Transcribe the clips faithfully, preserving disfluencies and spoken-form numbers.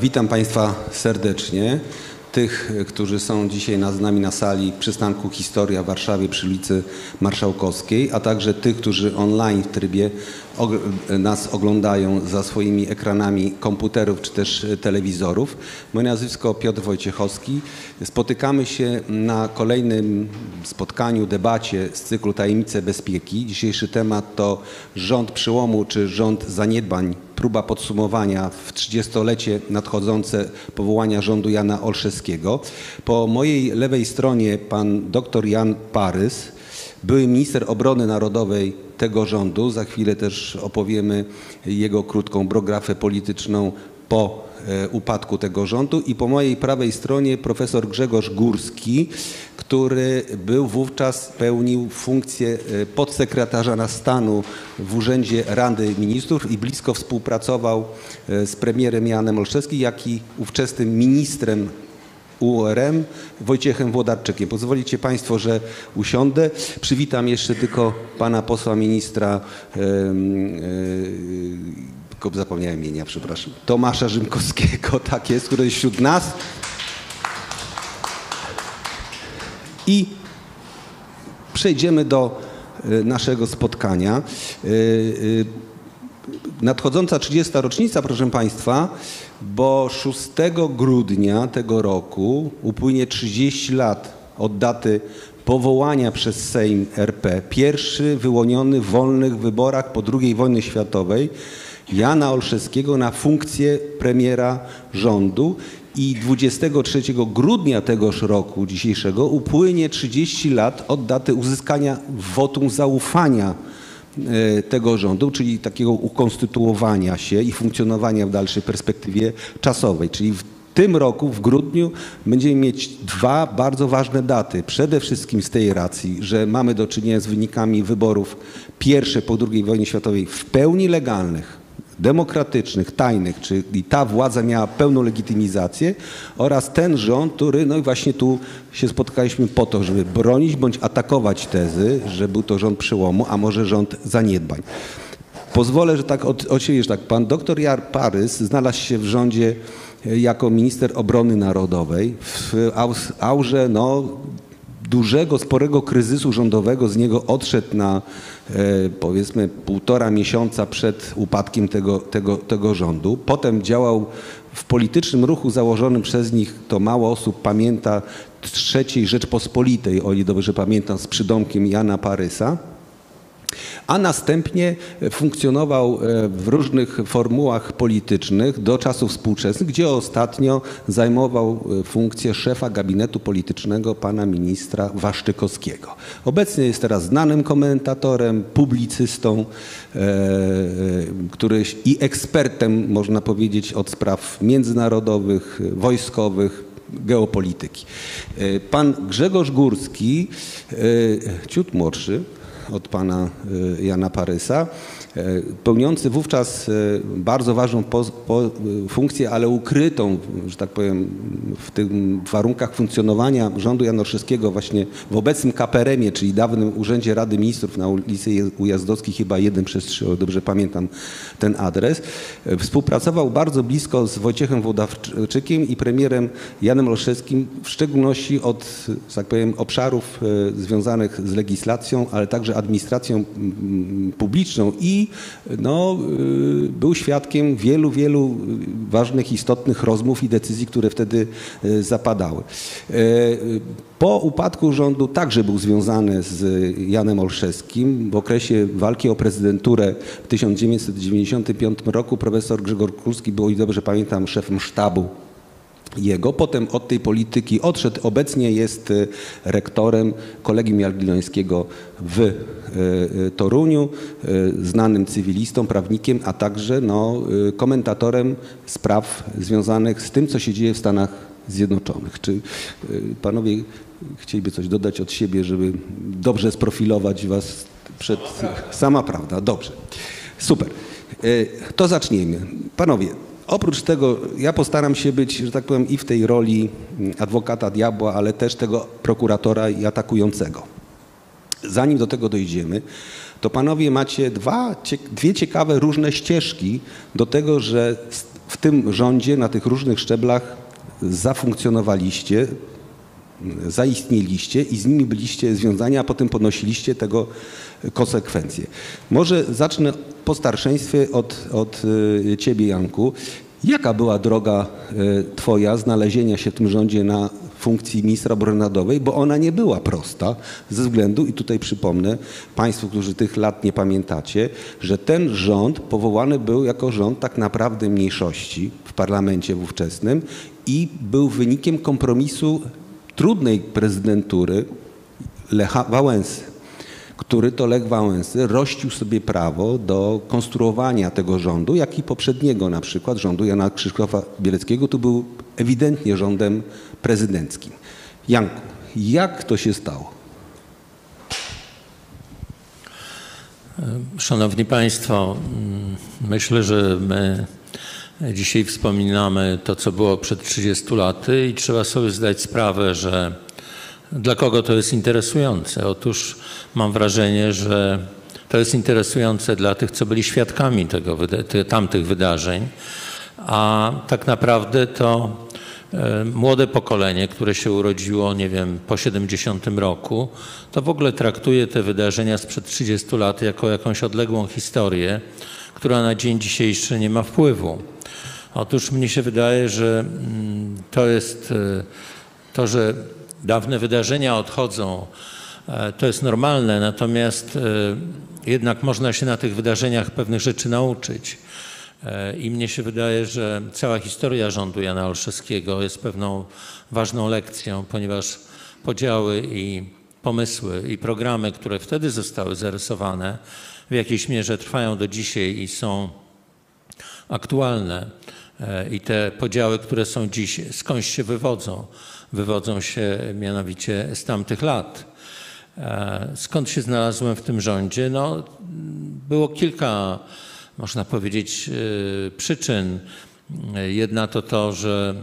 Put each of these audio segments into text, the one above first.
Witam Państwa serdecznie, tych, którzy są dzisiaj z nami na sali przystanku Historia w Warszawie przy ulicy Marszałkowskiej, a także tych, którzy online w trybie nas oglądają za swoimi ekranami komputerów czy też telewizorów. Moje nazwisko Piotr Wojciechowski. Spotykamy się na kolejnym spotkaniu, debacie z cyklu Tajemnice Bezpieki. Dzisiejszy temat to rząd przełomu czy rząd zaniedbań. Próba podsumowania w trzydziestolecie nadchodzące powołania rządu Jana Olszewskiego. Po mojej lewej stronie pan dr Jan Parys, były minister obrony narodowej tego rządu. Za chwilę też opowiemy jego krótką biografię polityczną po upadku tego rządu. I po mojej prawej stronie profesor Grzegorz Górski, który był wówczas, pełnił funkcję podsekretarza stanu w Urzędzie Rady Ministrów i blisko współpracował z premierem Janem Olszewskim, jak i ówczesnym ministrem U R M Wojciechem Włodarczykiem. Pozwolicie Państwo, że usiądę. Przywitam jeszcze tylko pana posła ministra yy, yy, zapomniałem imienia, przepraszam, Tomasza Rzymkowskiego, tak jest, który jest wśród nas. I przejdziemy do naszego spotkania. Nadchodząca trzydziesta rocznica, proszę Państwa, bo szóstego grudnia tego roku upłynie trzydzieści lat od daty powołania przez Sejm R P, pierwszy wyłoniony w wolnych wyborach po drugiej wojnie światowej, Jana Olszewskiego na funkcję premiera rządu i dwudziestego trzeciego grudnia tegoż roku dzisiejszego upłynie trzydzieści lat od daty uzyskania wotum zaufania tego rządu, czyli takiego ukonstytuowania się i funkcjonowania w dalszej perspektywie czasowej. Czyli w tym roku, w grudniu, będziemy mieć dwa bardzo ważne daty. Przede wszystkim z tej racji, że mamy do czynienia z wynikami wyborów pierwsze po drugiej wojnie światowej w pełni legalnych, demokratycznych, tajnych, czyli ta władza miała pełną legitymizację oraz ten rząd, który, no i właśnie tu się spotkaliśmy po to, żeby bronić bądź atakować tezy, że był to rząd przełomu, a może rząd zaniedbań. Pozwolę, że tak od, od siebie, że tak, pan dr Jan Parys znalazł się w rządzie jako minister obrony narodowej w aurze, no, dużego, sporego kryzysu rządowego. Z niego odszedł na e, powiedzmy półtora miesiąca przed upadkiem tego, tego, tego rządu. Potem działał w politycznym ruchu założonym przez nich, to mało osób pamięta, trzeciej Rzeczpospolitej, o ile dobrze pamiętam, z przydomkiem Jana Parysa. A następnie funkcjonował w różnych formułach politycznych do czasów współczesnych, gdzie ostatnio zajmował funkcję szefa gabinetu politycznego pana ministra Waszczykowskiego. Obecnie jest teraz znanym komentatorem, publicystą, który i ekspertem, można powiedzieć, od spraw międzynarodowych, wojskowych, geopolityki. Pan Grzegorz Górski, ciut młodszy od pana Jana Parysa, pełniący wówczas bardzo ważną po, po funkcję, ale ukrytą, że tak powiem, w tych warunkach funkcjonowania rządu Jana Olszewskiego właśnie w obecnym K P R M ie, czyli dawnym Urzędzie Rady Ministrów na ulicy Ujazdowskiej, chyba jeden przez trzy, o dobrze pamiętam ten adres, współpracował bardzo blisko z Wojciechem Włodarczykiem i premierem Janem Olszewskim, w szczególności od, że tak powiem, obszarów związanych z legislacją, ale także administracją publiczną i no, był świadkiem wielu, wielu ważnych, istotnych rozmów i decyzji, które wtedy zapadały. Po upadku rządu także był związany z Janem Olszewskim. W okresie walki o prezydenturę w tysiąc dziewięćset dziewięćdziesiątym piątym roku profesor Grzegorz Górski był, i dobrze pamiętam, szefem sztabu jego. Potem od tej polityki odszedł. Obecnie jest rektorem Kolegium Jagiellońskiego w Toruniu, znanym cywilistą, prawnikiem, a także no, komentatorem spraw związanych z tym, co się dzieje w Stanach Zjednoczonych. Czy panowie chcieliby coś dodać od siebie, żeby dobrze sprofilować was przed... Sama prawda. Sama prawda. Dobrze. Super. To zaczniemy. Panowie, Oprócz tego ja postaram się być, że tak powiem, i w tej roli adwokata diabła, ale też tego prokuratora i atakującego. Zanim do tego dojdziemy, to panowie macie dwa, dwie ciekawe, różne ścieżki do tego, że w tym rządzie, na tych różnych szczeblach zafunkcjonowaliście, zaistnieliście i z nimi byliście związani, a potem ponosiliście tego konsekwencje. Może zacznę po starszeństwie od, od ciebie, Janku. Jaka była droga twoja znalezienia się w tym rządzie na funkcji ministra obrony narodowej, bo ona nie była prosta ze względu, i tutaj przypomnę państwu, którzy tych lat nie pamiętacie, że ten rząd powołany był jako rząd tak naprawdę mniejszości w parlamencie wówczesnym i był wynikiem kompromisu trudnej prezydentury Lecha Wałęsy, który to Lech Wałęsy rościł sobie prawo do konstruowania tego rządu, jak i poprzedniego, na przykład rządu Jana Krzysztofa Bieleckiego. Tu był ewidentnie rządem prezydenckim. Janku, jak to się stało? Szanowni Państwo, myślę, że my dzisiaj wspominamy to, co było przed trzydziestu laty i trzeba sobie zdać sprawę, że dla kogo to jest interesujące. Otóż mam wrażenie, że to jest interesujące dla tych, co byli świadkami tego, tamtych wydarzeń, a tak naprawdę to młode pokolenie, które się urodziło, nie wiem, po siedemdziesiątym roku, to w ogóle traktuje te wydarzenia sprzed trzydziestu lat jako jakąś odległą historię, która na dzień dzisiejszy nie ma wpływu. Otóż mnie się wydaje, że to jest to, że dawne wydarzenia odchodzą, to jest normalne, natomiast jednak można się na tych wydarzeniach pewnych rzeczy nauczyć. I mnie się wydaje, że cała historia rządu Jana Olszewskiego jest pewną ważną lekcją, ponieważ podziały i pomysły i programy, które wtedy zostały zarysowane, w jakiejś mierze trwają do dzisiaj i są aktualne. I te podziały, które są dziś, skądś się wywodzą. Wywodzą się mianowicie z tamtych lat. Skąd się znalazłem w tym rządzie? No, było kilka, można powiedzieć, przyczyn. Jedna to to, że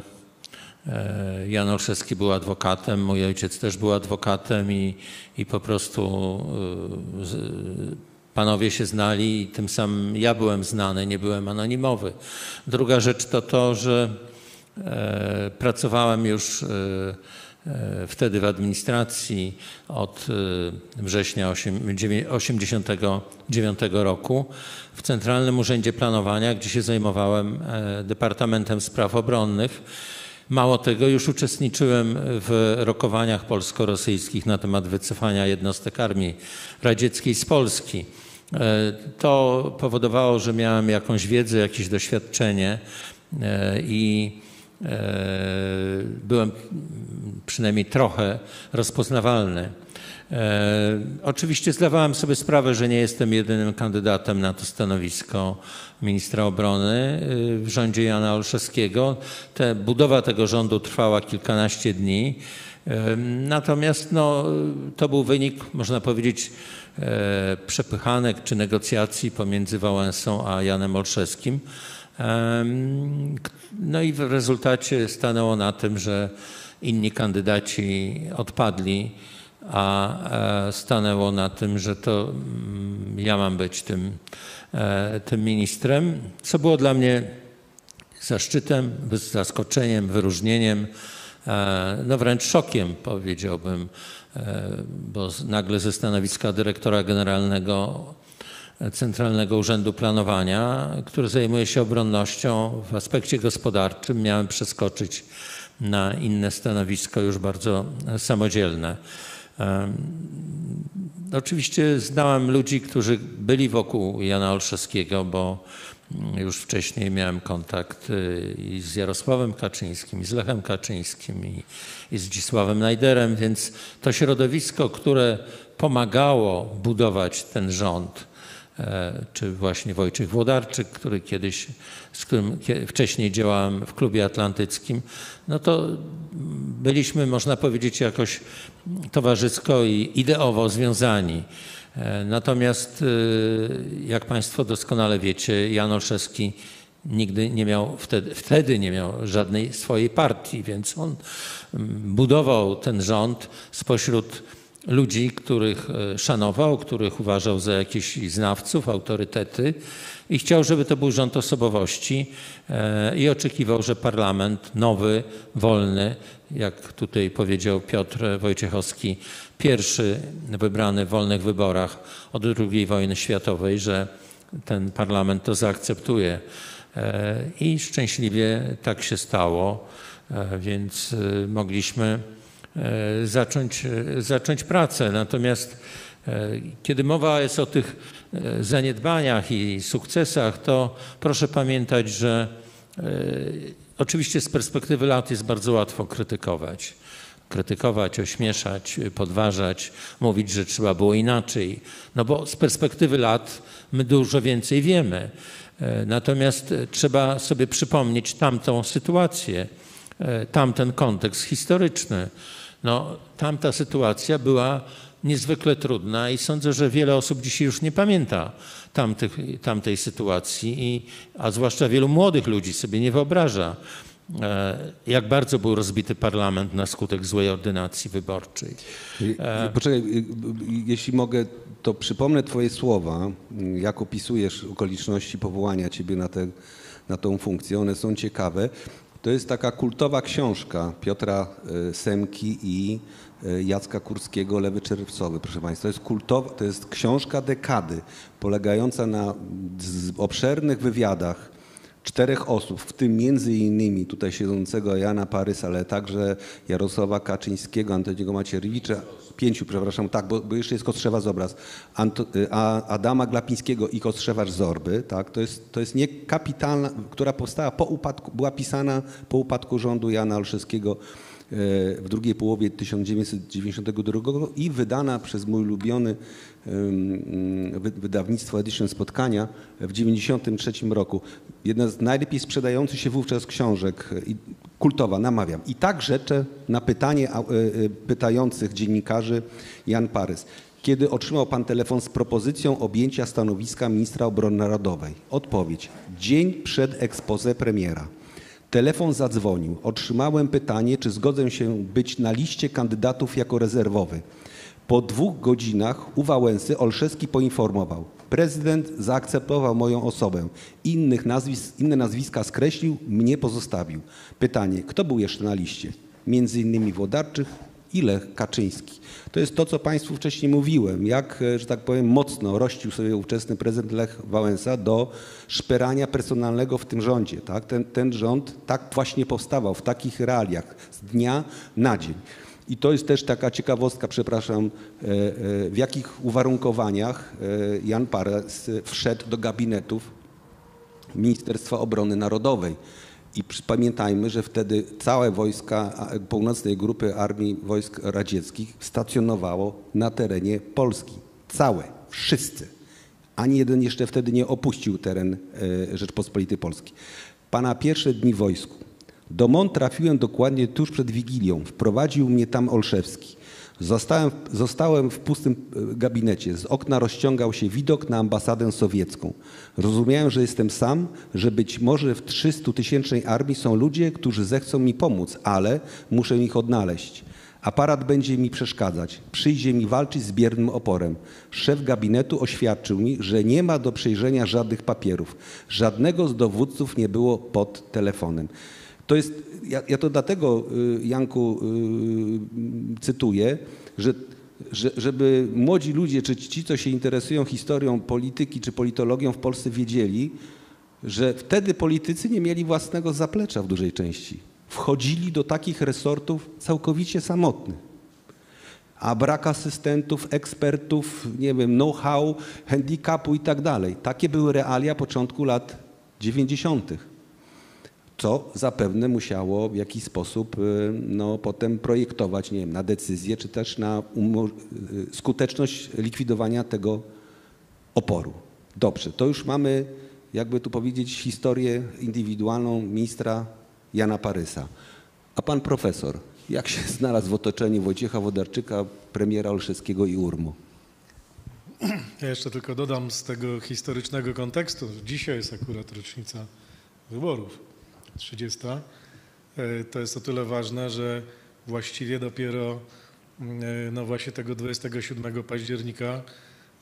Jan Olszewski był adwokatem, mój ojciec też był adwokatem i, i po prostu panowie się znali i tym samym ja byłem znany, nie byłem anonimowy. Druga rzecz to to, że pracowałem już wtedy w administracji od września osiemdziesiątego dziewiątego roku w Centralnym Urzędzie Planowania, gdzie się zajmowałem Departamentem Spraw Obronnych. Mało tego, już uczestniczyłem w rokowaniach polsko-rosyjskich na temat wycofania jednostek Armii Radzieckiej z Polski. To powodowało, że miałem jakąś wiedzę, jakieś doświadczenie i byłem przynajmniej trochę rozpoznawalny. Oczywiście zdawałem sobie sprawę, że nie jestem jedynym kandydatem na to stanowisko ministra obrony w rządzie Jana Olszewskiego. Te, budowa tego rządu trwała kilkanaście dni. Natomiast no, to był wynik, można powiedzieć, przepychanek czy negocjacji pomiędzy Wałęsą a Janem Olszewskim. No i w rezultacie stanęło na tym, że inni kandydaci odpadli, a stanęło na tym, że to ja mam być tym, tym ministrem, co było dla mnie zaszczytem, zaskoczeniem, wyróżnieniem, no wręcz szokiem, powiedziałbym, bo nagle ze stanowiska dyrektora generalnego Centralnego Urzędu Planowania, który zajmuje się obronnością w aspekcie gospodarczym, miałem przeskoczyć na inne stanowisko już bardzo samodzielne. Oczywiście znałem ludzi, którzy byli wokół Jana Olszewskiego, bo już wcześniej miałem kontakt i z Jarosławem Kaczyńskim, i z Lechem Kaczyńskim, i, i z Zdzisławem Najderem, więc to środowisko, które pomagało budować ten rząd, czy właśnie Wojciech Włodarczyk, który kiedyś, z którym wcześniej działałem w Klubie Atlantyckim, no to byliśmy, można powiedzieć, jakoś towarzysko i ideowo związani. Natomiast, jak Państwo doskonale wiecie, Jan Olszewski Nigdy nie miał, wtedy, wtedy nie miał żadnej swojej partii, więc on budował ten rząd spośród ludzi, których szanował, których uważał za jakichś znawców, autorytety i chciał, żeby to był rząd osobowości i oczekiwał, że parlament nowy, wolny, jak tutaj powiedział Piotr Wojciechowski, pierwszy wybrany w wolnych wyborach od drugiej wojny światowej, że ten parlament to zaakceptuje. I szczęśliwie tak się stało, więc mogliśmy zacząć, zacząć pracę. Natomiast kiedy mowa jest o tych zaniedbaniach i sukcesach, to proszę pamiętać, że oczywiście z perspektywy lat jest bardzo łatwo krytykować. Krytykować, ośmieszać, podważać, mówić, że trzeba było inaczej. No bo z perspektywy lat my dużo więcej wiemy. Natomiast trzeba sobie przypomnieć tamtą sytuację, tamten kontekst historyczny. No, tamta sytuacja była niezwykle trudna i sądzę, że wiele osób dzisiaj już nie pamięta tamtych, tamtej sytuacji, i, a zwłaszcza wielu młodych ludzi sobie nie wyobraża, jak bardzo był rozbity parlament na skutek złej ordynacji wyborczej. Poczekaj, jeśli mogę, to przypomnę twoje słowa, jak opisujesz okoliczności powołania ciebie na, te, na tą funkcję. One są ciekawe. To jest taka kultowa książka Piotra Semki i Jacka Kurskiego, Lewy Czerwcowy, proszę państwa. To jest, kultowa, to jest książka dekady, polegająca na obszernych wywiadach czterech osób, w tym między innymi tutaj siedzącego Jana Parysa, ale także Jarosława Kaczyńskiego, Antoniego Macierewicza, pięciu, przepraszam, tak, bo, bo jeszcze jest Kostrzewa z obraz, Anto, a, Adama Glapińskiego i Kostrzewarz z Orby, tak, to jest, to jest nie kapitalna, która powstała po upadku, była pisana po upadku rządu Jana Olszewskiego w drugiej połowie tysiąc dziewięćset dziewięćdziesiątego drugiego i wydana przez mój ulubiony wydawnictwo Edition Spotkania w tysiąc dziewięćset dziewięćdziesiątym trzecim roku. Jedna z najlepiej sprzedających się wówczas książek, kultowa, namawiam. I tak rzeczę na pytanie pytających dziennikarzy Jan Parys. Kiedy otrzymał pan telefon z propozycją objęcia stanowiska ministra obrony narodowej? Odpowiedź. Dzień przed exposé premiera. Telefon zadzwonił. Otrzymałem pytanie, czy zgodzę się być na liście kandydatów jako rezerwowy. Po dwóch godzinach u Wałęsy Olszewski poinformował. Prezydent zaakceptował moją osobę. Innych nazwisk, inne nazwiska skreślił, mnie pozostawił. Pytanie, kto był jeszcze na liście? Między innymi Włodarczyk i Lech Kaczyński. To jest to, co państwu wcześniej mówiłem, jak, że tak powiem, mocno rościł sobie ówczesny prezydent Lech Wałęsa do szperania personalnego w tym rządzie. Tak? Ten, ten rząd tak właśnie powstawał, w takich realiach, z dnia na dzień. I to jest też taka ciekawostka, przepraszam, w jakich uwarunkowaniach Jan Parys wszedł do gabinetów Ministerstwa Obrony Narodowej. I pamiętajmy, że wtedy całe wojska północnej grupy armii wojsk radzieckich stacjonowało na terenie Polski. Całe, wszyscy. Ani jeden jeszcze wtedy nie opuścił teren Rzeczpospolitej Polskiej. Pana pierwsze dni w wojsku. Do Mont trafiłem dokładnie tuż przed Wigilią. Wprowadził mnie tam Olszewski. Zostałem, zostałem w pustym gabinecie. Z okna rozciągał się widok na ambasadę sowiecką. Rozumiałem, że jestem sam, że być może w trzystutysięcznej armii są ludzie, którzy zechcą mi pomóc, ale muszę ich odnaleźć. Aparat będzie mi przeszkadzać. Przyjdzie mi walczyć z biernym oporem. Szef gabinetu oświadczył mi, że nie ma do przejrzenia żadnych papierów. Żadnego z dowódców nie było pod telefonem. To jest, ja, ja to dlatego, Janku, yy, cytuję, że, że żeby młodzi ludzie, czy ci, co się interesują historią polityki czy politologią w Polsce, wiedzieli, że wtedy politycy nie mieli własnego zaplecza w dużej części. Wchodzili do takich resortów całkowicie samotnych. A brak asystentów, ekspertów, nie wiem, know-how, handicapu i tak dalej. Takie były realia początku lat dziewięćdziesiątych. Co zapewne musiało w jakiś sposób no, potem projektować, nie wiem, na decyzję, czy też na skuteczność likwidowania tego oporu. Dobrze, to już mamy, jakby tu powiedzieć, historię indywidualną ministra Jana Parysa. A pan profesor, jak się znalazł w otoczeniu Wojciecha Wodarczyka, premiera Olszewskiego i URMO? Ja jeszcze tylko dodam z tego historycznego kontekstu. Dzisiaj jest akurat rocznica wyborów. trzydziesta to jest o tyle ważne, że właściwie dopiero no właśnie tego dwudziestego siódmego października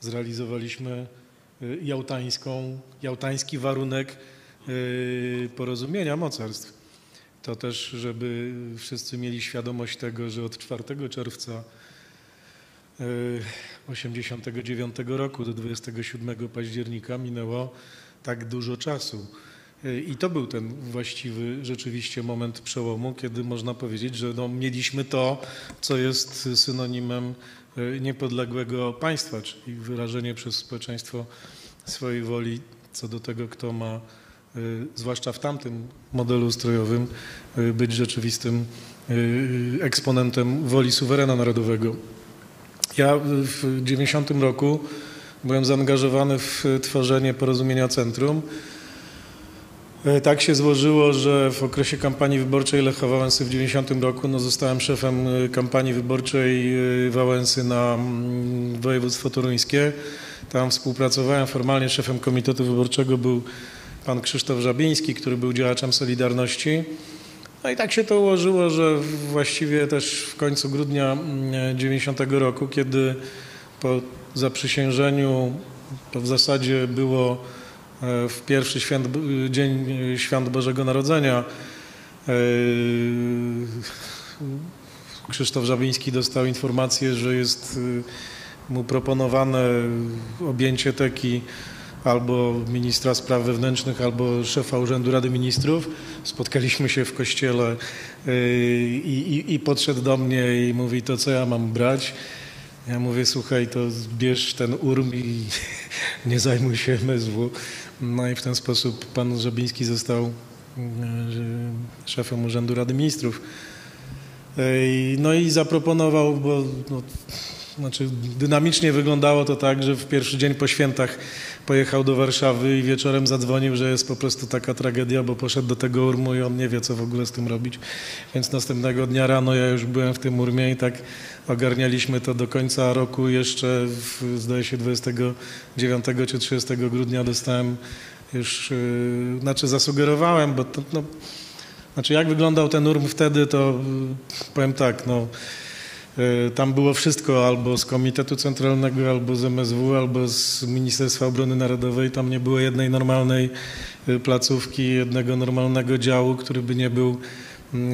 zrealizowaliśmy jałtańską, jałtański warunek porozumienia mocarstw. To też, żeby wszyscy mieli świadomość tego, że od czwartego czerwca osiemdziesiątego dziewiątego roku do dwudziestego siódmego października minęło tak dużo czasu. I to był ten właściwy rzeczywiście moment przełomu, kiedy można powiedzieć, że no, mieliśmy to, co jest synonimem niepodległego państwa, czyli wyrażenie przez społeczeństwo swojej woli co do tego, kto ma, zwłaszcza w tamtym modelu ustrojowym, być rzeczywistym eksponentem woli suwerena narodowego. Ja w dziewięćdziesiątym roku byłem zaangażowany w tworzenie Porozumienia Centrum. Tak się złożyło, że w okresie kampanii wyborczej Lecha Wałęsy w dziewięćdziesiątym roku no, zostałem szefem kampanii wyborczej Wałęsy na województwo toruńskie. Tam współpracowałem formalnie, szefem komitetu wyborczego był pan Krzysztof Żabiński, który był działaczem Solidarności. No i tak się to ułożyło, że właściwie też w końcu grudnia dziewięćdziesiątego roku, kiedy po zaprzysiężeniu to w zasadzie było w pierwszy świąt, dzień Świąt Bożego Narodzenia, Krzysztof Żabiński dostał informację, że jest mu proponowane objęcie teki albo ministra spraw wewnętrznych, albo szefa Urzędu Rady Ministrów. Spotkaliśmy się w kościele i, i, i podszedł do mnie i mówi, to co ja mam brać? Ja mówię, słuchaj, to bierz ten urm i nie zajmuj się M S W. No i w ten sposób pan Żabiński został szefem Urzędu Rady Ministrów. No i zaproponował, bo no, znaczy dynamicznie wyglądało to tak, że w pierwszy dzień po świętach pojechał do Warszawy i wieczorem zadzwonił, że jest po prostu taka tragedia, bo poszedł do tego urmu i on nie wie, co w ogóle z tym robić. Więc następnego dnia rano ja już byłem w tym urmie i tak ogarnialiśmy to do końca roku. Jeszcze w, zdaje się dwudziestego dziewiątego czy trzydziestego grudnia dostałem już, yy, znaczy zasugerowałem, bo to, no, znaczy jak wyglądał ten urm wtedy, to yy, powiem tak, no, tam było wszystko albo z Komitetu Centralnego, albo z M S W, albo z Ministerstwa Obrony Narodowej. Tam nie było jednej normalnej placówki, jednego normalnego działu, który by nie był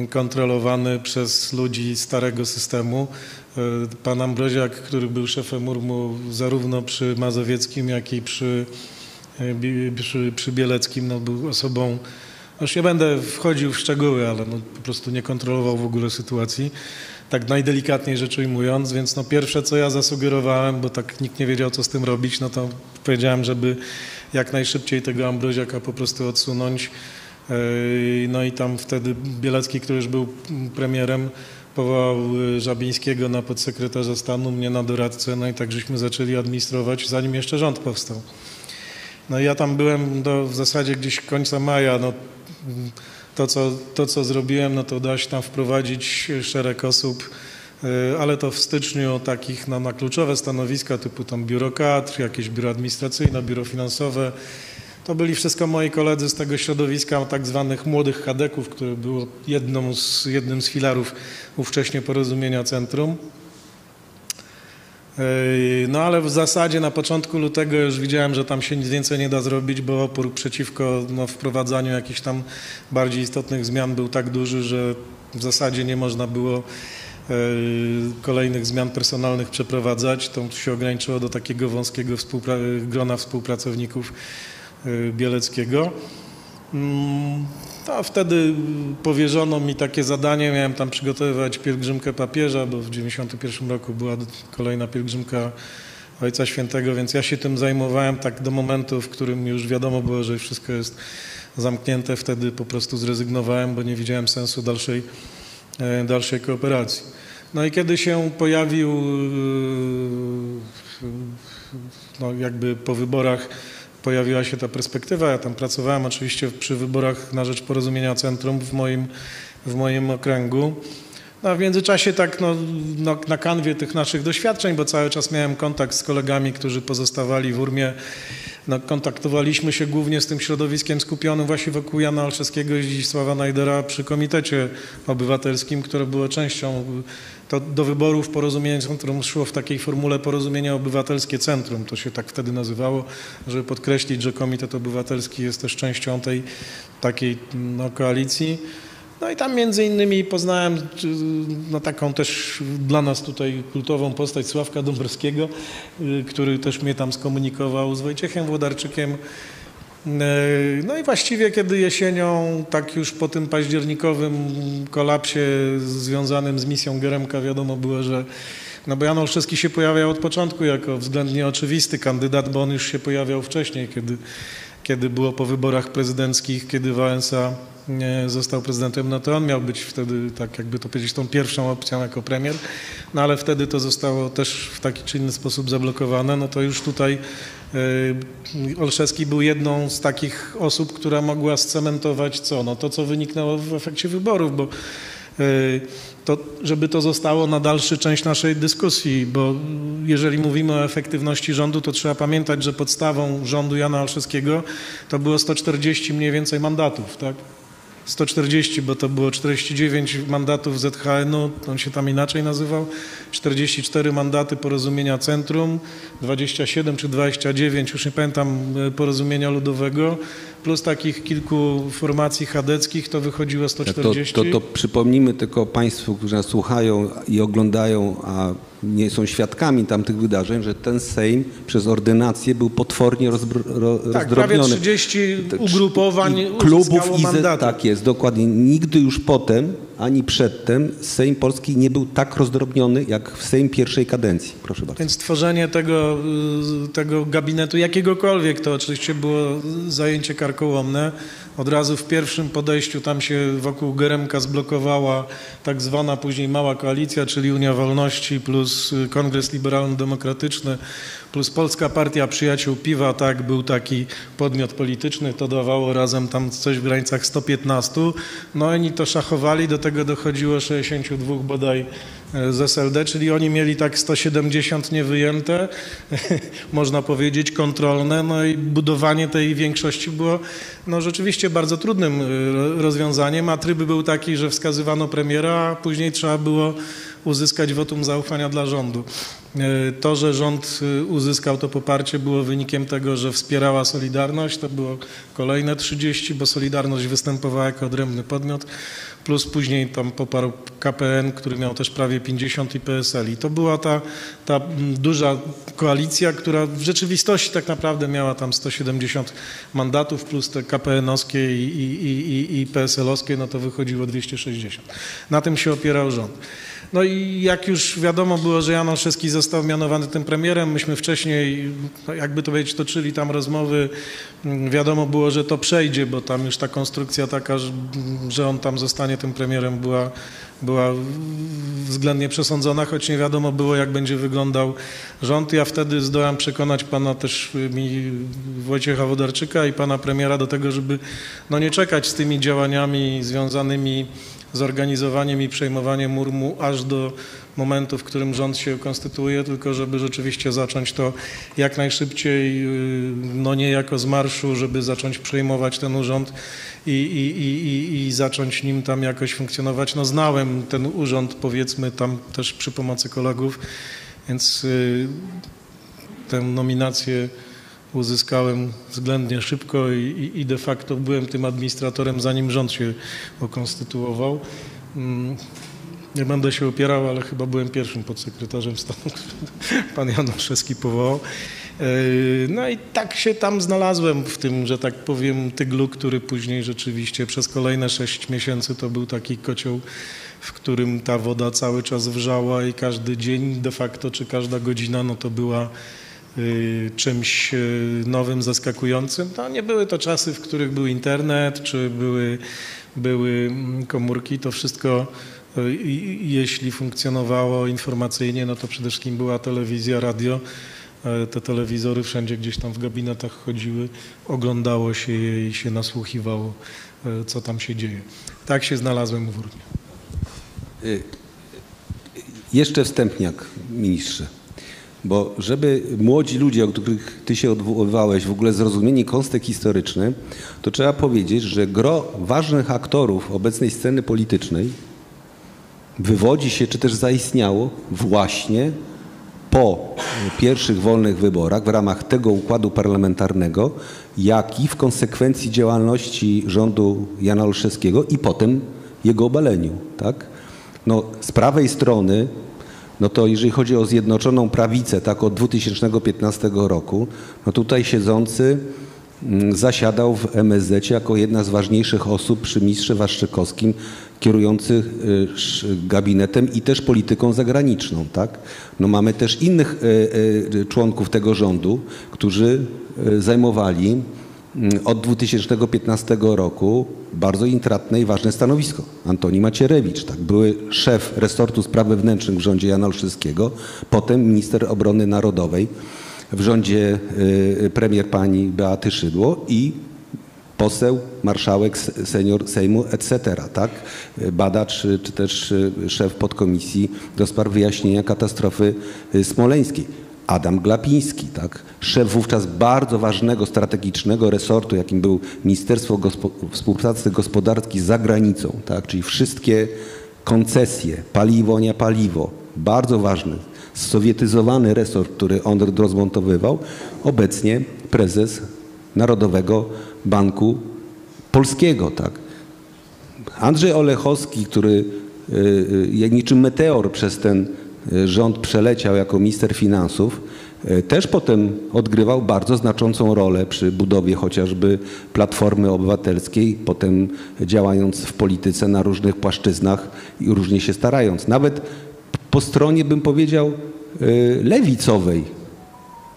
kontrolowany przez ludzi starego systemu. Pan Ambroziak, który był szefem urmu zarówno przy Mazowieckim, jak i przy, przy, przy Bieleckim, no, był osobą, aż nie będę wchodził w szczegóły, ale no, po prostu nie kontrolował w ogóle sytuacji. Tak najdelikatniej rzecz ujmując, więc no pierwsze co ja zasugerowałem, bo tak nikt nie wiedział co z tym robić, no to powiedziałem, żeby jak najszybciej tego Ambroziaka po prostu odsunąć. No i tam wtedy Bielecki, który już był premierem, powołał Żabińskiego na podsekretarza stanu, mnie na doradcę, no i tak żeśmy zaczęli administrować, zanim jeszcze rząd powstał. No i ja tam byłem do w zasadzie gdzieś końca maja, no To co, to, co zrobiłem, no to da się tam wprowadzić szereg osób, ale to w styczniu takich na, na kluczowe stanowiska typu tam biuro kadr, jakieś biuro administracyjne, biuro finansowe. To byli wszystko moi koledzy z tego środowiska tak zwanych młodych chadeków, które było jedną z, jednym z filarów ówcześnie Porozumienia Centrum. No ale w zasadzie na początku lutego już widziałem, że tam się nic więcej nie da zrobić, bo opór przeciwko no, wprowadzaniu jakichś tam bardziej istotnych zmian był tak duży, że w zasadzie nie można było y, kolejnych zmian personalnych przeprowadzać. To się ograniczyło do takiego wąskiego współpra- grona współpracowników y, Bieleckiego. Mm. A wtedy powierzono mi takie zadanie, miałem tam przygotowywać pielgrzymkę papieża, bo w dziewięćdziesiątym pierwszym roku była kolejna pielgrzymka Ojca Świętego, więc ja się tym zajmowałem tak do momentu, w którym już wiadomo było, że wszystko jest zamknięte. Wtedy po prostu zrezygnowałem, bo nie widziałem sensu dalszej, dalszej kooperacji. No i kiedy się pojawił no jakby po wyborach pojawiła się ta perspektywa. Ja tam pracowałem oczywiście przy wyborach na rzecz Porozumienia Centrum w moim, w moim okręgu. No a w międzyczasie tak no, no, na kanwie tych naszych doświadczeń, bo cały czas miałem kontakt z kolegami, którzy pozostawali w urmie, No, kontaktowaliśmy się głównie z tym środowiskiem skupionym właśnie wokół Jana Olszewskiego i Zdzisława Najdera przy Komitecie Obywatelskim, które było częścią to do wyborów porozumienia centrum szło w takiej formule porozumienia obywatelskie centrum, to się tak wtedy nazywało, żeby podkreślić, że Komitet Obywatelski jest też częścią tej takiej no, koalicji. No i tam między innymi poznałem no, taką też dla nas tutaj kultową postać Sławka Dąbrowskiego, który też mnie tam skomunikował z Wojciechem Włodarczykiem. No i właściwie kiedy jesienią, tak już po tym październikowym kolapsie związanym z misją Geremka wiadomo było, że no bo Jan Olszewski się pojawiał od początku jako względnie oczywisty kandydat, bo on już się pojawiał wcześniej, kiedy, kiedy było po wyborach prezydenckich, kiedy Wałęsa został prezydentem, no to on miał być wtedy, tak jakby to powiedzieć, tą pierwszą opcją jako premier, no ale wtedy to zostało też w taki czy inny sposób zablokowane, no to już tutaj Olszewski był jedną z takich osób, która mogła scementować co? No to, co wyniknęło w efekcie wyborów, bo to, żeby to zostało na dalszy część naszej dyskusji, bo jeżeli mówimy o efektywności rządu, to trzeba pamiętać, że podstawą rządu Jana Olszewskiego to było sto czterdzieści mniej więcej mandatów, tak? sto czterdzieści, bo to było czterdzieści dziewięć mandatów zet ha en u, on się tam inaczej nazywał, czterdzieści cztery mandaty Porozumienia Centrum, dwadzieścia siedem czy dwadzieścia dziewięć, już nie pamiętam, Porozumienia Ludowego, plus takich kilku formacji chadeckich, to wychodziło sto czterdzieści. To, to, to przypomnijmy tylko Państwu, którzy nas słuchają i oglądają, a nie są świadkami tamtych wydarzeń, że ten Sejm przez ordynację był potwornie rozdrobniony. Tak, prawie trzydzieści ugrupowań i klubów i mandaty. Tak jest, dokładnie. Nigdy już potem, ani przedtem Sejm Polski nie był tak rozdrobniony jak w Sejm pierwszej kadencji. Proszę bardzo. Więc tworzenie tego, tego gabinetu jakiegokolwiek to oczywiście było zajęcie karkołomne. Od razu w pierwszym podejściu tam się wokół Geremka zblokowała tak zwana później mała koalicja, czyli Unia Wolności plus Kongres Liberalno-Demokratyczny plus Polska Partia Przyjaciół Piwa, tak, był taki podmiot polityczny, to dawało razem tam coś w granicach stu piętnastu. No oni to szachowali, do tego dochodziło sześćdziesięciu dwóch bodaj z S L D, czyli oni mieli tak sto siedemdziesiąt niewyjęte, można powiedzieć kontrolne, no i budowanie tej większości było no rzeczywiście bardzo trudnym rozwiązaniem, a tryb był taki, że wskazywano premiera, a później trzeba było uzyskać wotum zaufania dla rządu. To, że rząd uzyskał to poparcie, było wynikiem tego, że wspierała Solidarność, to było kolejne trzydzieści, bo Solidarność występowała jako odrębny podmiot, plus później tam poparł K P N, który miał też prawie pięćdziesiąt i P S L. I to była ta, ta duża koalicja, która w rzeczywistości tak naprawdę miała tam sto siedemdziesiąt mandatów, plus te K P N-owskie i, i, i, i P S L-owskie, no to wychodziło dwieście sześćdziesiąt. Na tym się opierał rząd. No i jak już wiadomo było, że Jan Olszewski został mianowany tym premierem, myśmy wcześniej, jakby to powiedzieć, toczyli tam rozmowy, wiadomo było, że to przejdzie, bo tam już ta konstrukcja taka, że on tam zostanie tym premierem była, była względnie przesądzona, choć nie wiadomo było, jak będzie wyglądał rząd. Ja wtedy zdołałem przekonać pana też mi, Wojciecha Włodarczyka i pana premiera do tego, żeby no nie czekać z tymi działaniami związanymi zorganizowaniem i przejmowaniem murmu aż do momentu, w którym rząd się konstytuuje, tylko żeby rzeczywiście zacząć to jak najszybciej, no nie jako z marszu, żeby zacząć przejmować ten urząd i, i, i, i zacząć nim tam jakoś funkcjonować. No znałem ten urząd, powiedzmy, tam też przy pomocy kolegów, więc tę nominację uzyskałem względnie szybko i, i de facto byłem tym administratorem, zanim rząd się ukonstytuował. Nie będę się opierał, ale chyba byłem pierwszym podsekretarzem stanu, który pan Jan Olszewski powołał. No i tak się tam znalazłem w tym, że tak powiem, tyglu, który później rzeczywiście przez kolejne sześć miesięcy to był taki kocioł, w którym ta woda cały czas wrzała i każdy dzień de facto, czy każda godzina, no to była czymś nowym, zaskakującym. To nie były to czasy, w których był internet, czy były, były komórki. To wszystko, jeśli funkcjonowało informacyjnie, no to przede wszystkim była telewizja, radio. Te telewizory wszędzie gdzieś tam w gabinetach chodziły, oglądało się je i się nasłuchiwało, co tam się dzieje. Tak się znalazłem w urnie. Jeszcze wstępniak, ministrze. Bo żeby młodzi ludzie, o których ty się odwoływałeś, w ogóle zrozumieli kontekst historyczny, to trzeba powiedzieć, że gro ważnych aktorów obecnej sceny politycznej wywodzi się, czy też zaistniało właśnie po pierwszych wolnych wyborach w ramach tego układu parlamentarnego, jak i w konsekwencji działalności rządu Jana Olszewskiego i potem jego obaleniu. Tak? No, z prawej strony, no to jeżeli chodzi o Zjednoczoną Prawicę, tak od dwa tysiące piętnastego roku, no tutaj siedzący zasiadał w M S Z jako jedna z ważniejszych osób przy ministrze Waszczykowskim, kierujących gabinetem i też polityką zagraniczną. Tak? No mamy też innych członków tego rządu, którzy zajmowali od dwa tysiące piętnastego roku bardzo intratne i ważne stanowisko. Antoni Macierewicz, tak, były szef resortu spraw wewnętrznych w rządzie Jana Olszewskiego, potem minister obrony narodowej w rządzie premier pani Beaty Szydło i poseł, marszałek, senior Sejmu, et cetera. Tak? Badacz czy też szef podkomisji do spraw wyjaśnienia katastrofy smoleńskiej. Adam Glapiński, tak? Szef wówczas bardzo ważnego, strategicznego resortu, jakim był Ministerstwo Gospo- Współpracy Gospodarki za granicą, tak? Czyli wszystkie koncesje, paliwo, nie paliwo, bardzo ważny, sowietyzowany resort, który on rozmontowywał, obecnie prezes Narodowego Banku Polskiego. Tak? Andrzej Olechowski, który yy, niczym meteor przez ten rząd przeleciał jako minister finansów, też potem odgrywał bardzo znaczącą rolę przy budowie chociażby Platformy Obywatelskiej, potem działając w polityce na różnych płaszczyznach i różnie się starając. Nawet po stronie, bym powiedział, lewicowej.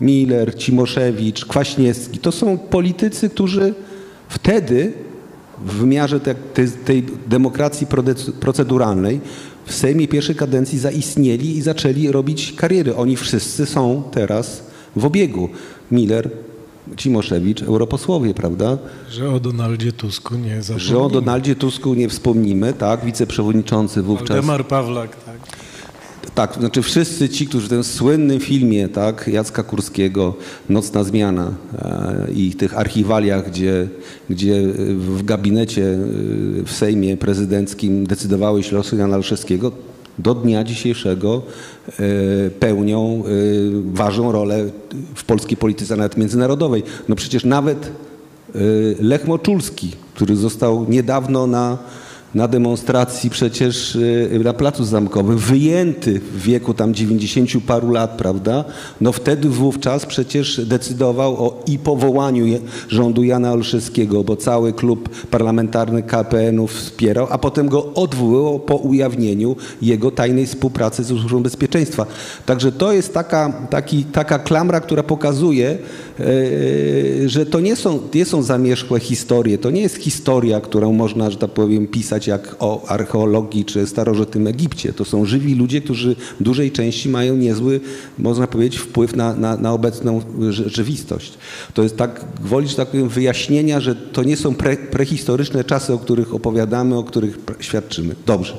Miller, Cimoszewicz, Kwaśniewski. To są politycy, którzy wtedy w wymiarze tej demokracji proceduralnej w Sejmie pierwszej kadencji zaistnieli i zaczęli robić kariery. Oni wszyscy są teraz w obiegu. Miller, Cimoszewicz, europosłowie, prawda? Że o Donaldzie Tusku nie zapomnimy. Że o Donaldzie Tusku nie wspomnimy, tak? Wiceprzewodniczący wówczas. Waldemar Pawlak, tak. Tak, znaczy wszyscy ci, którzy w tym słynnym filmie, tak, Jacka Kurskiego, Nocna zmiana i tych archiwaliach, gdzie, gdzie w gabinecie w Sejmie prezydenckim decydowały się losy Jana Olszewskiego, do dnia dzisiejszego pełnią ważną rolę w polskiej polityce, nawet międzynarodowej. No przecież nawet Lech Moczulski, który został niedawno na na demonstracji przecież na Placu Zamkowym, wyjęty w wieku tam dziewięćdziesięciu paru lat, prawda? No wtedy wówczas przecież decydował o i powołaniu rządu Jana Olszewskiego, bo cały klub parlamentarny K P N-u wspierał, a potem go odwoływał po ujawnieniu jego tajnej współpracy z Służbą Bezpieczeństwa. Także to jest taka, taki, taka klamra, która pokazuje, yy, że to nie są, nie są zamierzchłe historie, to nie jest historia, którą można, że tak powiem, pisać jak o archeologii czy starożytnym Egipcie. To są żywi ludzie, którzy w dużej części mają niezły, można powiedzieć, wpływ na, na, na obecną rzeczywistość. To jest tak, gwoli, że tak powiem, wyjaśnienia, że to nie są pre, prehistoryczne czasy, o których opowiadamy, o których świadczymy. Dobrze.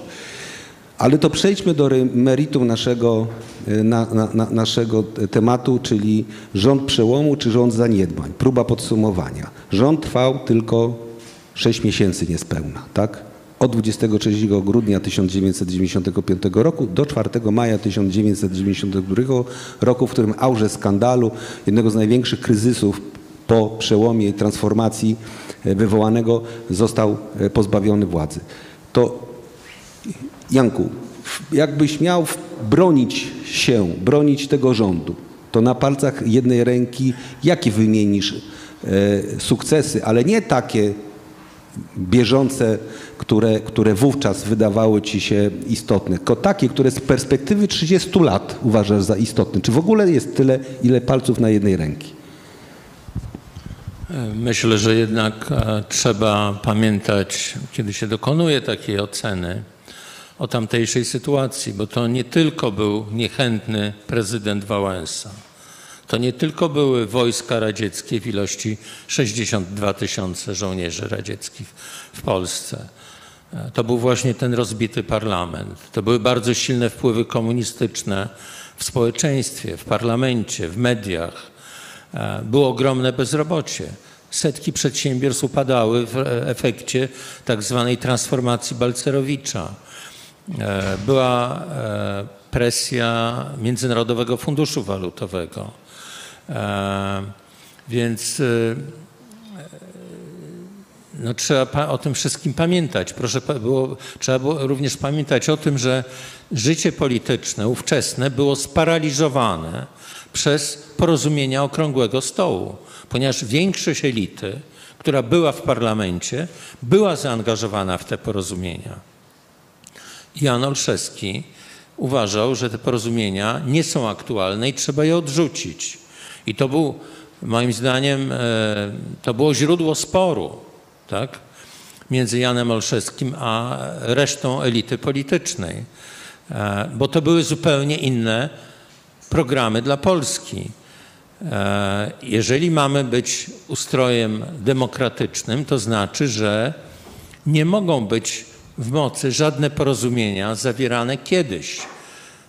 Ale to przejdźmy do meritum naszego, na, na, na, naszego tematu, czyli rząd przełomu czy rząd zaniedbań. Próba podsumowania. Rząd trwał tylko sześć miesięcy niespełna, tak? Od dwudziestego trzeciego grudnia tysiąc dziewięćset dziewięćdziesiątego piątego roku do czwartego maja tysiąc dziewięćset dziewięćdziesiątego drugiego roku, w którym aurze skandalu, jednego z największych kryzysów po przełomie i transformacji wywołanego, został pozbawiony władzy. To Janku, jakbyś miał bronić się, bronić tego rządu, to na palcach jednej ręki jakie wymienisz sukcesy, ale nie takie bieżące, które, które wówczas wydawały ci się istotne, tylko takie, które z perspektywy trzydziestu lat uważasz za istotne. Czy w ogóle jest tyle, ile palców na jednej ręki? Myślę, że jednak trzeba pamiętać, kiedy się dokonuje takiej oceny, o tamtejszej sytuacji, bo to nie tylko był niechętny prezydent Wałęsa. To nie tylko były wojska radzieckie w ilości sześćdziesięciu dwóch tysięcy żołnierzy radzieckich w Polsce. To był właśnie ten rozbity parlament. To były bardzo silne wpływy komunistyczne w społeczeństwie, w parlamencie, w mediach. Było ogromne bezrobocie. Setki przedsiębiorstw upadały w efekcie tak zwanej transformacji Balcerowicza. Była presja Międzynarodowego Funduszu Walutowego. Więc no, trzeba o tym wszystkim pamiętać. Proszę, było, trzeba było również pamiętać o tym, że życie polityczne ówczesne było sparaliżowane przez porozumienia okrągłego stołu, ponieważ większość elity, która była w parlamencie, była zaangażowana w te porozumienia. Jan Olszewski uważał, że te porozumienia nie są aktualne i trzeba je odrzucić. I to był, moim zdaniem, to było źródło sporu, tak, między Janem Olszewskim a resztą elity politycznej, bo to były zupełnie inne programy dla Polski. Jeżeli mamy być ustrojem demokratycznym, to znaczy, że nie mogą być w mocy żadne porozumienia zawierane kiedyś.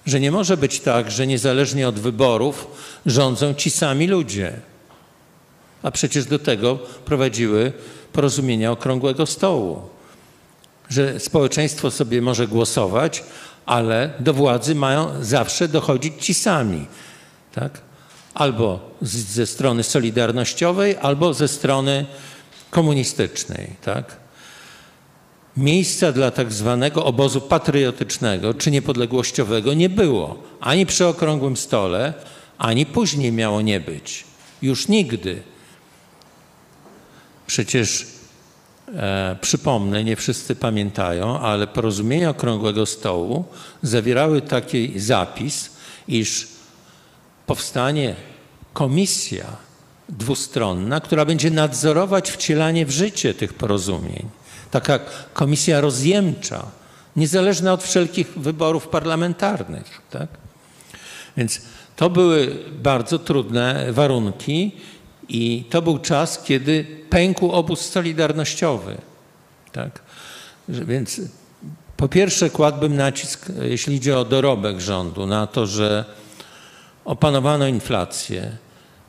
Że nie może być tak, że niezależnie od wyborów rządzą ci sami ludzie. A przecież do tego prowadziły porozumienia okrągłego stołu. Że społeczeństwo sobie może głosować, ale do władzy mają zawsze dochodzić ci sami. Tak? Albo z, ze strony solidarnościowej, albo ze strony komunistycznej. Tak? Miejsca dla tak zwanego obozu patriotycznego czy niepodległościowego nie było. Ani przy okrągłym stole, ani później miało nie być. Już nigdy. Przecież e, przypomnę, nie wszyscy pamiętają, ale porozumienia okrągłego stołu zawierały taki zapis, iż powstanie komisja dwustronna, która będzie nadzorować wcielanie w życie tych porozumień. Taka komisja rozjemcza, niezależna od wszelkich wyborów parlamentarnych. Tak? Więc to były bardzo trudne warunki i to był czas, kiedy pękł obóz solidarnościowy. Tak? Więc po pierwsze kładłbym nacisk, jeśli idzie o dorobek rządu, na to, że opanowano inflację,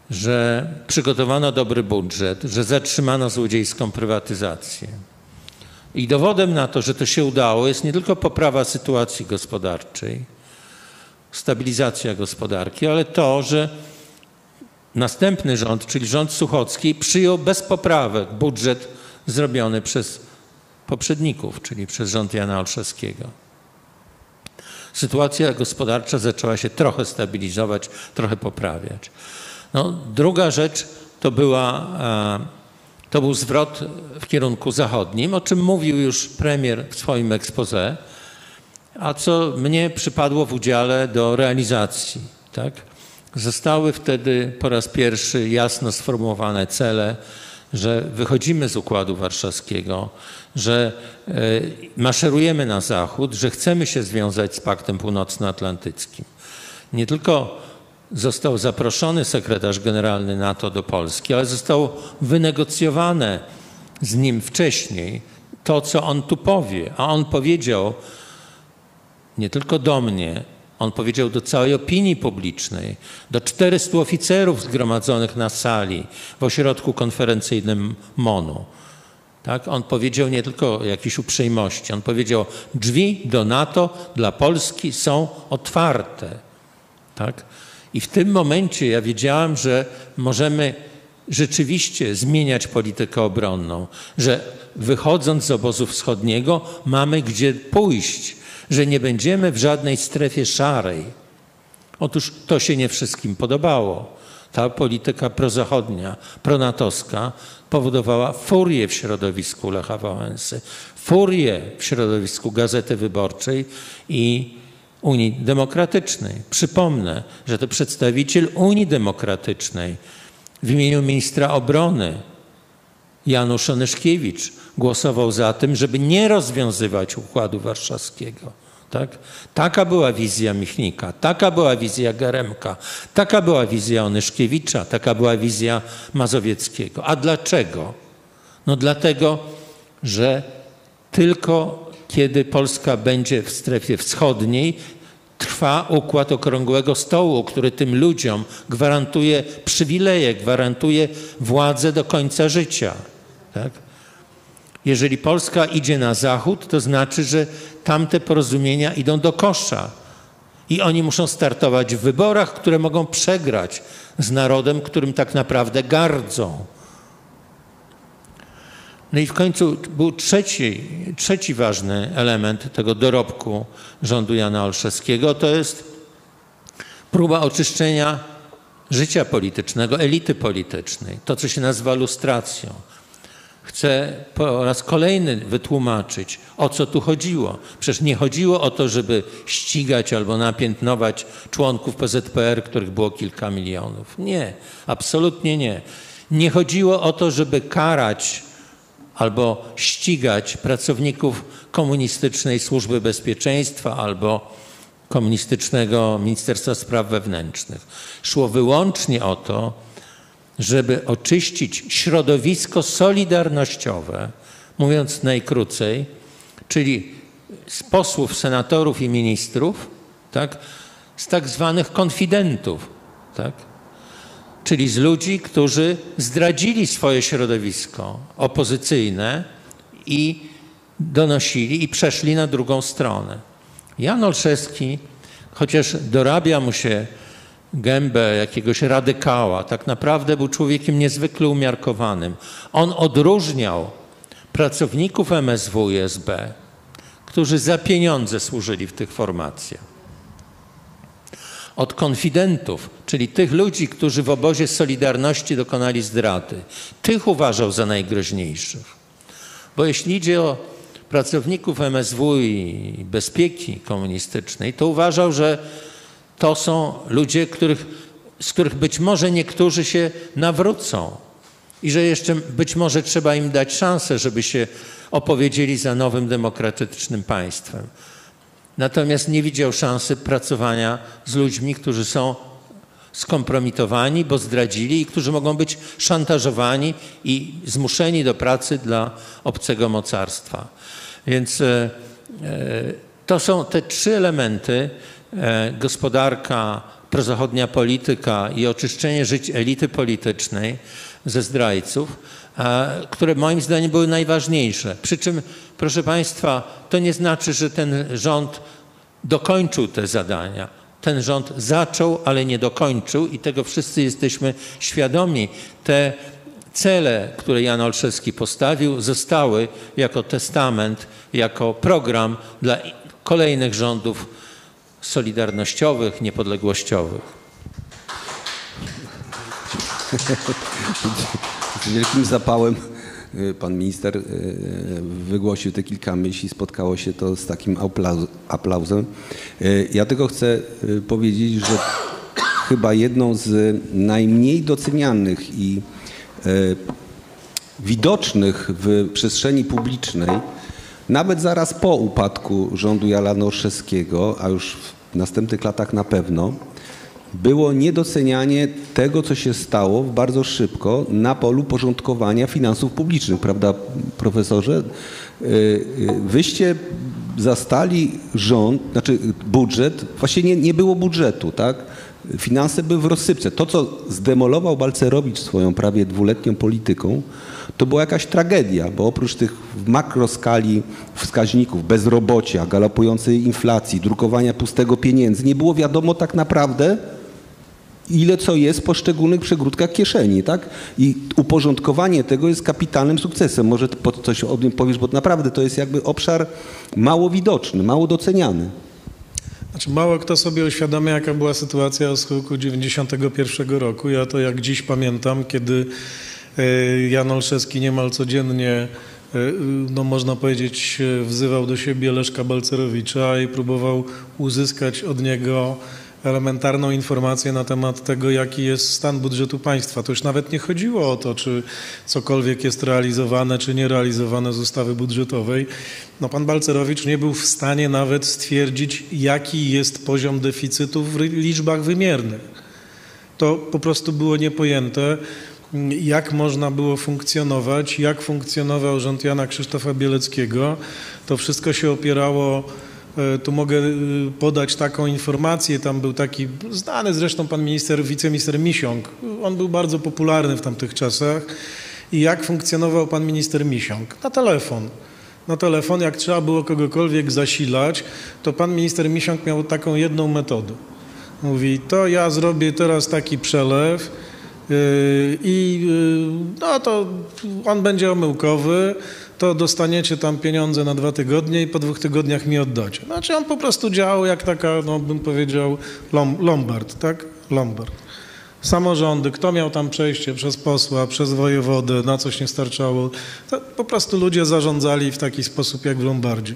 że przygotowano dobry budżet, że zatrzymano złodziejską prywatyzację. I dowodem na to, że to się udało, jest nie tylko poprawa sytuacji gospodarczej, stabilizacja gospodarki, ale to, że następny rząd, czyli rząd Suchockiej, przyjął bez poprawek budżet zrobiony przez poprzedników, czyli przez rząd Jana Olszewskiego. Sytuacja gospodarcza zaczęła się trochę stabilizować, trochę poprawiać. No, druga rzecz to była... To był zwrot w kierunku zachodnim, o czym mówił już premier w swoim exposé, a co mnie przypadło w udziale do realizacji. Tak? Zostały wtedy po raz pierwszy jasno sformułowane cele, że wychodzimy z Układu Warszawskiego, że maszerujemy na zachód, że chcemy się związać z Paktem Północnoatlantyckim. Nie tylko został zaproszony sekretarz generalny NATO do Polski, ale zostało wynegocjowane z nim wcześniej to, co on tu powie. A on powiedział nie tylko do mnie, on powiedział do całej opinii publicznej, do czterystu oficerów zgromadzonych na sali w ośrodku konferencyjnym MON-u. Tak? On powiedział nie tylko jakiejś uprzejmości, on powiedział: drzwi do NATO dla Polski są otwarte. Tak? I w tym momencie ja wiedziałem, że możemy rzeczywiście zmieniać politykę obronną, że wychodząc z obozu wschodniego mamy gdzie pójść, że nie będziemy w żadnej strefie szarej. Otóż to się nie wszystkim podobało. Ta polityka prozachodnia, pronatowska powodowała furię w środowisku Lecha Wałęsy, furię w środowisku Gazety Wyborczej i Unii Demokratycznej. Przypomnę, że to przedstawiciel Unii Demokratycznej w imieniu ministra obrony Janusz Onyszkiewicz głosował za tym, żeby nie rozwiązywać Układu Warszawskiego. Tak? Taka była wizja Michnika, taka była wizja Geremka, taka była wizja Onyszkiewicza, taka była wizja Mazowieckiego. A dlaczego? No dlatego, że tylko kiedy Polska będzie w strefie wschodniej, trwa układ Okrągłego Stołu, który tym ludziom gwarantuje przywileje, gwarantuje władzę do końca życia. Tak? Jeżeli Polska idzie na zachód, to znaczy, że tamte porozumienia idą do kosza. I oni muszą startować w wyborach, które mogą przegrać z narodem, którym tak naprawdę gardzą. No i w końcu był trzeci, trzeci ważny element tego dorobku rządu Jana Olszewskiego. To jest próba oczyszczenia życia politycznego, elity politycznej. To, co się nazywa lustracją. Chcę po raz kolejny wytłumaczyć, o co tu chodziło. Przecież nie chodziło o to, żeby ścigać albo napiętnować członków P Z P R, których było kilka milionów. Nie, absolutnie nie. Nie chodziło o to, żeby karać albo ścigać pracowników komunistycznej służby bezpieczeństwa albo komunistycznego Ministerstwa Spraw Wewnętrznych. Szło wyłącznie o to, żeby oczyścić środowisko solidarnościowe, mówiąc najkrócej, czyli z posłów, senatorów i ministrów, tak, z tak zwanych konfidentów, tak, czyli z ludzi, którzy zdradzili swoje środowisko opozycyjne i donosili i przeszli na drugą stronę. Jan Olszewski, chociaż dorabia mu się gębę jakiegoś radykała, tak naprawdę był człowiekiem niezwykle umiarkowanym. On odróżniał pracowników M S W i S B, którzy za pieniądze służyli w tych formacjach, od konfidentów, czyli tych ludzi, którzy w obozie Solidarności dokonali zdrady. Tych uważał za najgroźniejszych. Bo jeśli idzie o pracowników M S W i bezpieki komunistycznej, to uważał, że to są ludzie, których, z których być może niektórzy się nawrócą i że jeszcze być może trzeba im dać szansę, żeby się opowiedzieli za nowym demokratycznym państwem. Natomiast nie widział szansy pracowania z ludźmi, którzy są skompromitowani, bo zdradzili i którzy mogą być szantażowani i zmuszeni do pracy dla obcego mocarstwa. Więc e, to są te trzy elementy: gospodarka, prozachodnia polityka i oczyszczenie żyć elity politycznej ze zdrajców, które moim zdaniem były najważniejsze. Przy czym, proszę Państwa, to nie znaczy, że ten rząd dokończył te zadania. Ten rząd zaczął, ale nie dokończył i tego wszyscy jesteśmy świadomi. Te cele, które Jan Olszewski postawił, zostały jako testament, jako program dla kolejnych rządów solidarnościowych, niepodległościowych. Z wielkim zapałem pan minister wygłosił te kilka myśli, spotkało się to z takim aplauzem. Ja tylko chcę powiedzieć, że chyba jedną z najmniej docenianych i widocznych w przestrzeni publicznej, nawet zaraz po upadku rządu Jana Olszewskiego, a już w następnych latach na pewno, było niedocenianie tego, co się stało bardzo szybko na polu porządkowania finansów publicznych. Prawda, profesorze? Wyście zastali rząd, znaczy budżet, właśnie nie, nie było budżetu, tak? Finanse były w rozsypce. To, co zdemolował Balcerowicz swoją prawie dwuletnią polityką, to była jakaś tragedia, bo oprócz tych w makroskali wskaźników bezrobocia, galopującej inflacji, drukowania pustego pieniędzy, nie było wiadomo tak naprawdę, ile co jest w poszczególnych przegródkach kieszeni, tak? I uporządkowanie tego jest kapitalnym sukcesem. Może coś o tym powiesz, bo naprawdę to jest jakby obszar mało widoczny, mało doceniany. Znaczy, mało kto sobie uświadamia, jaka była sytuacja z roku dziewięćdziesiątego pierwszego roku. Ja to jak dziś pamiętam, kiedy Jan Olszewski niemal codziennie, no można powiedzieć, wzywał do siebie Leszka Balcerowicza i próbował uzyskać od niego elementarną informację na temat tego, jaki jest stan budżetu państwa. To już nawet nie chodziło o to, czy cokolwiek jest realizowane, czy nierealizowane z ustawy budżetowej. No, pan Balcerowicz nie był w stanie nawet stwierdzić, jaki jest poziom deficytu w liczbach wymiernych. To po prostu było niepojęte, jak można było funkcjonować, jak funkcjonował rząd Jana Krzysztofa Bieleckiego. To wszystko się opierało to mogę podać taką informację. Tam był taki znany zresztą pan minister, wiceminister Misiąg. On był bardzo popularny w tamtych czasach. I jak funkcjonował pan minister Misiąg? Na telefon. Na telefon, jak trzeba było kogokolwiek zasilać, to pan minister Misiąg miał taką jedną metodę. Mówi, to ja zrobię teraz taki przelew i no to on będzie omyłkowy, to dostaniecie tam pieniądze na dwa tygodnie i po dwóch tygodniach mi oddacie. Znaczy on po prostu działał jak taka, no bym powiedział, Lombard, tak? Lombard. Samorządy, kto miał tam przejście przez posła, przez wojewodę, na coś nie starczało. To po prostu ludzie zarządzali w taki sposób jak w Lombardzie.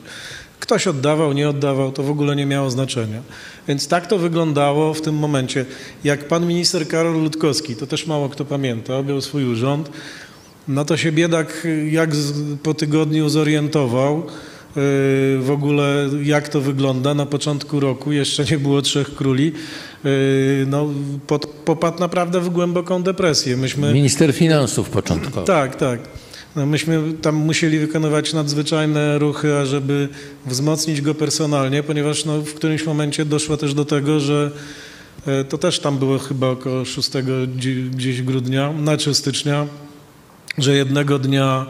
Ktoś oddawał, nie oddawał, to w ogóle nie miało znaczenia. Więc tak to wyglądało w tym momencie. Jak pan minister Karol Ludkowski, to też mało kto pamięta, objął swój urząd, no to się biedak jak po tygodniu zorientował w ogóle jak to wygląda. Na początku roku jeszcze nie było Trzech Króli. No, pod, popadł naprawdę w głęboką depresję. Myśmy, minister finansów początkowo. Tak, tak. No, myśmy tam musieli wykonywać nadzwyczajne ruchy, ażeby wzmocnić go personalnie, ponieważ no, w którymś momencie doszło też do tego, że to też tam było chyba około szóstego gdzieś grudnia, znaczy stycznia, że jednego dnia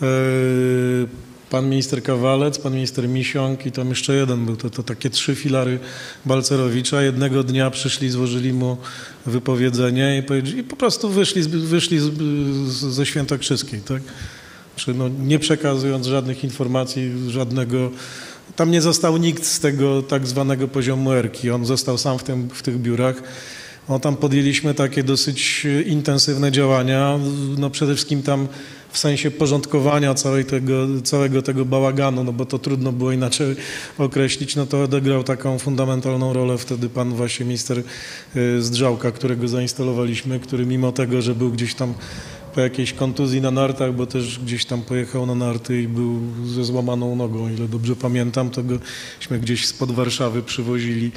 yy, pan minister Kawalec, pan minister Misiąg i tam jeszcze jeden był, to, to takie trzy filary Balcerowicza. Jednego dnia przyszli, złożyli mu wypowiedzenie i, i po prostu wyszli, wyszli z, z, ze Świętokrzyskiej, tak? Czy no, nie przekazując żadnych informacji, żadnego... Tam nie został nikt z tego tak zwanego poziomu erki. On został sam w, tym, w tych biurach. No, tam podjęliśmy takie dosyć intensywne działania, no przede wszystkim tam w sensie porządkowania całej tego, całego tego bałaganu, no bo to trudno było inaczej określić, no to odegrał taką fundamentalną rolę wtedy pan właśnie minister Zdrzałka, którego zainstalowaliśmy, który mimo tego, że był gdzieś tam po jakiejś kontuzji na nartach, bo też gdzieś tam pojechał na narty i był ze złamaną nogą, o ile dobrze pamiętam, to gośmy gdzieś spod Warszawy przywozili,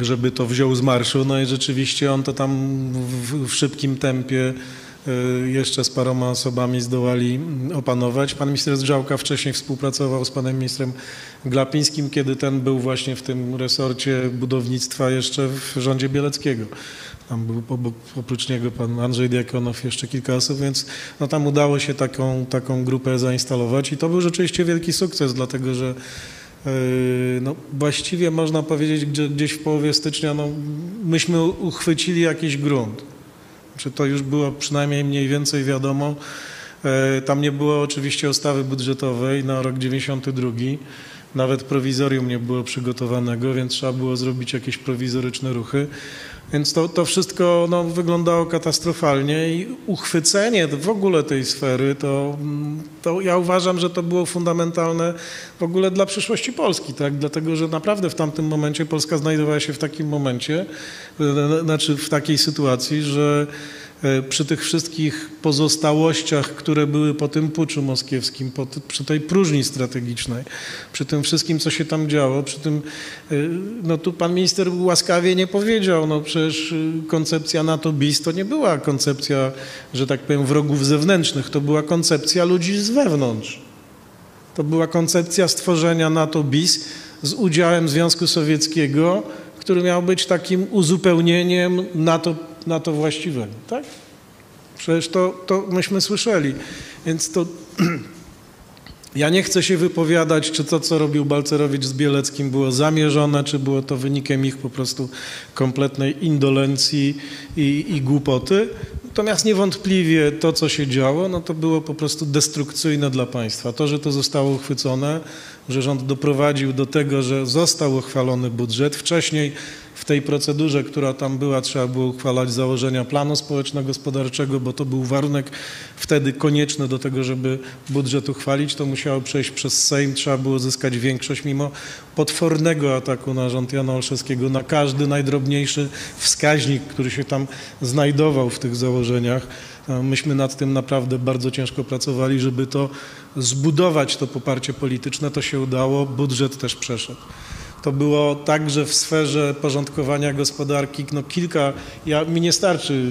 żeby to wziął z marszu. No i rzeczywiście on to tam w, w szybkim tempie y, jeszcze z paroma osobami zdołali opanować. Pan minister Zdrzałka wcześniej współpracował z panem ministrem Glapińskim, kiedy ten był właśnie w tym resorcie budownictwa jeszcze w rządzie Bieleckiego. Tam był obok, oprócz niego pan Andrzej Diakonow, jeszcze kilka osób, więc no tam udało się taką, taką grupę zainstalować i to był rzeczywiście wielki sukces, dlatego że no, właściwie można powiedzieć, gdzie, gdzieś w połowie stycznia no, myśmy uchwycili jakiś grunt. Znaczy, to już było przynajmniej mniej więcej wiadomo. Tam nie było oczywiście ustawy budżetowej na rok dziewięćdziesiąty drugi. Nawet prowizorium nie było przygotowanego, więc trzeba było zrobić jakieś prowizoryczne ruchy. Więc to, to wszystko no, wyglądało katastrofalnie i uchwycenie w ogóle tej sfery, to, to ja uważam, że to było fundamentalne w ogóle dla przyszłości Polski, tak? Dlatego, że naprawdę w tamtym momencie Polska znajdowała się w takim momencie, znaczy w takiej sytuacji, że przy tych wszystkich pozostałościach, które były po tym puczu moskiewskim, po ty, przy tej próżni strategicznej, przy tym wszystkim, co się tam działo, przy tym, no tu pan minister łaskawie nie powiedział, no przecież koncepcja NATO bis to nie była koncepcja, że tak powiem, wrogów zewnętrznych, to była koncepcja ludzi z wewnątrz. To była koncepcja stworzenia NATO bis z udziałem Związku Sowieckiego, który miał być takim uzupełnieniem NATO na to właściwego, tak? Przecież to, to myśmy słyszeli, więc to ja nie chcę się wypowiadać, czy to, co robił Balcerowicz z Bieleckim było zamierzone, czy było to wynikiem ich po prostu kompletnej indolencji i, i głupoty. Natomiast niewątpliwie to, co się działo, no to było po prostu destrukcyjne dla państwa. To, że to zostało uchwycone, że rząd doprowadził do tego, że został uchwalony budżet. Wcześniej w tej procedurze, która tam była, trzeba było uchwalać założenia planu społeczno-gospodarczego, bo to był warunek wtedy konieczny do tego, żeby budżet uchwalić. To musiało przejść przez Sejm, trzeba było zyskać większość mimo potwornego ataku na rząd Jana Olszewskiego, na każdy najdrobniejszy wskaźnik, który się tam znajdował w tych założeniach. Myśmy nad tym naprawdę bardzo ciężko pracowali, żeby to zbudować, to poparcie polityczne. To się udało, budżet też przeszedł. To było także w sferze porządkowania gospodarki, no kilka, ja, mi nie starczy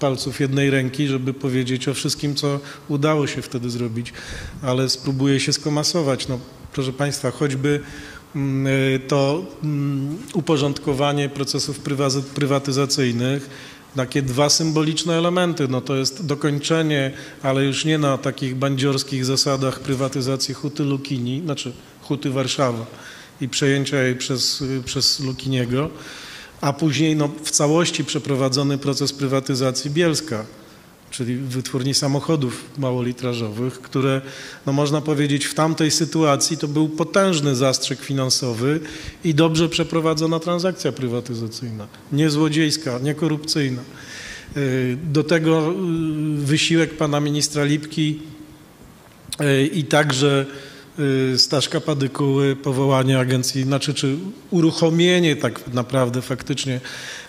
palców jednej ręki, żeby powiedzieć o wszystkim, co udało się wtedy zrobić, ale spróbuję się skomasować. No, proszę państwa, choćby to uporządkowanie procesów prywatyzacyjnych, takie dwa symboliczne elementy. No to jest dokończenie, ale już nie na takich bandziorskich zasadach prywatyzacji huty Lukinii, znaczy huty Warszawa i przejęcia jej przez, przez Lukiniego, a później no, w całości przeprowadzony proces prywatyzacji Bielska, czyli wytwórni samochodów małolitrażowych, które, no można powiedzieć, w tamtej sytuacji to był potężny zastrzyk finansowy i dobrze przeprowadzona transakcja prywatyzacyjna, nie złodziejska, nie korupcyjna. Do tego wysiłek pana ministra Lipki i także Staszka Padykuły, powołanie agencji, znaczy czy uruchomienie tak naprawdę faktycznie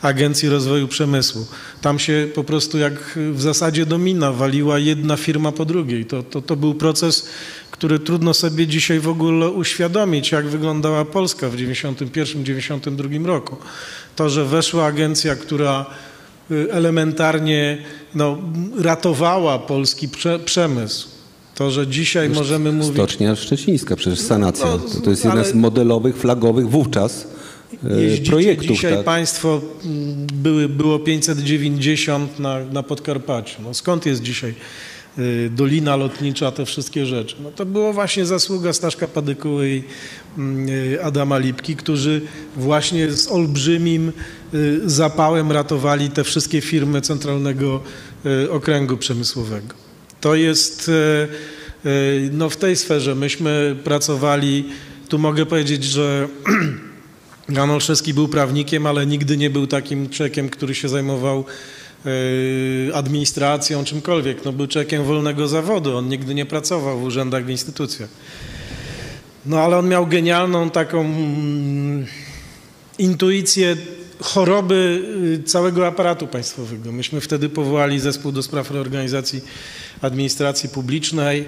Agencji Rozwoju Przemysłu. Tam się po prostu jak w zasadzie domina waliła jedna firma po drugiej. To, to, to był proces, który trudno sobie dzisiaj w ogóle uświadomić, jak wyglądała Polska w dziewięćdziesiątym pierwszym, dziewięćdziesiątym drugim roku. To, że weszła agencja, która elementarnie no, ratowała polski prze, przemysł. To, że dzisiaj Wiesz, możemy mówić... Stocznia Szczecińska, przecież sanacja. No, no, to jest jeden z modelowych, flagowych wówczas jeździcie projektów. Dzisiaj tak. Państwo były, było pięćset dziewięćdziesiąt na, na Podkarpaciu. No, skąd jest dzisiaj y, Dolina Lotnicza, te wszystkie rzeczy? No, to było właśnie zasługa Staszka Padykuły i y, Adama Lipki, którzy właśnie z olbrzymim y, zapałem ratowali te wszystkie firmy Centralnego y, Okręgu Przemysłowego. To jest, no w tej sferze myśmy pracowali, tu mogę powiedzieć, że Jan Olszewski był prawnikiem, ale nigdy nie był takim człowiekiem, który się zajmował administracją, czymkolwiek. No był człowiekiem wolnego zawodu, on nigdy nie pracował w urzędach, w instytucjach. No ale on miał genialną taką intuicję choroby całego aparatu państwowego. Myśmy wtedy powołali zespół do spraw reorganizacji administracji publicznej.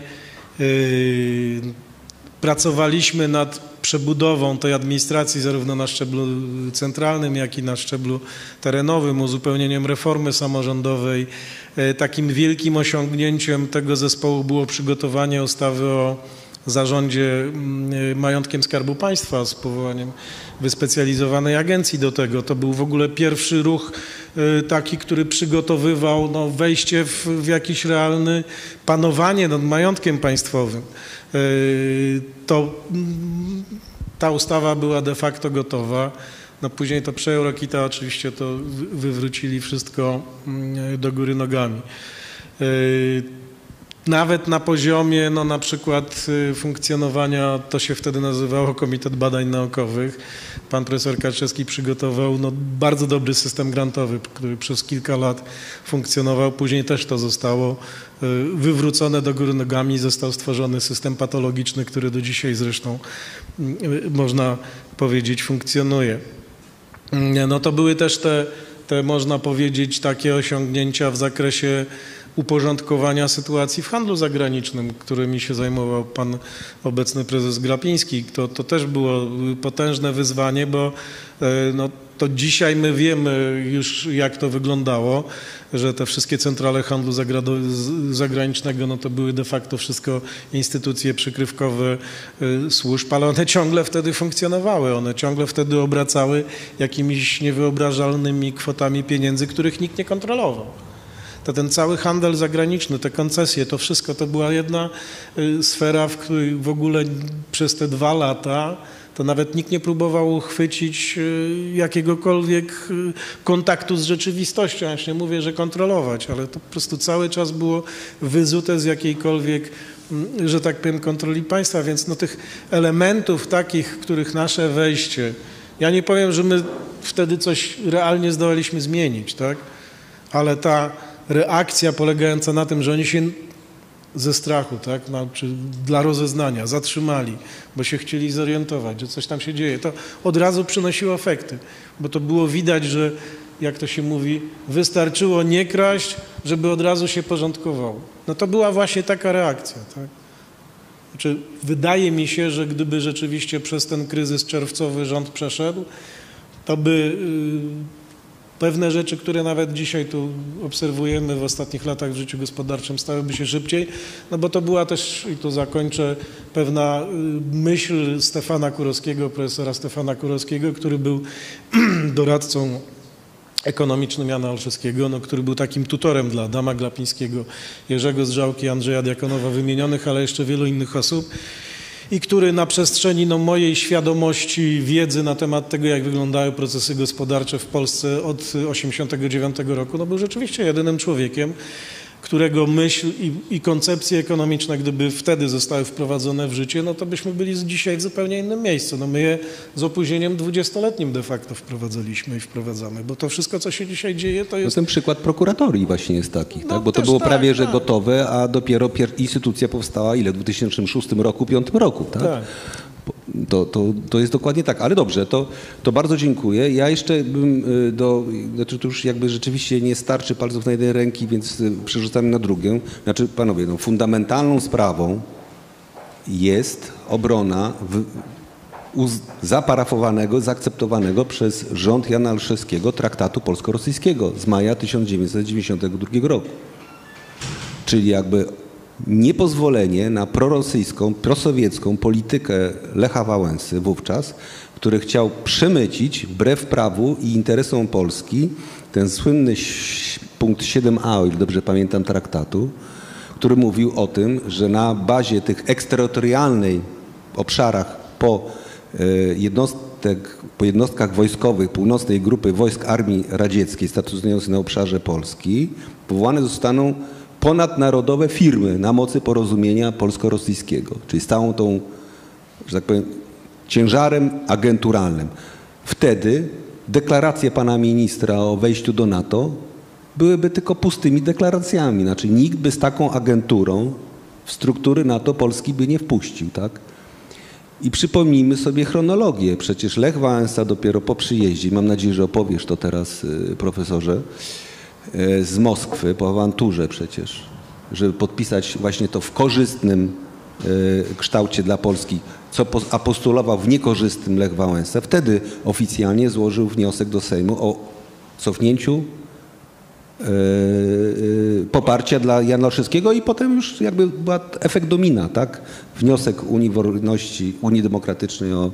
Pracowaliśmy nad przebudową tej administracji zarówno na szczeblu centralnym, jak i na szczeblu terenowym, uzupełnieniem reformy samorządowej. Takim wielkim osiągnięciem tego zespołu było przygotowanie ustawy o zarządzie majątkiem Skarbu Państwa z powołaniem wyspecjalizowanej agencji do tego. To był w ogóle pierwszy ruch taki, który przygotowywał no, wejście w, w jakiś realny panowanie nad majątkiem państwowym. To, ta ustawa była de facto gotowa. No, później to przejął Rokita, oczywiście to wywrócili wszystko do góry nogami. Nawet na poziomie no, na przykład funkcjonowania, to się wtedy nazywało Komitet Badań Naukowych. Pan profesor Karczewski przygotował no, bardzo dobry system grantowy, który przez kilka lat funkcjonował. Później też to zostało wywrócone do góry nogami. Został stworzony system patologiczny, który do dzisiaj zresztą, można powiedzieć, funkcjonuje. No to były też te, te można powiedzieć, takie osiągnięcia w zakresie uporządkowania sytuacji w handlu zagranicznym, którymi się zajmował pan obecny prezes Grapiński. To, to też było potężne wyzwanie, bo no, to dzisiaj my wiemy już, jak to wyglądało, że te wszystkie centrale handlu zagranicznego no, to były de facto wszystko instytucje przykrywkowe y, służb, ale one ciągle wtedy funkcjonowały, one ciągle wtedy obracały jakimiś niewyobrażalnymi kwotami pieniędzy, których nikt nie kontrolował. To ten cały handel zagraniczny, te koncesje, to wszystko to była jedna sfera, w której w ogóle przez te dwa lata to nawet nikt nie próbował uchwycić jakiegokolwiek kontaktu z rzeczywistością. Ja już nie mówię, że kontrolować, ale to po prostu cały czas było wyzute z jakiejkolwiek, że tak powiem, kontroli państwa. Więc no tych elementów takich, których nasze wejście, ja nie powiem, że my wtedy coś realnie zdołaliśmy zmienić, tak? Ale ta reakcja polegająca na tym, że oni się ze strachu, tak, na, czy dla rozeznania zatrzymali, bo się chcieli zorientować, że coś tam się dzieje, to od razu przynosiło efekty, bo to było widać, że jak to się mówi, wystarczyło nie kraść, żeby od razu się porządkowało. No to była właśnie taka reakcja, tak. Znaczy, wydaje mi się, że gdyby rzeczywiście przez ten kryzys czerwcowy rząd przeszedł, to by... Yy, Pewne rzeczy, które nawet dzisiaj tu obserwujemy w ostatnich latach w życiu gospodarczym, stałyby się szybciej, no bo to była też, i tu zakończę, pewna myśl Stefana Kurowskiego, profesora Stefana Kurowskiego, który był doradcą ekonomicznym Jana Olszewskiego, no, który był takim tutorem dla Adama Glapińskiego, Jerzego Zżałki, Andrzeja Diakonowa wymienionych, ale jeszcze wielu innych osób. I który na przestrzeni no, mojej świadomości, wiedzy na temat tego, jak wyglądały procesy gospodarcze w Polsce od tysiąc dziewięćset osiemdziesiątego dziewiątego roku, no, był rzeczywiście jedynym człowiekiem, którego myśl i, i koncepcje ekonomiczne, gdyby wtedy zostały wprowadzone w życie, no to byśmy byli dzisiaj w zupełnie innym miejscu. No my je z opóźnieniem dwudziestoletnim de facto wprowadzaliśmy i wprowadzamy, bo to wszystko, co się dzisiaj dzieje, to jest... No ten przykład prokuratorii właśnie jest taki, no tak? Bo to było tak, prawie, tak, że tak. gotowe, a dopiero pier... instytucja powstała ile? W dwa tysiące szóstym roku, piątym roku, tak? tak. To, to, to jest dokładnie tak, ale dobrze, to, to bardzo dziękuję. Ja jeszcze bym do, znaczy to już jakby rzeczywiście nie starczy palców na jednej ręki, więc przerzucam na drugą. Znaczy panowie, no, fundamentalną sprawą jest obrona w, uz, zaparafowanego, zaakceptowanego przez rząd Jana Olszewskiego traktatu polsko-rosyjskiego z maja tysiąc dziewięćset dziewięćdziesiątego drugiego roku. Czyli jakby niepozwolenie na prorosyjską, prosowiecką politykę Lecha Wałęsy wówczas, który chciał przemycić wbrew prawu i interesom Polski ten słynny punkt siedem a, o ile dobrze pamiętam, traktatu, który mówił o tym, że na bazie tych eksterytorialnych obszarach po jednostek, po jednostkach wojskowych północnej grupy wojsk Armii Radzieckiej stacjonującej na obszarze Polski powołane zostaną ponadnarodowe firmy na mocy porozumienia polsko-rosyjskiego, czyli z całą tą, że tak powiem, ciężarem agenturalnym. Wtedy deklaracje pana ministra o wejściu do NATO byłyby tylko pustymi deklaracjami, znaczy nikt by z taką agenturą w struktury NATO Polski by nie wpuścił, tak? I przypomnijmy sobie chronologię. Przecież Lech Wałęsa dopiero po przyjeździe, mam nadzieję, że opowiesz to teraz, profesorze, z Moskwy, po awanturze przecież, żeby podpisać właśnie to w korzystnym kształcie dla Polski, co apostulował w niekorzystnym Lech Wałęsa. Wtedy oficjalnie złożył wniosek do Sejmu o cofnięciu poparcia dla Jana Olszewskiego i potem już jakby była efekt domina, tak? Wniosek Unii Wolności, Unii Demokratycznej o,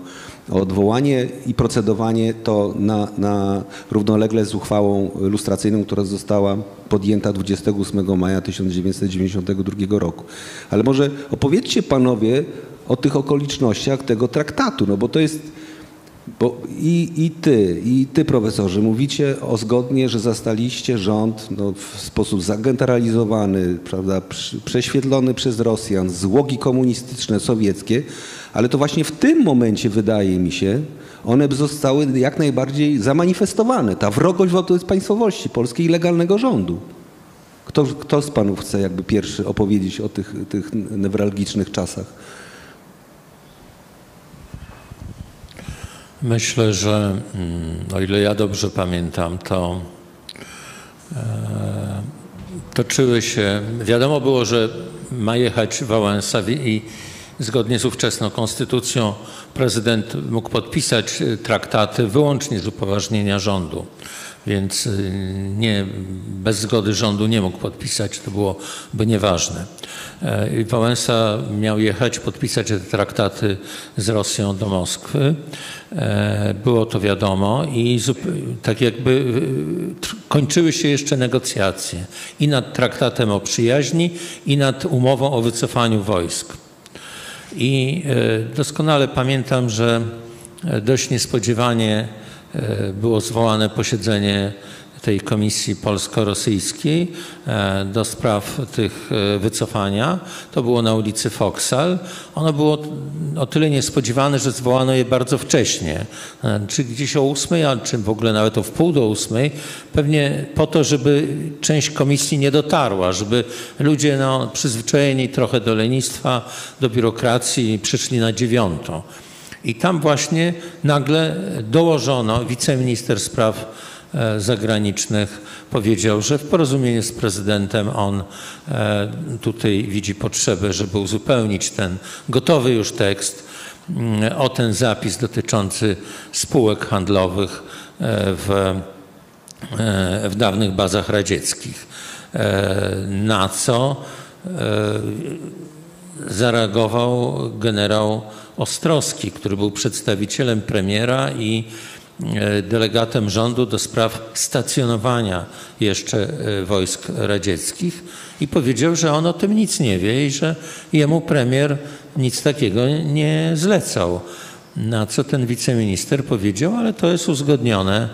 o odwołanie i procedowanie to na, na równolegle z uchwałą lustracyjną, która została podjęta dwudziestego ósmego maja tysiąc dziewięćset dziewięćdziesiątego drugiego roku. Ale może opowiedzcie panowie o tych okolicznościach tego traktatu, no bo to jest... Bo i, i ty, i ty profesorze mówicie o zgodnie, że zastaliście rząd no, w sposób zageneralizowany, prawda, prześwietlony przez Rosjan, złogi komunistyczne, sowieckie, ale to właśnie w tym momencie wydaje mi się, one zostały jak najbardziej zamanifestowane. Ta wrogość wobec państwowości polskiej i legalnego rządu. Kto, kto z panów chce jakby pierwszy opowiedzieć o tych, tych newralgicznych czasach? Myślę, że o ile ja dobrze pamiętam, to e, toczyły się, wiadomo było, że ma jechać Wałęsa i zgodnie z ówczesną konstytucją prezydent mógł podpisać traktaty wyłącznie z upoważnienia rządu, więc nie, bez zgody rządu nie mógł podpisać, to byłoby nieważne. I Wałęsa miał jechać, podpisać te traktaty z Rosją do Moskwy. Było to wiadomo i tak jakby kończyły się jeszcze negocjacje i nad traktatem o przyjaźni, i nad umową o wycofaniu wojsk. I doskonale pamiętam, że dość niespodziewanie było zwołane posiedzenie tej komisji polsko-rosyjskiej do spraw tych wycofania. To było na ulicy Foksal. Ono było o tyle niespodziewane, że zwołano je bardzo wcześnie. Czy gdzieś o ósmej, a czy w ogóle nawet o wpół do ósmej. Pewnie po to, żeby część komisji nie dotarła, żeby ludzie no, przyzwyczajeni trochę do lenistwa, do biurokracji przyszli na dziewiątą. I tam właśnie nagle dołożono, wiceminister spraw zagranicznych powiedział, że w porozumieniu z prezydentem on tutaj widzi potrzebę, żeby uzupełnić ten gotowy już tekst o ten zapis dotyczący spółek handlowych w w dawnych bazach radzieckich, na co zareagował generał Ostrowski, który był przedstawicielem premiera i delegatem rządu do spraw stacjonowania jeszcze wojsk radzieckich i powiedział, że on o tym nic nie wie i że jemu premier nic takiego nie zlecał. Na co ten wiceminister powiedział, ale to jest uzgodnione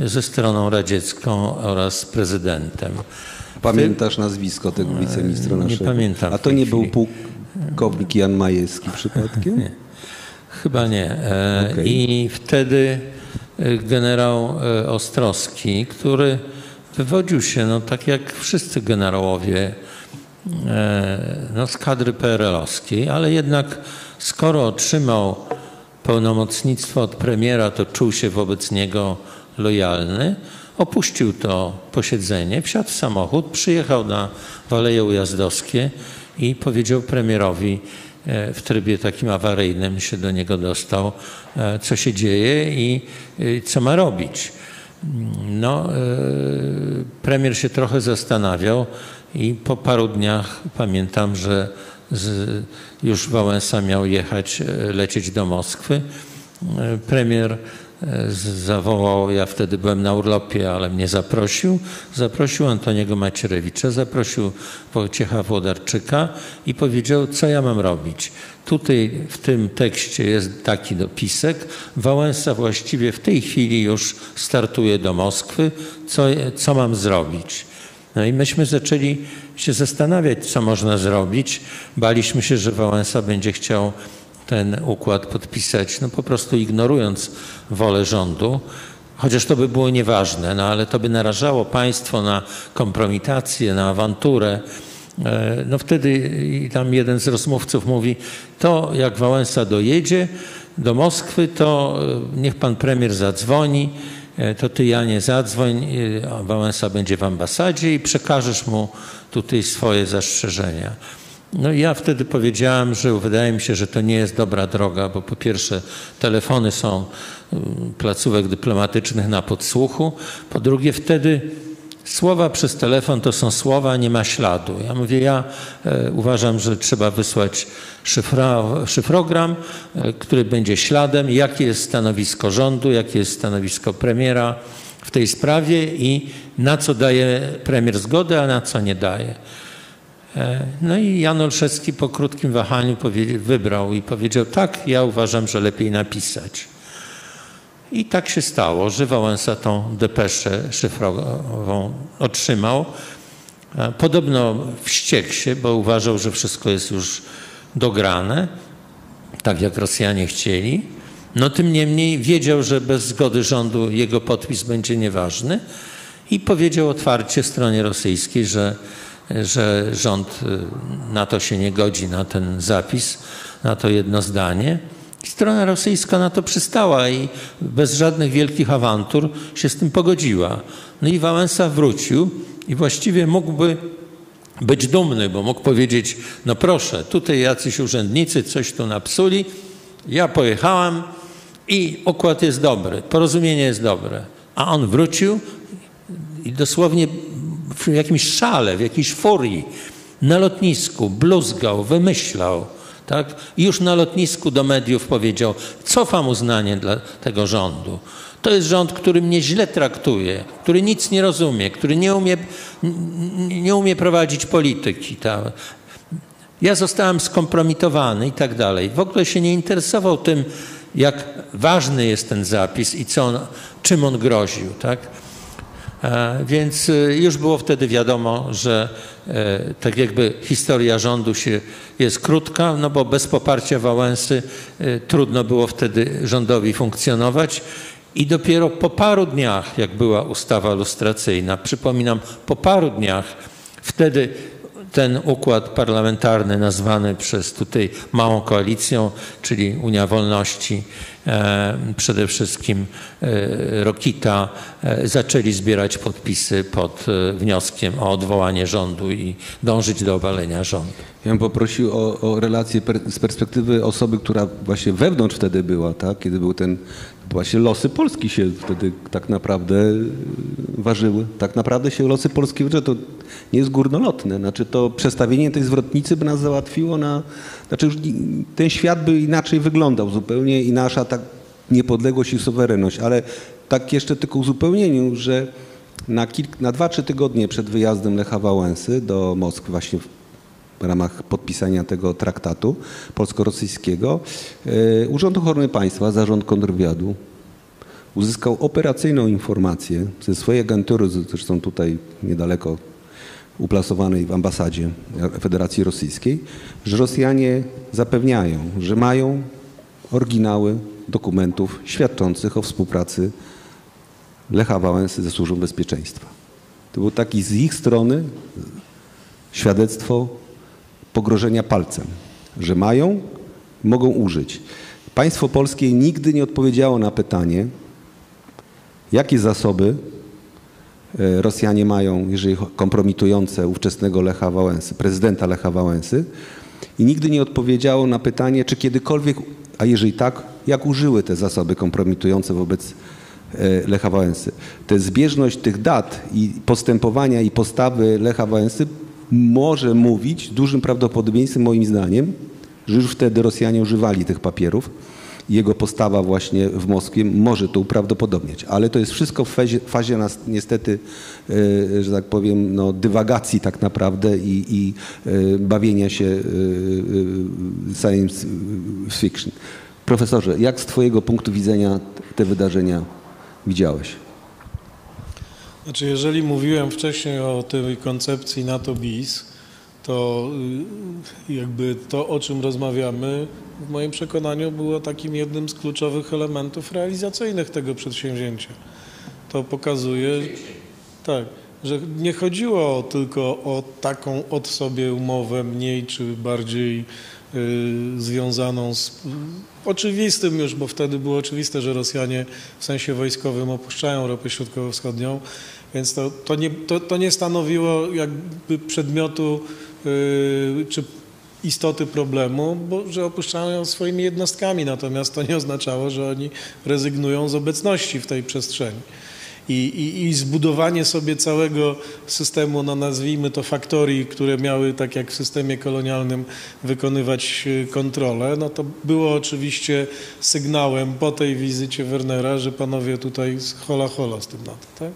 ze stroną radziecką oraz prezydentem. Pamiętasz nazwisko tego wiceministra naszego? Nie pamiętam. A to nie był pułkownik Jan Majewski przypadkiem? Nie. Chyba nie. Okay. I wtedy generał Ostrowski, który wywodził się, no tak jak wszyscy generałowie, no z kadry P R L-owskiej, ale jednak skoro otrzymał pełnomocnictwo od premiera, to czuł się wobec niego lojalny, opuścił to posiedzenie, wsiadł w samochód, przyjechał na Waleje Ujazdowskie i powiedział premierowi, w trybie takim awaryjnym się do niego dostał, co się dzieje i co ma robić. No, premier się trochę zastanawiał i po paru dniach pamiętam, że z, już Wałęsa miał jechać, lecieć do Moskwy. Premier zawołał, ja wtedy byłem na urlopie, ale mnie zaprosił, zaprosił Antoniego Macierewicza, zaprosił Wojciecha Włodarczyka i powiedział, co ja mam robić. Tutaj w tym tekście jest taki dopisek. Wałęsa właściwie w tej chwili już startuje do Moskwy. Co, co mam zrobić? No i myśmy zaczęli się zastanawiać, co można zrobić. Baliśmy się, że Wałęsa będzie chciał ten układ podpisać, no po prostu ignorując wolę rządu, chociaż to by było nieważne, no ale to by narażało państwo na kompromitację, na awanturę. No wtedy tam jeden z rozmówców mówi, to jak Wałęsa dojedzie do Moskwy, to niech pan premier zadzwoni, to ty, Janie, zadzwoń, Wałęsa będzie w ambasadzie i przekażesz mu tutaj swoje zastrzeżenia. No ja wtedy powiedziałem, że wydaje mi się, że to nie jest dobra droga, bo po pierwsze telefony są placówek dyplomatycznych na podsłuchu, po drugie wtedy słowa przez telefon to są słowa, nie ma śladu. Ja mówię, ja uważam, że trzeba wysłać szyfra, szyfrogram, który będzie śladem, jakie jest stanowisko rządu, jakie jest stanowisko premiera w tej sprawie i na co daje premier zgodę, a na co nie daje. No i Jan Olszewski po krótkim wahaniu wybrał i powiedział, tak, ja uważam, że lepiej napisać. I tak się stało, że Wałęsa tą depeszę szyfrową otrzymał. Podobno wściekł się, bo uważał, że wszystko jest już dograne, tak jak Rosjanie chcieli. No tym niemniej wiedział, że bez zgody rządu jego podpis będzie nieważny i powiedział otwarcie stronie rosyjskiej, że że rząd na to się nie godzi, na ten zapis, na to jedno zdanie. Strona rosyjska na to przystała i bez żadnych wielkich awantur się z tym pogodziła. No i Wałęsa wrócił i właściwie mógłby być dumny, bo mógł powiedzieć, no proszę, tutaj jacyś urzędnicy coś tu napsuli, ja pojechałem i układ jest dobry, porozumienie jest dobre. A on wrócił i dosłownie w jakimś szale, w jakiejś furii, na lotnisku bluzgał, wymyślał, tak? I już na lotnisku do mediów powiedział, cofam uznanie dla tego rządu. To jest rząd, który mnie źle traktuje, który nic nie rozumie, który nie umie, nie umie prowadzić polityki. Tak? Ja zostałem skompromitowany i tak dalej. W ogóle się nie interesował tym, jak ważny jest ten zapis i co on, czym on groził, tak? Więc już było wtedy wiadomo, że tak jakby historia rządu się jest krótka, no bo bez poparcia Wałęsy trudno było wtedy rządowi funkcjonować i dopiero po paru dniach, jak była ustawa lustracyjna, przypominam, po paru dniach wtedy ten układ parlamentarny nazwany przez tutaj małą koalicją, czyli Unia Wolności, e, przede wszystkim e, Rokita, e, zaczęli zbierać podpisy pod e, wnioskiem o odwołanie rządu i dążyć do obalenia rządu. Ja bym poprosił o, o relację per, z perspektywy osoby, która właśnie wewnątrz wtedy była, tak? Kiedy był ten, właśnie losy Polski się wtedy tak naprawdę ważyły. Tak naprawdę się losy Polski, że to nie jest górnolotne. Znaczy to przestawienie tej zwrotnicy by nas załatwiło na... Znaczy już ten świat by inaczej wyglądał zupełnie i nasza tak niepodległość i suwerenność. Ale tak jeszcze tylko uzupełnieniu, że na, kilk, na dwa, trzy tygodnie przed wyjazdem Lecha Wałęsy do Moskwy właśnie w w ramach podpisania tego traktatu polsko-rosyjskiego, Urząd Ochrony Państwa, Zarząd Kontrwywiadu uzyskał operacyjną informację ze swojej agentury, zresztą tutaj niedaleko uplasowanej w ambasadzie Federacji Rosyjskiej, że Rosjanie zapewniają, że mają oryginały dokumentów świadczących o współpracy Lecha Wałęsy ze Służbą Bezpieczeństwa. To był taki z ich strony świadectwo pogrożenia palcem, że mają, mogą użyć. Państwo polskie nigdy nie odpowiedziało na pytanie, jakie zasoby Rosjanie mają, jeżeli kompromitujące ówczesnego Lecha Wałęsy, prezydenta Lecha Wałęsy, i nigdy nie odpowiedziało na pytanie, czy kiedykolwiek, a jeżeli tak, jak użyły te zasoby kompromitujące wobec Lecha Wałęsy. Ta zbieżność tych dat i postępowania i postawy Lecha Wałęsy może mówić dużym prawdopodobieństwem, moim zdaniem, że już wtedy Rosjanie używali tych papierów. Jego postawa właśnie w Moskwie może to uprawdopodobniać. Ale to jest wszystko w fazie, fazie nas, niestety, że tak powiem, no, dywagacji tak naprawdę i, i bawienia się science fiction. Profesorze, jak z twojego punktu widzenia te wydarzenia widziałeś? Znaczy, jeżeli mówiłem wcześniej o tej koncepcji NATO bis, to jakby to, o czym rozmawiamy, w moim przekonaniu było takim jednym z kluczowych elementów realizacyjnych tego przedsięwzięcia. To pokazuje, tak, że nie chodziło tylko o taką od sobie umowę mniej czy bardziej y, związaną z... oczywistym już, bo wtedy było oczywiste, że Rosjanie w sensie wojskowym opuszczają Europę Środkowo-Wschodnią, więc to, to, nie, to, to nie stanowiło jakby przedmiotu yy, czy istoty problemu, bo że opuszczają ją swoimi jednostkami, natomiast to nie oznaczało, że oni rezygnują z obecności w tej przestrzeni. I, i, i zbudowanie sobie całego systemu, no nazwijmy to faktorii, które miały, tak jak w systemie kolonialnym, wykonywać kontrolę, no to było oczywiście sygnałem po tej wizycie Wernera, że panowie tutaj hola hola z tym NATO, tak?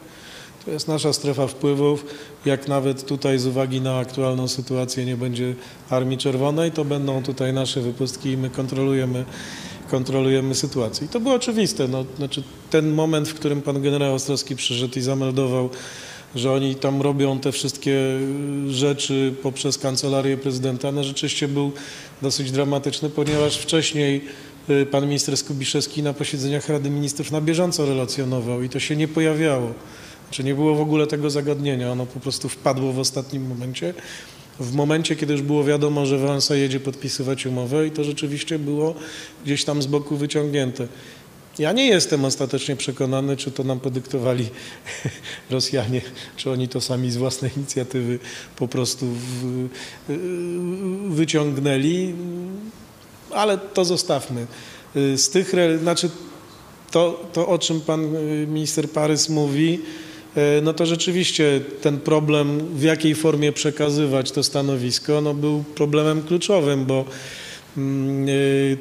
To jest nasza strefa wpływów, jak nawet tutaj z uwagi na aktualną sytuację nie będzie Armii Czerwonej, to będą tutaj nasze wypustki i my kontrolujemy kontrolujemy sytuację. I to było oczywiste. No, znaczy ten moment, w którym pan generał Ostrowski przyszedł i zameldował, że oni tam robią te wszystkie rzeczy poprzez kancelarię prezydenta, no rzeczywiście był dosyć dramatyczny, ponieważ wcześniej pan minister Skubiszewski na posiedzeniach Rady Ministrów na bieżąco relacjonował i to się nie pojawiało. Znaczy nie było w ogóle tego zagadnienia, ono po prostu wpadło w ostatnim momencie. W momencie, kiedy już było wiadomo, że Wałęsa jedzie podpisywać umowę i to rzeczywiście było gdzieś tam z boku wyciągnięte. Ja nie jestem ostatecznie przekonany, czy to nam podyktowali Rosjanie, czy oni to sami z własnej inicjatywy po prostu w, wyciągnęli, ale to zostawmy. Z tych, znaczy to, to, o czym pan minister Parys mówi, no to rzeczywiście ten problem, w jakiej formie przekazywać to stanowisko, no był problemem kluczowym, bo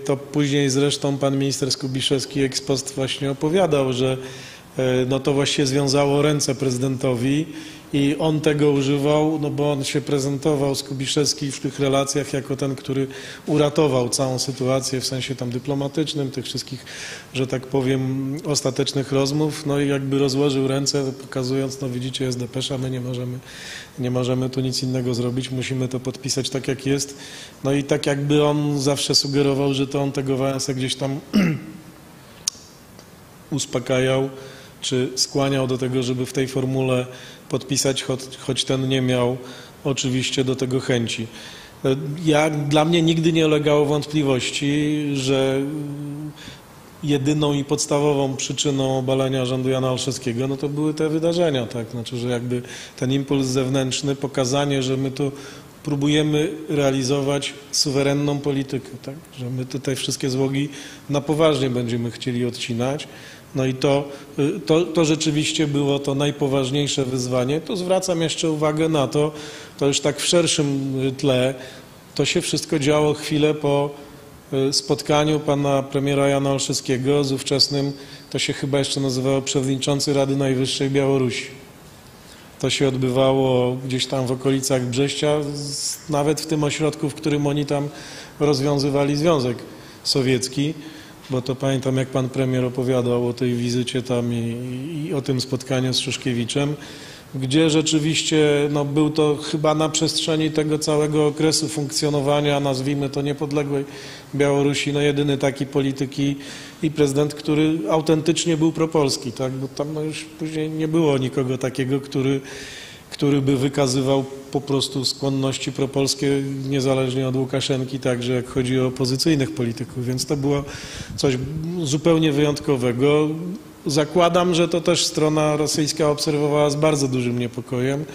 to później zresztą pan minister Skubiszewski ex post właśnie opowiadał, że no to właśnie związało ręce prezydentowi i on tego używał, no bo on się prezentował, Skubiszewski, w tych relacjach jako ten, który uratował całą sytuację w sensie tam dyplomatycznym, tych wszystkich, że tak powiem, ostatecznych rozmów, no i jakby rozłożył ręce, pokazując, no widzicie, jest depesza, my nie możemy, nie możemy tu nic innego zrobić, musimy to podpisać tak, jak jest. No i tak jakby on zawsze sugerował, że to on tego Wałęsę gdzieś tam uspokajał, czy skłaniał do tego, żeby w tej formule podpisać, choć, choć ten nie miał oczywiście do tego chęci. Ja, dla mnie nigdy nie ulegało wątpliwości, że jedyną i podstawową przyczyną obalenia rządu Jana Olszewskiego, no to były te wydarzenia, tak? Znaczy, że jakby ten impuls zewnętrzny, pokazanie, że my tu próbujemy realizować suwerenną politykę, tak? Że my tutaj wszystkie złogi na poważnie będziemy chcieli odcinać. No i to, to, to rzeczywiście było to najpoważniejsze wyzwanie. To zwracam jeszcze uwagę na to, to już tak w szerszym tle, to się wszystko działo chwilę po spotkaniu pana premiera Jana Olszewskiego z ówczesnym, to się chyba jeszcze nazywało przewodniczący Rady Najwyższej Białorusi. To się odbywało gdzieś tam w okolicach Brześcia, nawet w tym ośrodku, w którym oni tam rozwiązywali Związek Sowiecki. Bo to pamiętam, jak pan premier opowiadał o tej wizycie tam i, i o tym spotkaniu z Szuszkiewiczem, gdzie rzeczywiście no, był to chyba na przestrzeni tego całego okresu funkcjonowania, nazwijmy to, niepodległej Białorusi, no jedyny taki polityk i, i prezydent, który autentycznie był propolski, tak? Bo tam no, już później nie było nikogo takiego, który, który by wykazywał po prostu skłonności propolskie, niezależnie od Łukaszenki, także jak chodzi o opozycyjnych polityków, więc to było coś zupełnie wyjątkowego. Zakładam, że to też strona rosyjska obserwowała z bardzo dużym niepokojem,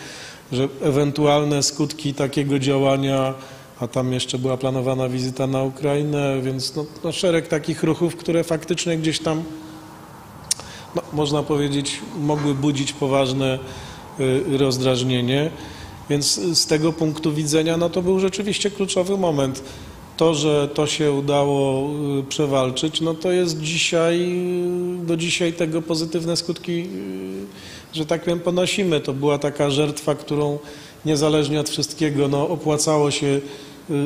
że ewentualne skutki takiego działania, a tam jeszcze była planowana wizyta na Ukrainę, więc no, no szereg takich ruchów, które faktycznie gdzieś tam, no, można powiedzieć, mogły budzić poważne y, rozdrażnienie. Więc z tego punktu widzenia no to był rzeczywiście kluczowy moment. To, że to się udało przewalczyć, no to jest dzisiaj, do dzisiaj tego pozytywne skutki, że tak powiem, ponosimy. To była taka żertwa, którą niezależnie od wszystkiego no, opłacało się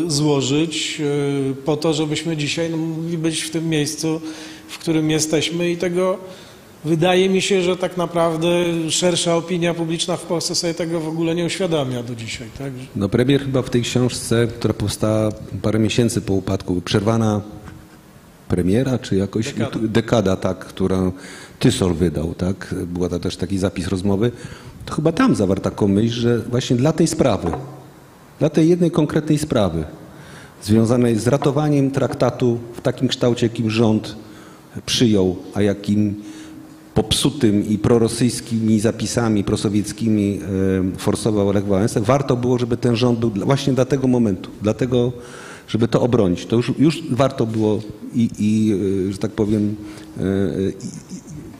złożyć po to, żebyśmy dzisiaj no, mogli być w tym miejscu, w którym jesteśmy i tego... Wydaje mi się, że tak naprawdę szersza opinia publiczna w Polsce sobie tego w ogóle nie uświadamia do dzisiaj. Tak? No premier chyba w tej książce, która powstała parę miesięcy po upadku, przerwana premiera, czy jakoś dekada, dekada tak, którą Tysol wydał, tak? Była to też taki zapis rozmowy, to chyba tam zawarł taką myśl, że właśnie dla tej sprawy, dla tej jednej konkretnej sprawy związanej z ratowaniem traktatu w takim kształcie, jakim rząd przyjął, a jakim popsutym i prorosyjskimi zapisami prosowieckimi y, forsował Lech Wałęsa. Warto było, żeby ten rząd był właśnie dla tego momentu, dlatego, żeby to obronić. To już, już warto było i, i y, że tak powiem, y, y,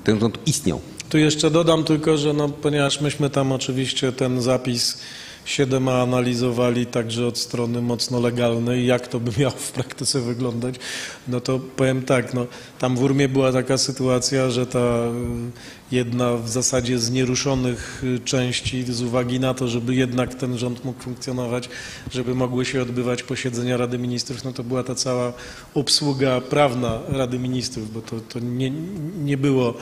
ten rząd istniał. Tu jeszcze dodam tylko, że no, ponieważ myśmy tam oczywiście ten zapis siedem a analizowali także od strony mocno legalnej, jak to by miało w praktyce wyglądać, no to powiem tak, no, tam w Urmie była taka sytuacja, że ta jedna w zasadzie z nieruszonych części z uwagi na to, żeby jednak ten rząd mógł funkcjonować, żeby mogły się odbywać posiedzenia Rady Ministrów, no to była ta cała obsługa prawna Rady Ministrów, bo to, to nie, nie było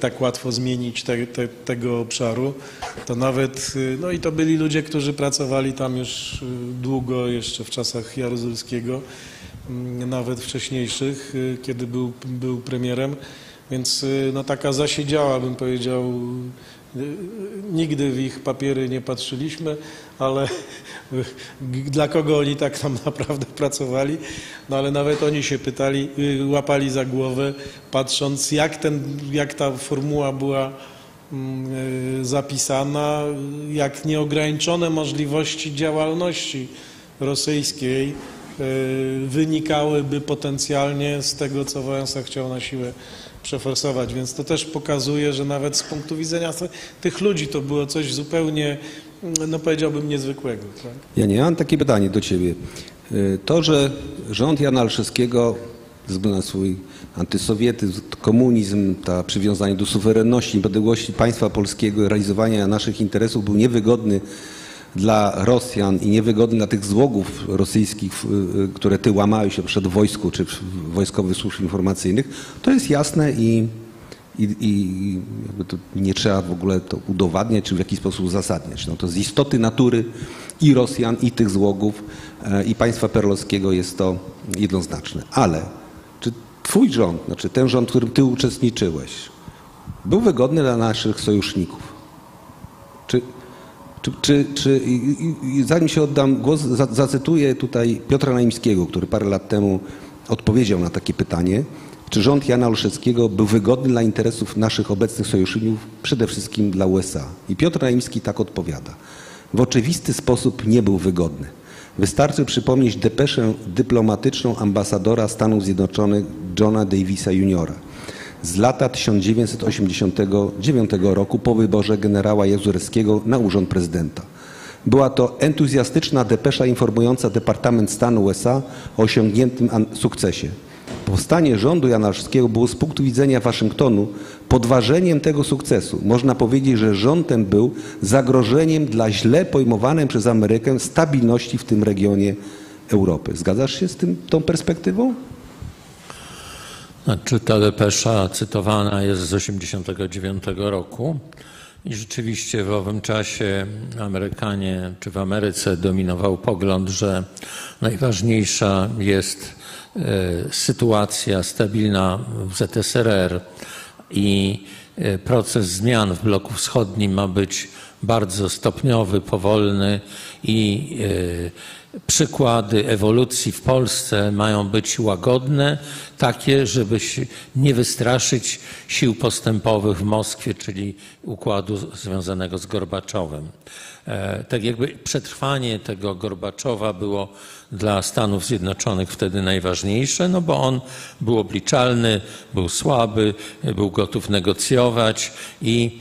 tak łatwo zmienić te, te, tego obszaru. To nawet, no i to byli ludzie, którzy pracowali tam już długo, jeszcze w czasach Jaruzelskiego, nawet wcześniejszych, kiedy był, był premierem. Więc no taka zasiedziała, bym powiedział, nigdy w ich papiery nie patrzyliśmy, ale dla kogo oni tak tam naprawdę pracowali, no ale nawet oni się pytali, łapali za głowę, patrząc jak, ten, jak ta formuła była zapisana, jak nieograniczone możliwości działalności rosyjskiej wynikałyby potencjalnie z tego, co Wałęsa chciał na siłę przeforsować, więc to też pokazuje, że nawet z punktu widzenia tych ludzi to było coś zupełnie, no powiedziałbym, niezwykłego. Tak? Ja nie mam takie pytanie do ciebie. To, że rząd Jana Olszewskiego ze względu na swój antysowietyzm, komunizm, ta przywiązanie do suwerenności, niepodległości państwa polskiego, realizowania naszych interesów był niewygodny dla Rosjan i niewygodny dla tych złogów rosyjskich, które ty łamały się przed wojsku czy wojskowych służb informacyjnych, to jest jasne i, i, i jakby to nie trzeba w ogóle to udowadniać czy w jakiś sposób uzasadniać. No to z istoty natury i Rosjan, i tych złogów, i państwa perelowskiego jest to jednoznaczne. Ale czy twój rząd, znaczy ten rząd, w którym ty uczestniczyłeś, był wygodny dla naszych sojuszników? Czy Czy, czy, czy i, i, zanim się oddam głos, za, zacytuję tutaj Piotra Naimskiego, który parę lat temu odpowiedział na takie pytanie, czy rząd Jana Olszewskiego był wygodny dla interesów naszych obecnych sojuszników, przede wszystkim dla U S A. I Piotr Naimski tak odpowiada. w oczywisty sposób nie był wygodny. Wystarczy przypomnieć depeszę dyplomatyczną ambasadora Stanów Zjednoczonych Johna Davisa juniora z lata tysiąc dziewięćset osiemdziesiątego dziewiątego roku po wyborze generała Jaruzelskiego na urząd prezydenta. Była to entuzjastyczna depesza informująca Departament Stanu U S A o osiągniętym sukcesie. Powstanie rządu Janaszewskiego było z punktu widzenia Waszyngtonu podważeniem tego sukcesu. Można powiedzieć, że rząd ten był zagrożeniem dla źle pojmowanej przez Amerykę stabilności w tym regionie Europy. Zgadzasz się z tym, tą perspektywą? Znaczy, ta depesza cytowana jest z tysiąc dziewięćset osiemdziesiątego dziewiątego roku i rzeczywiście w owym czasie Amerykanie czy w Ameryce dominował pogląd, że najważniejsza jest sytuacja stabilna w Z S R R i proces zmian w bloku wschodnim ma być bardzo stopniowy, powolny i przykłady ewolucji w Polsce mają być łagodne, takie, żeby nie wystraszyć sił postępowych w Moskwie, czyli układu związanego z Gorbaczowem. Tak jakby przetrwanie tego Gorbaczowa było dla Stanów Zjednoczonych wtedy najważniejsze, no bo on był obliczalny, był słaby, był gotów negocjować i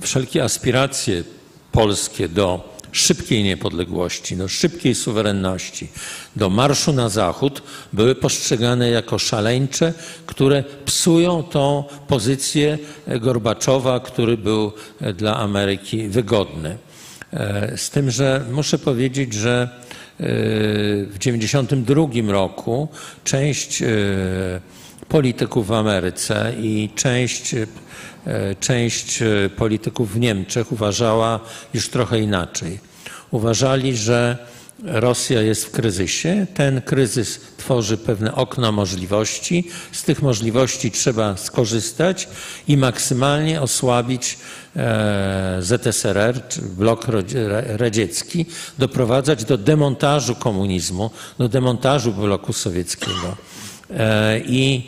wszelkie aspiracje polskie do szybkiej niepodległości, do szybkiej suwerenności, do marszu na zachód były postrzegane jako szaleńcze, które psują tą pozycję Gorbaczowa, który był dla Ameryki wygodny. Z tym, że muszę powiedzieć, że w tysiąc dziewięćset dziewięćdziesiątym drugim roku część polityków w Ameryce i część Część polityków w Niemczech uważała już trochę inaczej. Uważali, że Rosja jest w kryzysie. Ten kryzys tworzy pewne okno możliwości. Z tych możliwości trzeba skorzystać i maksymalnie osłabić Z S R R, czy blok radziecki, doprowadzać do demontażu komunizmu, do demontażu bloku sowieckiego. I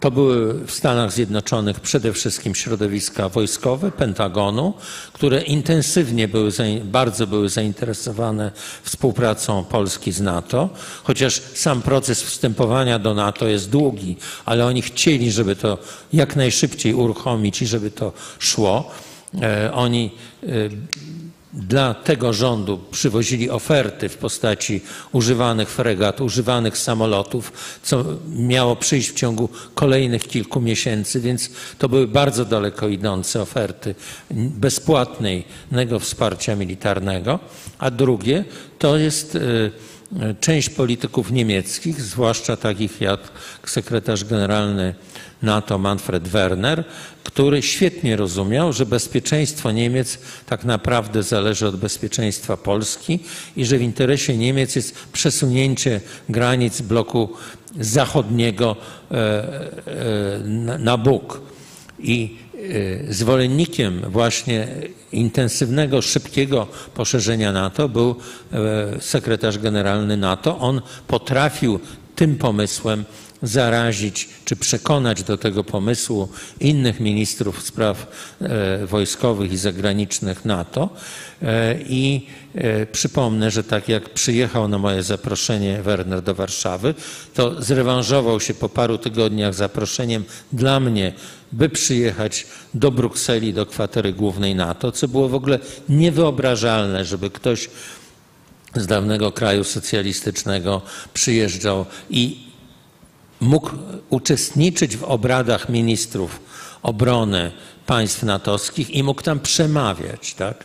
to były w Stanach Zjednoczonych przede wszystkim środowiska wojskowe, Pentagonu, które intensywnie były, bardzo były zainteresowane współpracą Polski z NATO, chociaż sam proces wstępowania do NATO jest długi, ale oni chcieli, żeby to jak najszybciej uruchomić i żeby to szło. Oni dla tego rządu przywozili oferty w postaci używanych fregat, używanych samolotów, co miało przyjść w ciągu kolejnych kilku miesięcy, więc to były bardzo daleko idące oferty bezpłatnego wsparcia militarnego. A drugie to jest część polityków niemieckich, zwłaszcza takich jak sekretarz generalny NATO Manfred Werner, który świetnie rozumiał, że bezpieczeństwo Niemiec tak naprawdę zależy od bezpieczeństwa Polski i że w interesie Niemiec jest przesunięcie granic bloku zachodniego na Bóg. I zwolennikiem właśnie intensywnego, szybkiego poszerzenia NATO był sekretarz generalny NATO. On potrafił tym pomysłem zarazić czy przekonać do tego pomysłu innych ministrów spraw wojskowych i zagranicznych NATO. I przypomnę, że tak jak przyjechał na moje zaproszenie Werner do Warszawy, to zrewanżował się po paru tygodniach zaproszeniem dla mnie, by przyjechać do Brukseli, do kwatery głównej NATO, co było w ogóle niewyobrażalne, żeby ktoś z dawnego kraju socjalistycznego przyjeżdżał i mógł uczestniczyć w obradach ministrów obrony państw natowskich i mógł tam przemawiać, tak?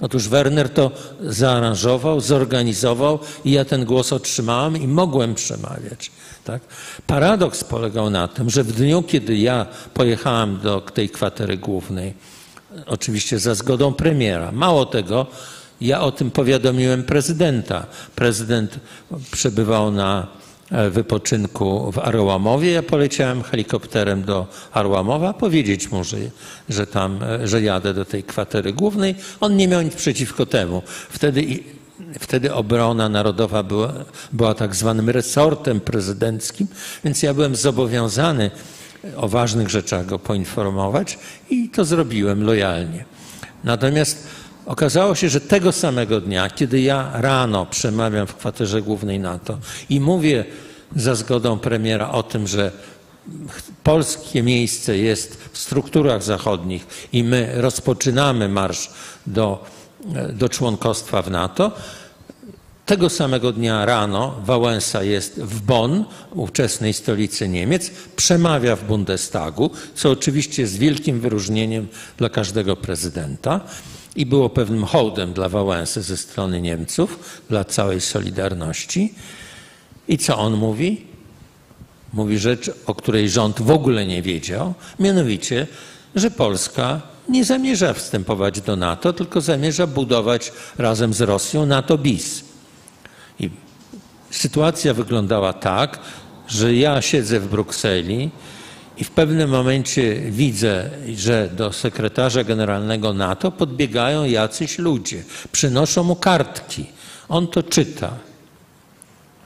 Otóż Werner to zaaranżował, zorganizował i ja ten głos otrzymałem i mogłem przemawiać, tak? Paradoks polegał na tym, że w dniu, kiedy ja pojechałem do tej kwatery głównej, oczywiście za zgodą premiera, mało tego, ja o tym powiadomiłem prezydenta. Prezydent przebywał na wypoczynku w Arłamowie. Ja poleciałem helikopterem do Arłamowa powiedzieć mu, że, że, tam, że jadę do tej kwatery głównej. On nie miał nic przeciwko temu. Wtedy, wtedy obrona narodowa była, była tak zwanym resortem prezydenckim, więc ja byłem zobowiązany o ważnych rzeczach go poinformować i to zrobiłem lojalnie. Natomiast Okazało się, że tego samego dnia, kiedy ja rano przemawiam w kwaterze głównej NATO i mówię za zgodą premiera o tym, że polskie miejsce jest w strukturach zachodnich i my rozpoczynamy marsz do, do członkostwa w NATO, tego samego dnia rano Wałęsa jest w Bonn, ówczesnej stolicy Niemiec, przemawia w Bundestagu, co oczywiście jest wielkim wyróżnieniem dla każdego prezydenta i było pewnym hołdem dla Wałęsy ze strony Niemców, dla całej Solidarności. I co on mówi? Mówi rzecz, o której rząd w ogóle nie wiedział, mianowicie, że Polska nie zamierza wstępować do NATO, tylko zamierza budować razem z Rosją NATO bis. I sytuacja wyglądała tak, że ja siedzę w Brukseli i w pewnym momencie widzę, że do sekretarza generalnego NATO podbiegają jacyś ludzie. Przynoszą mu kartki. On to czyta,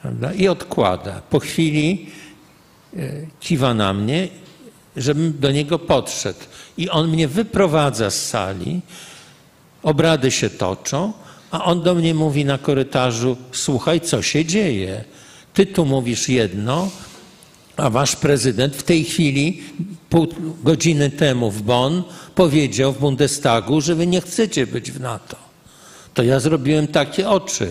prawda? I odkłada. Po chwili kiwa na mnie, żebym do niego podszedł. I on mnie wyprowadza z sali. Obrady się toczą. A on do mnie mówi na korytarzu, słuchaj, co się dzieje? Ty tu mówisz jedno, a wasz prezydent w tej chwili, pół godziny temu w Bonn, powiedział w Bundestagu, że wy nie chcecie być w NATO. To ja zrobiłem takie oczy.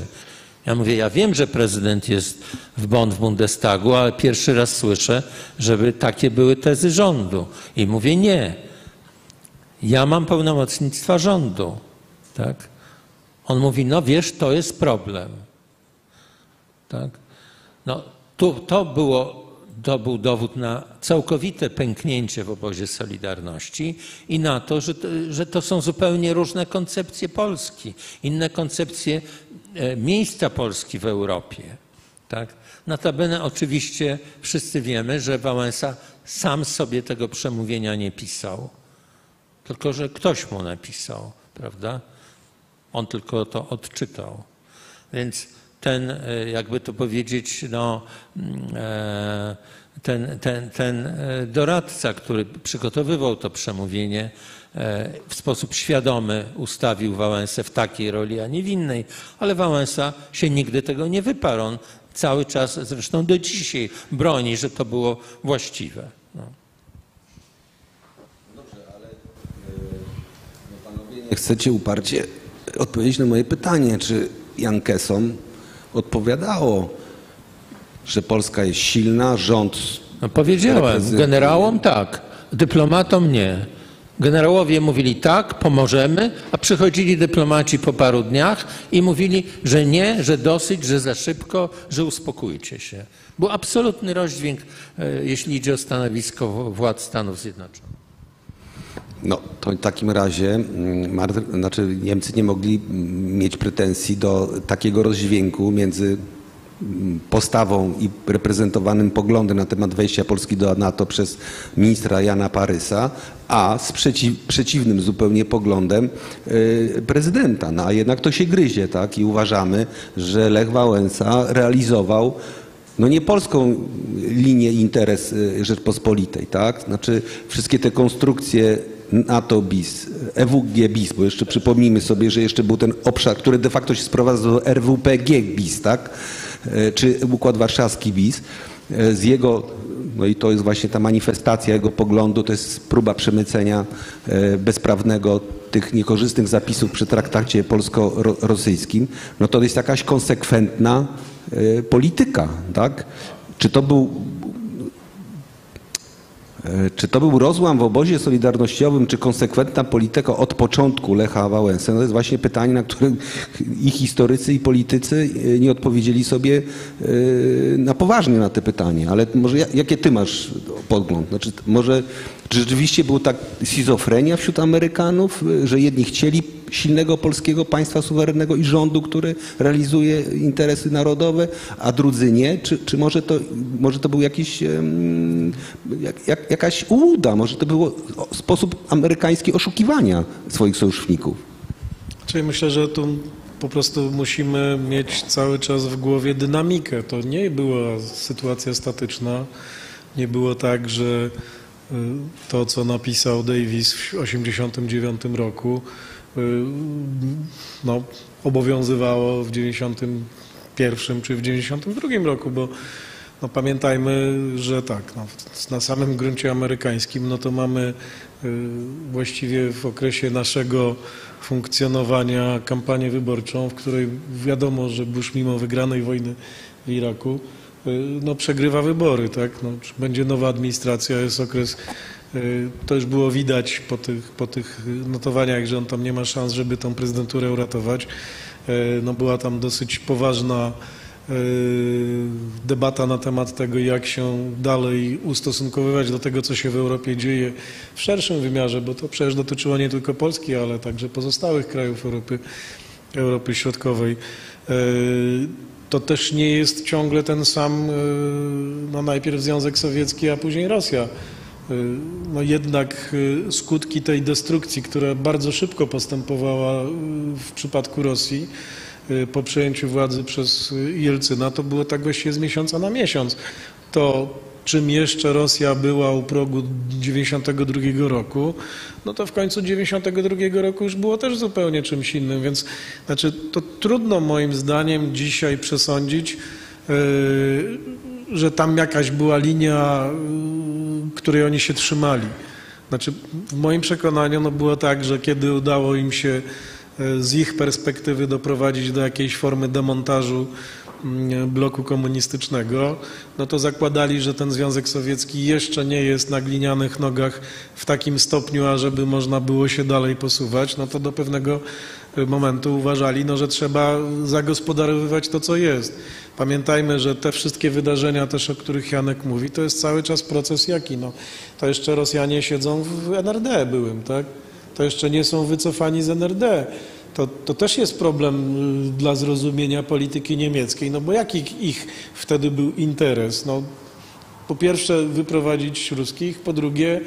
Ja mówię, ja wiem, że prezydent jest w Bonn, w Bundestagu, ale pierwszy raz słyszę, żeby takie były tezy rządu. I mówię, nie, ja mam pełnomocnictwa rządu, tak? On mówi, no wiesz, to jest problem. Tak? No, tu, to, było, to był dowód na całkowite pęknięcie w obozie Solidarności i na to, że, że to są zupełnie różne koncepcje Polski, inne koncepcje miejsca Polski w Europie. Tak? Notabene oczywiście wszyscy wiemy, że Wałęsa sam sobie tego przemówienia nie pisał, tylko że ktoś mu napisał, prawda? On tylko to odczytał. Więc ten, jakby to powiedzieć, no, ten, ten, ten doradca, który przygotowywał to przemówienie, w sposób świadomy ustawił Wałęsę w takiej roli, a nie w innej. Ale Wałęsa się nigdy tego nie wyparł. On cały czas, zresztą do dzisiaj, broni, że to było właściwe. No. Dobrze, ale no panowie nie chcecie uparcie odpowiedzieć na moje pytanie, czy Jankesom odpowiadało, że Polska jest silna, rząd... No powiedziałem, reprezentuje... generałom tak, dyplomatom nie. Generałowie mówili tak, pomożemy, a przychodzili dyplomaci po paru dniach i mówili, że nie, że dosyć, że za szybko, że uspokójcie się. Był absolutny rozdźwięk, jeśli idzie o stanowisko władz Stanów Zjednoczonych. No, to w takim razie znaczy Niemcy nie mogli mieć pretensji do takiego rozdźwięku między postawą i reprezentowanym poglądem na temat wejścia Polski do NATO przez ministra Jana Parysa, a z przeciw, przeciwnym zupełnie poglądem yy, prezydenta. No, a jednak to się gryzie, tak? I uważamy, że Lech Wałęsa realizował no nie polską linię interes Rzeczpospolitej, tak? Znaczy wszystkie te konstrukcje NATO bis, E W G bis, bo jeszcze przypomnijmy sobie, że jeszcze był ten obszar, który de facto się sprowadza do R W P G bis, tak? Czy Układ Warszawski bis. Z jego, no i to jest właśnie ta manifestacja jego poglądu, to jest próba przemycenia bezprawnego tych niekorzystnych zapisów przy traktacie polsko-rosyjskim. No to jest jakaś konsekwentna polityka, tak? Czy to był, czy to był rozłam w obozie solidarnościowym, czy konsekwentna polityka od początku Lecha Wałęsy? No to jest właśnie pytanie, na które i historycy, i politycy nie odpowiedzieli sobie na poważnie na te pytanie. Ale może jakie ty masz podgląd? Znaczy, może czy rzeczywiście była tak schizofrenia wśród Amerykanów, że jedni chcieli silnego polskiego państwa suwerennego i rządu, który realizuje interesy narodowe, a drudzy nie? Czy, czy może to, może to był jakiś, jak, jak, jakaś ułuda? Może to był sposób amerykański oszukiwania swoich sojuszników? Czyli myślę, że tu po prostu musimy mieć cały czas w głowie dynamikę. To nie była sytuacja statyczna. Nie było tak, że to, co napisał Davis w osiemdziesiątym dziewiątym roku, no, obowiązywało w dziewięćdziesiątym pierwszym czy w dziewięćdziesiątym drugim roku, bo no, pamiętajmy, że tak, no, na samym gruncie amerykańskim no to mamy właściwie w okresie naszego funkcjonowania kampanię wyborczą, w której wiadomo, że Bush mimo wygranej wojny w Iraku no, przegrywa wybory, tak? No, będzie nowa administracja, jest okres, to już było widać po tych, po tych notowaniach, że on tam nie ma szans, żeby tą prezydenturę uratować. No, była tam dosyć poważna debata na temat tego, jak się dalej ustosunkowywać do tego, co się w Europie dzieje w szerszym wymiarze, bo to przecież dotyczyło nie tylko Polski, ale także pozostałych krajów Europy, Europy Środkowej. To też nie jest ciągle ten sam, no najpierw Związek Sowiecki, a później Rosja. No jednak skutki tej destrukcji, która bardzo szybko postępowała w przypadku Rosji po przejęciu władzy przez Jelcyna, to było tak właściwie z miesiąca na miesiąc. To czym jeszcze Rosja była u progu dziewięćdziesiątego drugiego roku, no to w końcu dziewięćdziesiątego drugiego roku już było też zupełnie czymś innym, więc znaczy to trudno moim zdaniem dzisiaj przesądzić, że tam jakaś była linia, której oni się trzymali. Znaczy w moim przekonaniu no było tak, że kiedy udało im się z ich perspektywy doprowadzić do jakiejś formy demontażu bloku komunistycznego, no to zakładali, że ten Związek Sowiecki jeszcze nie jest na glinianych nogach w takim stopniu, ażeby można było się dalej posuwać, no to do pewnego momentu uważali, no, że trzeba zagospodarowywać to, co jest. Pamiętajmy, że te wszystkie wydarzenia też, o których Janek mówi, to jest cały czas proces jaki? No, to jeszcze Rosjanie siedzą w N R D byłym, tak? To jeszcze nie są wycofani z N R D. To, to też jest problem dla zrozumienia polityki niemieckiej, no bo jaki ich wtedy był interes? No, po pierwsze wyprowadzić ruskich, po drugie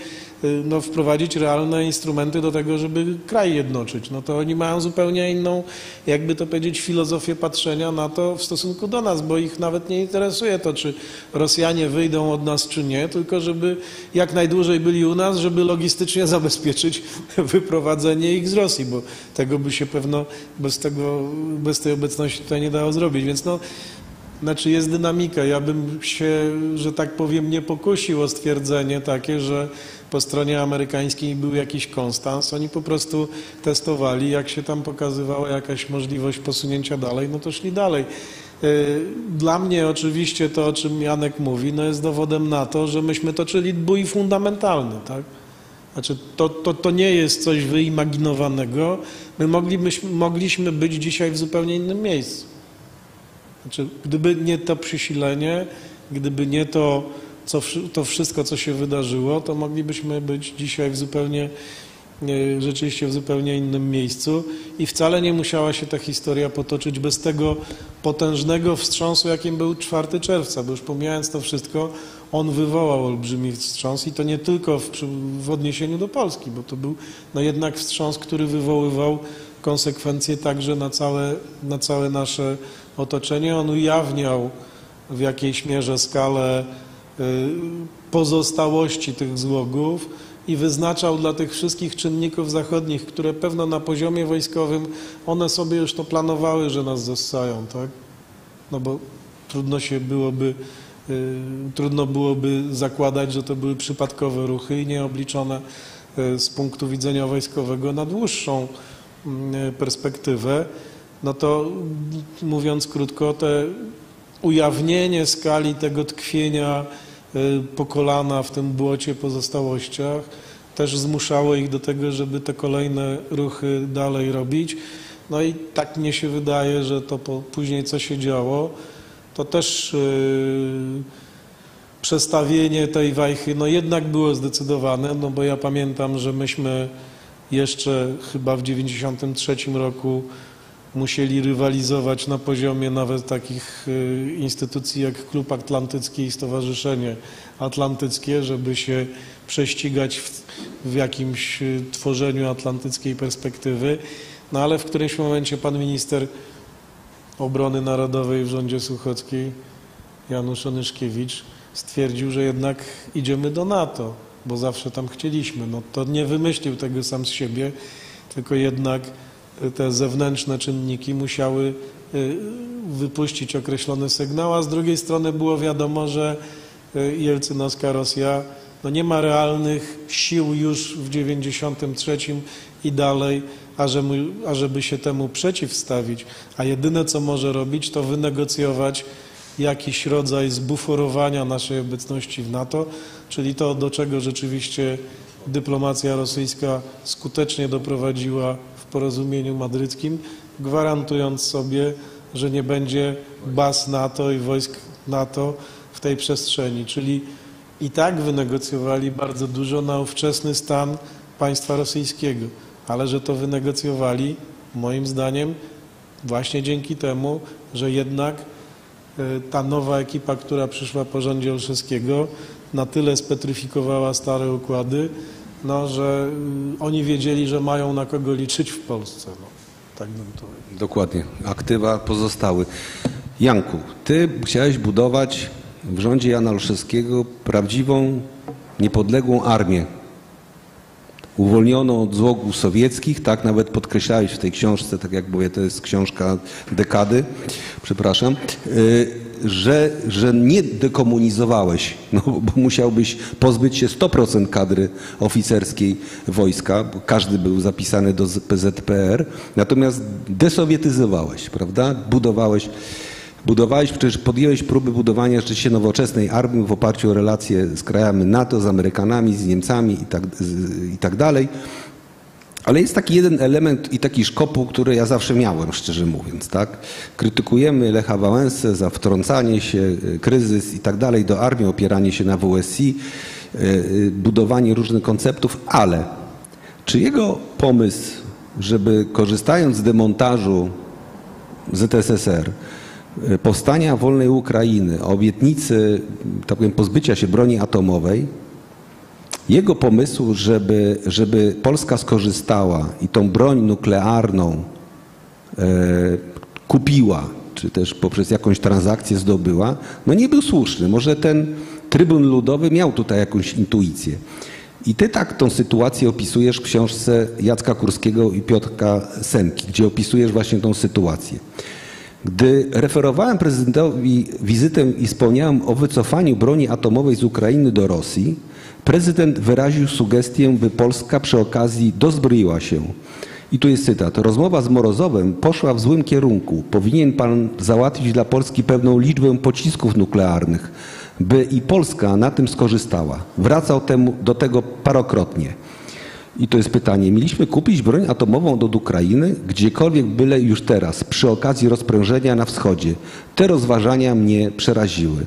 no, wprowadzić realne instrumenty do tego, żeby kraj jednoczyć. No to oni mają zupełnie inną, jakby to powiedzieć, filozofię patrzenia na to w stosunku do nas, bo ich nawet nie interesuje to, czy Rosjanie wyjdą od nas, czy nie, tylko żeby jak najdłużej byli u nas, żeby logistycznie zabezpieczyć wyprowadzenie ich z Rosji, bo tego by się pewno bez tego, bez tej obecności tutaj nie dało zrobić. Więc no, znaczy jest dynamika. Ja bym się, że tak powiem, nie pokusił o stwierdzenie takie, że po stronie amerykańskiej był jakiś konstans. Oni po prostu testowali, jak się tam pokazywała jakaś możliwość posunięcia dalej, no to szli dalej. Dla mnie oczywiście to, o czym Janek mówi, no jest dowodem na to, że myśmy toczyli bój fundamentalny, tak? Znaczy to, to, to nie jest coś wyimaginowanego. My moglibyśmy, mogliśmy być dzisiaj w zupełnie innym miejscu. Znaczy, gdyby nie to przysilenie, gdyby nie to, co, to wszystko, co się wydarzyło, to moglibyśmy być dzisiaj w zupełnie, rzeczywiście w zupełnie innym miejscu i wcale nie musiała się ta historia potoczyć bez tego potężnego wstrząsu, jakim był czwartego czerwca, bo już pomijając to wszystko, on wywołał olbrzymi wstrząs i to nie tylko w, w odniesieniu do Polski, bo to był no jednak wstrząs, który wywoływał konsekwencje także na całe, na całe nasze otoczenie. On ujawniał w jakiejś mierze skalę pozostałości tych złogów i wyznaczał dla tych wszystkich czynników zachodnich, które pewno na poziomie wojskowym one sobie już to planowały, że nas zossają, tak? No bo trudno się byłoby, trudno byłoby zakładać, że to były przypadkowe ruchy i nieobliczone z punktu widzenia wojskowego na dłuższą perspektywę. No to mówiąc krótko, te ujawnienie skali tego tkwienia po kolana w tym błocie pozostałościach też zmuszało ich do tego, żeby te kolejne ruchy dalej robić. No i tak mnie się wydaje, że to po, później co się działo, to też yy, przestawienie tej wajchy no jednak było zdecydowane, no bo ja pamiętam, że myśmy jeszcze chyba w dziewięćdziesiątym trzecim roku musieli rywalizować na poziomie nawet takich instytucji jak Klub Atlantycki i Stowarzyszenie Atlantyckie, żeby się prześcigać w, w jakimś tworzeniu atlantyckiej perspektywy. No ale w którymś momencie pan minister Obrony Narodowej w rządzie Suchockiej, Janusz Onyszkiewicz, stwierdził, że jednak idziemy do NATO, bo zawsze tam chcieliśmy. No to nie wymyślił tego sam z siebie, tylko jednak te zewnętrzne czynniki musiały wypuścić określony sygnał, a z drugiej strony było wiadomo, że jelcynowska Rosja no nie ma realnych sił już w dziewięćdziesiątym trzecim i dalej, ażeby się temu przeciwstawić, a jedyne co może robić, to wynegocjować jakiś rodzaj zbuforowania naszej obecności w NATO, czyli to, do czego rzeczywiście dyplomacja rosyjska skutecznie doprowadziła w porozumieniu madryckim, gwarantując sobie, że nie będzie baz NATO i wojsk NATO w tej przestrzeni. Czyli i tak wynegocjowali bardzo dużo na ówczesny stan państwa rosyjskiego, ale że to wynegocjowali, moim zdaniem, właśnie dzięki temu, że jednak ta nowa ekipa, która przyszła po rządzie Olszewskiego, na tyle spetryfikowała stare układy, no, że oni wiedzieli, że mają na kogo liczyć w Polsce. No, tak bym to... Dokładnie. Aktywa pozostały. Janku, ty chciałeś budować w rządzie Jana Olszewskiego prawdziwą, niepodległą armię, uwolnioną od złogów sowieckich, tak nawet podkreślałeś w tej książce, tak jak mówię, to jest książka dekady, przepraszam, że, że nie dekomunizowałeś, no, bo musiałbyś pozbyć się stu procent kadry oficerskiej wojska, bo każdy był zapisany do P Z P R, natomiast desowietyzowałeś, prawda, budowałeś Budowałeś, przecież podjąłeś próby budowania rzeczywiście nowoczesnej armii w oparciu o relacje z krajami NATO, z Amerykanami, z Niemcami i tak, i tak dalej. Ale jest taki jeden element i taki szkopuł, który ja zawsze miałem, szczerze mówiąc. Tak? Krytykujemy Lecha Wałęsę za wtrącanie się, kryzys i tak dalej do armii, opieranie się na W S I, budowanie różnych konceptów, ale czy jego pomysł, żeby korzystając z demontażu Z S S R, powstania wolnej Ukrainy, obietnicy, tak powiem, pozbycia się broni atomowej, jego pomysł, żeby, żeby Polska skorzystała i tą broń nuklearną e, kupiła, czy też poprzez jakąś transakcję zdobyła, no nie był słuszny. Może ten Trybun Ludowy miał tutaj jakąś intuicję. I ty tak tą sytuację opisujesz w książce Jacka Kurskiego i Piotra Semki, gdzie opisujesz właśnie tą sytuację. Gdy referowałem prezydentowi wizytę i wspomniałem o wycofaniu broni atomowej z Ukrainy do Rosji, prezydent wyraził sugestię, by Polska przy okazji dozbroiła się. I tu jest cytat. Rozmowa z Morozowem poszła w złym kierunku. Powinien pan załatwić dla Polski pewną liczbę pocisków nuklearnych, by i Polska na tym skorzystała. Wracał temu, do tego parokrotnie. I to jest pytanie. Mieliśmy kupić broń atomową od Ukrainy gdziekolwiek byle już teraz, przy okazji rozprężenia na wschodzie. Te rozważania mnie przeraziły.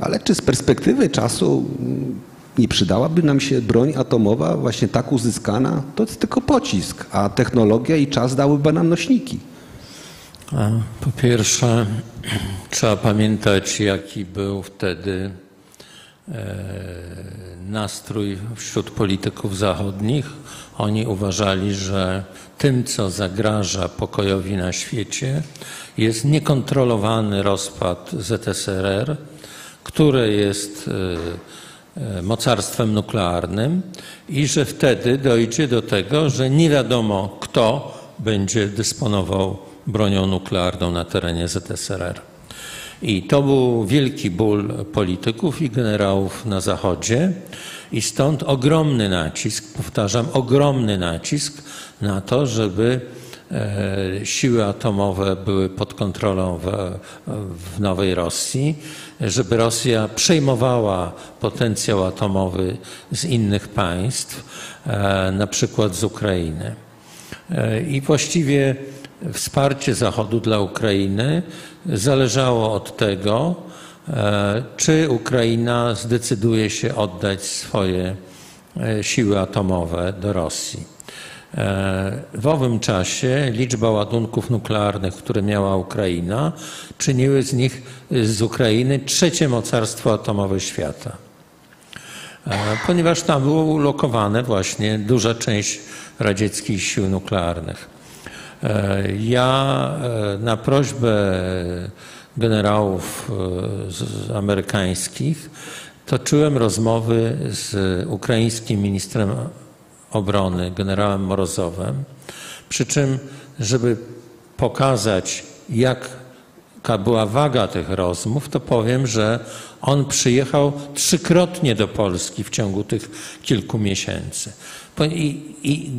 Ale czy z perspektywy czasu nie przydałaby nam się broń atomowa właśnie tak uzyskana? To jest tylko pocisk, a technologia i czas dałyby nam nośniki. Po pierwsze, trzeba pamiętać, jaki był wtedy nastrój wśród polityków zachodnich. Oni uważali, że tym, co zagraża pokojowi na świecie, jest niekontrolowany rozpad Z S R R, które jest mocarstwem nuklearnym i że wtedy dojdzie do tego, że nie wiadomo, kto będzie dysponował bronią nuklearną na terenie Z S R R. I to był wielki ból polityków i generałów na Zachodzie i stąd ogromny nacisk, powtarzam, ogromny nacisk na to, żeby siły atomowe były pod kontrolą w, w Nowej Rosji, żeby Rosja przejmowała potencjał atomowy z innych państw, na przykład z Ukrainy. I właściwie wsparcie Zachodu dla Ukrainy zależało od tego, czy Ukraina zdecyduje się oddać swoje siły atomowe do Rosji. W owym czasie liczba ładunków nuklearnych, które miała Ukraina, czyniły z nich z Ukrainy trzecie mocarstwo atomowe świata. Ponieważ tam było ulokowane właśnie duża część radzieckich sił nuklearnych. Ja na prośbę generałów amerykańskich toczyłem rozmowy z ukraińskim ministrem Obrony generałem Morozowem, przy czym, żeby pokazać, jaka była waga tych rozmów, to powiem, że on przyjechał trzykrotnie do Polski w ciągu tych kilku miesięcy. I, i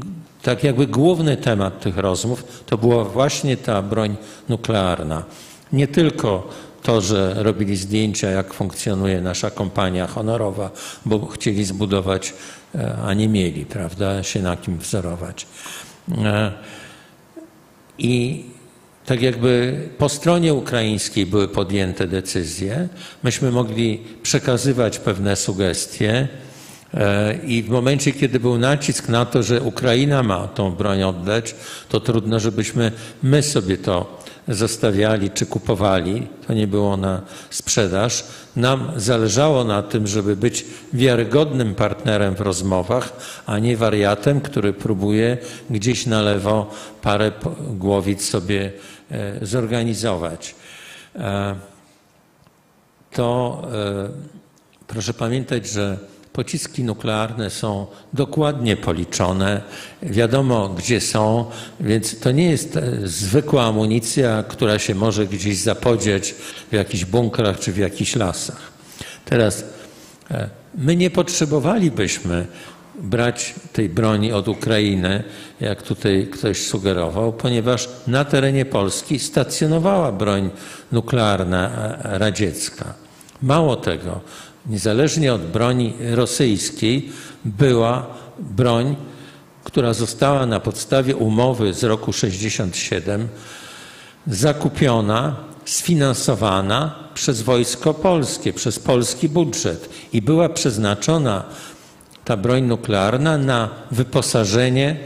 tak jakby główny temat tych rozmów to była właśnie ta broń nuklearna. Nie tylko to, że robili zdjęcia, jak funkcjonuje nasza kompania honorowa, bo chcieli zbudować, a nie mieli, prawda, się na kim wzorować. I tak jakby po stronie ukraińskiej były podjęte decyzje. Myśmy mogli przekazywać pewne sugestie i w momencie, kiedy był nacisk na to, że Ukraina ma tą broń oddać, to trudno, żebyśmy my sobie to zostawiali czy kupowali. To nie było na sprzedaż. Nam zależało na tym, żeby być wiarygodnym partnerem w rozmowach, a nie wariatem, który próbuje gdzieś na lewo parę głowic sobie zorganizować. To proszę pamiętać, że pociski nuklearne są dokładnie policzone, wiadomo gdzie są, więc to nie jest zwykła amunicja, która się może gdzieś zapodziać w jakichś bunkrach czy w jakichś lasach. Teraz my nie potrzebowalibyśmy brać tej broni od Ukrainy, jak tutaj ktoś sugerował, ponieważ na terenie Polski stacjonowała broń nuklearna radziecka. Mało tego, niezależnie od broni rosyjskiej była broń, która została na podstawie umowy z roku tysiąc dziewięćset sześćdziesiątego siódmego zakupiona, sfinansowana przez Wojsko Polskie, przez polski budżet i była przeznaczona ta broń nuklearna na wyposażenie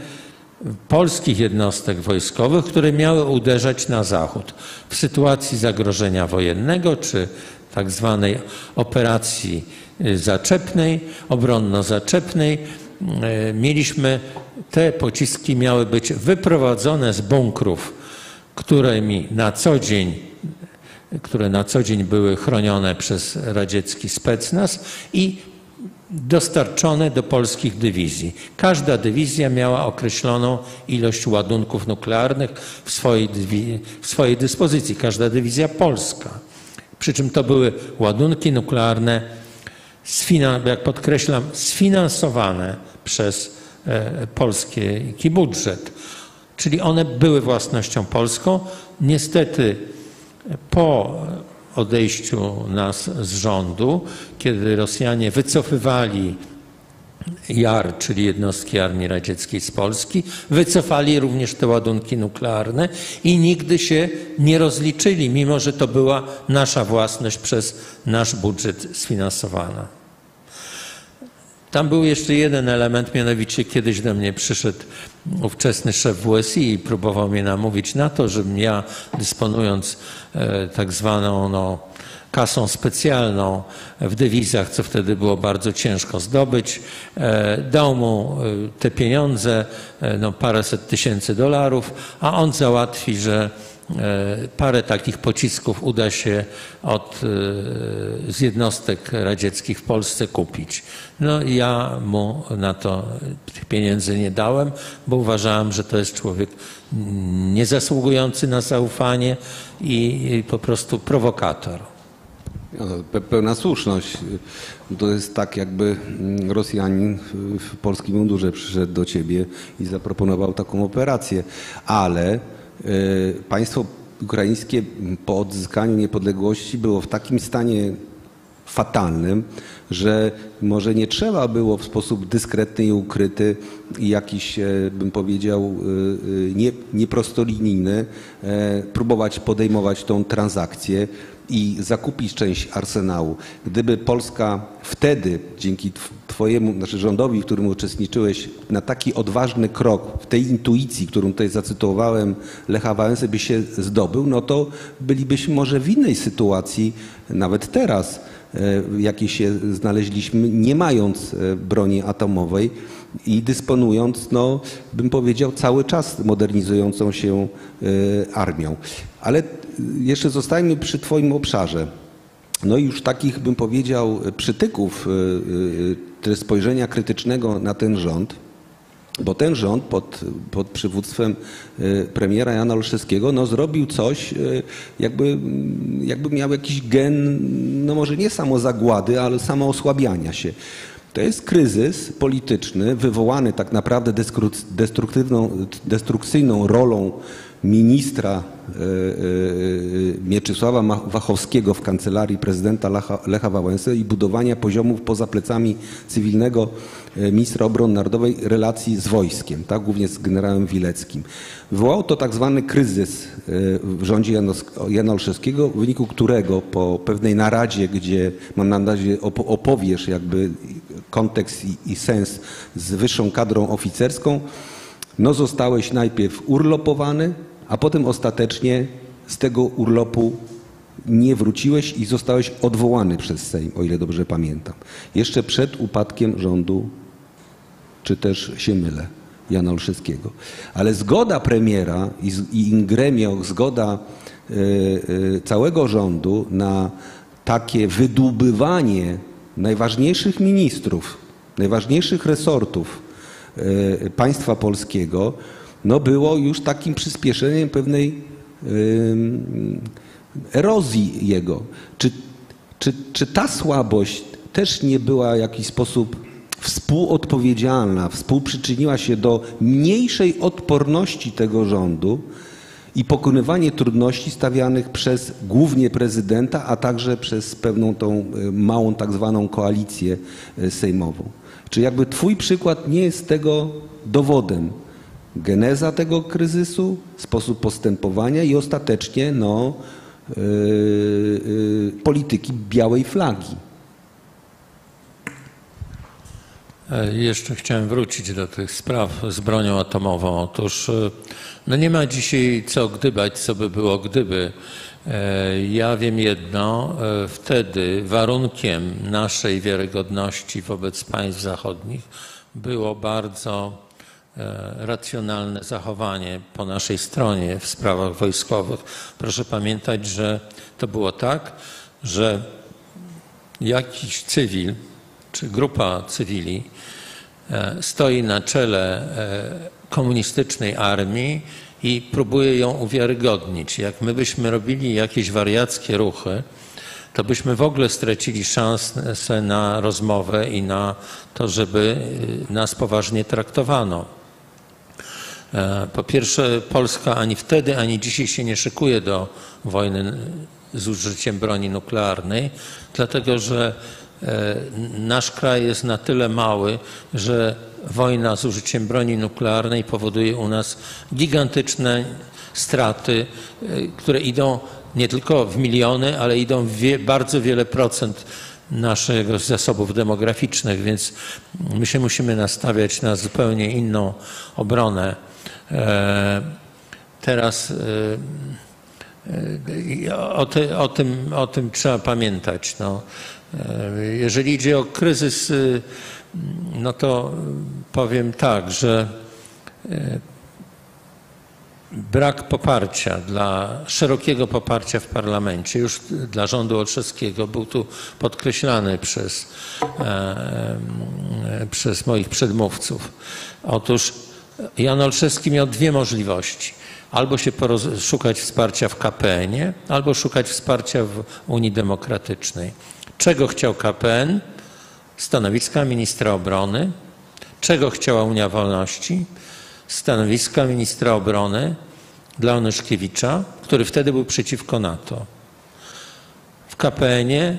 polskich jednostek wojskowych, które miały uderzać na zachód w sytuacji zagrożenia wojennego czy tak zwanej operacji zaczepnej, obronno-zaczepnej. Mieliśmy, te pociski miały być wyprowadzone z bunkrów, którymi na co dzień, które na co dzień były chronione przez radziecki specnaz i dostarczone do polskich dywizji. Każda dywizja miała określoną ilość ładunków nuklearnych w swojej, w swojej dyspozycji, każda dywizja polska. Przy czym to były ładunki nuklearne, jak podkreślam, sfinansowane przez polski budżet. Czyli one były własnością polską. Niestety po odejściu nas z rządu, kiedy Rosjanie wycofywali J A R, czyli jednostki Armii Radzieckiej z Polski, wycofali również te ładunki nuklearne i nigdy się nie rozliczyli, mimo że to była nasza własność przez nasz budżet sfinansowana. Tam był jeszcze jeden element, mianowicie kiedyś do mnie przyszedł ówczesny szef W S I i próbował mnie namówić na to, żebym ja, dysponując tak zwaną no, kasą specjalną w dywizjach, co wtedy było bardzo ciężko zdobyć, dał mu te pieniądze, no paręset tysięcy dolarów, a on załatwi, że parę takich pocisków uda się od, z jednostek radzieckich w Polsce kupić. No i ja mu na to tych pieniędzy nie dałem, bo uważałem, że to jest człowiek niezasługujący na zaufanie i, i po prostu prowokator. Pełna słuszność. To jest tak, jakby Rosjanin w polskim mundurze przyszedł do ciebie i zaproponował taką operację, ale państwo ukraińskie po odzyskaniu niepodległości było w takim stanie fatalnym, że może nie trzeba było w sposób dyskretny i ukryty i jakiś, bym powiedział, nie, nieprostolinijny próbować podejmować tą transakcję i zakupić część arsenału. Gdyby Polska wtedy, dzięki twojemu, znaczy rządowi, w którym uczestniczyłeś, na taki odważny krok, w tej intuicji, którą tutaj zacytowałem, Lecha Wałęsy by się zdobył, no to bylibyśmy może w innej sytuacji, nawet teraz, w jakiej się znaleźliśmy, nie mając broni atomowej i dysponując, no bym powiedział, cały czas modernizującą się armią. Ale jeszcze zostańmy przy twoim obszarze. No i już takich, bym powiedział, przytyków, spojrzenia krytycznego na ten rząd Bo ten rząd pod, pod przywództwem premiera Jana Olszewskiego no, zrobił coś, jakby, jakby miał jakiś gen, no może nie samozagłady, ale samoosłabiania się. To jest kryzys polityczny wywołany tak naprawdę destruktywną, destrukcyjną rolą ministra Mieczysława Wachowskiego w kancelarii prezydenta Lecha, Lecha Wałęsy i budowania poziomów poza plecami cywilnego ministra obrony narodowej relacji z wojskiem, tak, głównie z generałem Wileckim. Wywołał to tak zwany kryzys w rządzie Jana Olszewskiego, w wyniku którego po pewnej naradzie, gdzie mam na razie opowiesz jakby kontekst i, i sens z wyższą kadrą oficerską, no zostałeś najpierw urlopowany, a potem ostatecznie z tego urlopu nie wróciłeś i zostałeś odwołany przez Sejm, o ile dobrze pamiętam. Jeszcze przed upadkiem rządu, czy też się mylę, Jana Olszewskiego. Ale zgoda premiera i, i in gremio, zgoda y, y, całego rządu na takie wydobywanie najważniejszych ministrów, najważniejszych resortów państwa polskiego, no było już takim przyspieszeniem pewnej erozji jego. Czy, czy, czy ta słabość też nie była w jakiś sposób współodpowiedzialna, współprzyczyniła się do mniejszej odporności tego rządu i pokonywanie trudności stawianych przez głównie prezydenta, a także przez pewną tą małą tak zwaną koalicję sejmową? Czy jakby twój przykład nie jest tego dowodem? Geneza tego kryzysu, sposób postępowania i ostatecznie no, yy, yy, polityki białej flagi. Jeszcze chciałem wrócić do tych spraw z bronią atomową. Otóż no nie ma dzisiaj co gdybać, co by było gdyby. Ja wiem jedno, wtedy warunkiem naszej wiarygodności wobec państw zachodnich było bardzo racjonalne zachowanie po naszej stronie w sprawach wojskowych. Proszę pamiętać, że to było tak, że jakiś cywil czy grupa cywili stoi na czele komunistycznej armii i próbuje ją uwiarygodnić. Jak my byśmy robili jakieś wariackie ruchy, to byśmy w ogóle stracili szansę na rozmowę i na to, żeby nas poważnie traktowano. Po pierwsze, Polska ani wtedy, ani dzisiaj się nie szykuje do wojny z użyciem broni nuklearnej, dlatego że nasz kraj jest na tyle mały, że wojna z użyciem broni nuklearnej powoduje u nas gigantyczne straty, które idą nie tylko w miliony, ale idą w wie, bardzo wiele procent naszych zasobów demograficznych, więc my się musimy nastawiać na zupełnie inną obronę. Teraz o, te, o, tym, o tym trzeba pamiętać. No. Jeżeli idzie o kryzys, no to powiem tak, że brak poparcia, dla szerokiego poparcia w parlamencie, już dla rządu Olszewskiego, był tu podkreślany przez, przez moich przedmówców. Otóż Jan Olszewski miał dwie możliwości. Albo się szukać wsparcia w K P N-ie, albo szukać wsparcia w Unii Demokratycznej. Czego chciał K P N? Stanowiska ministra obrony. Czego chciała Unia Wolności? Stanowiska ministra obrony dla Onyszkiewicza, który wtedy był przeciwko NATO. W K P N-ie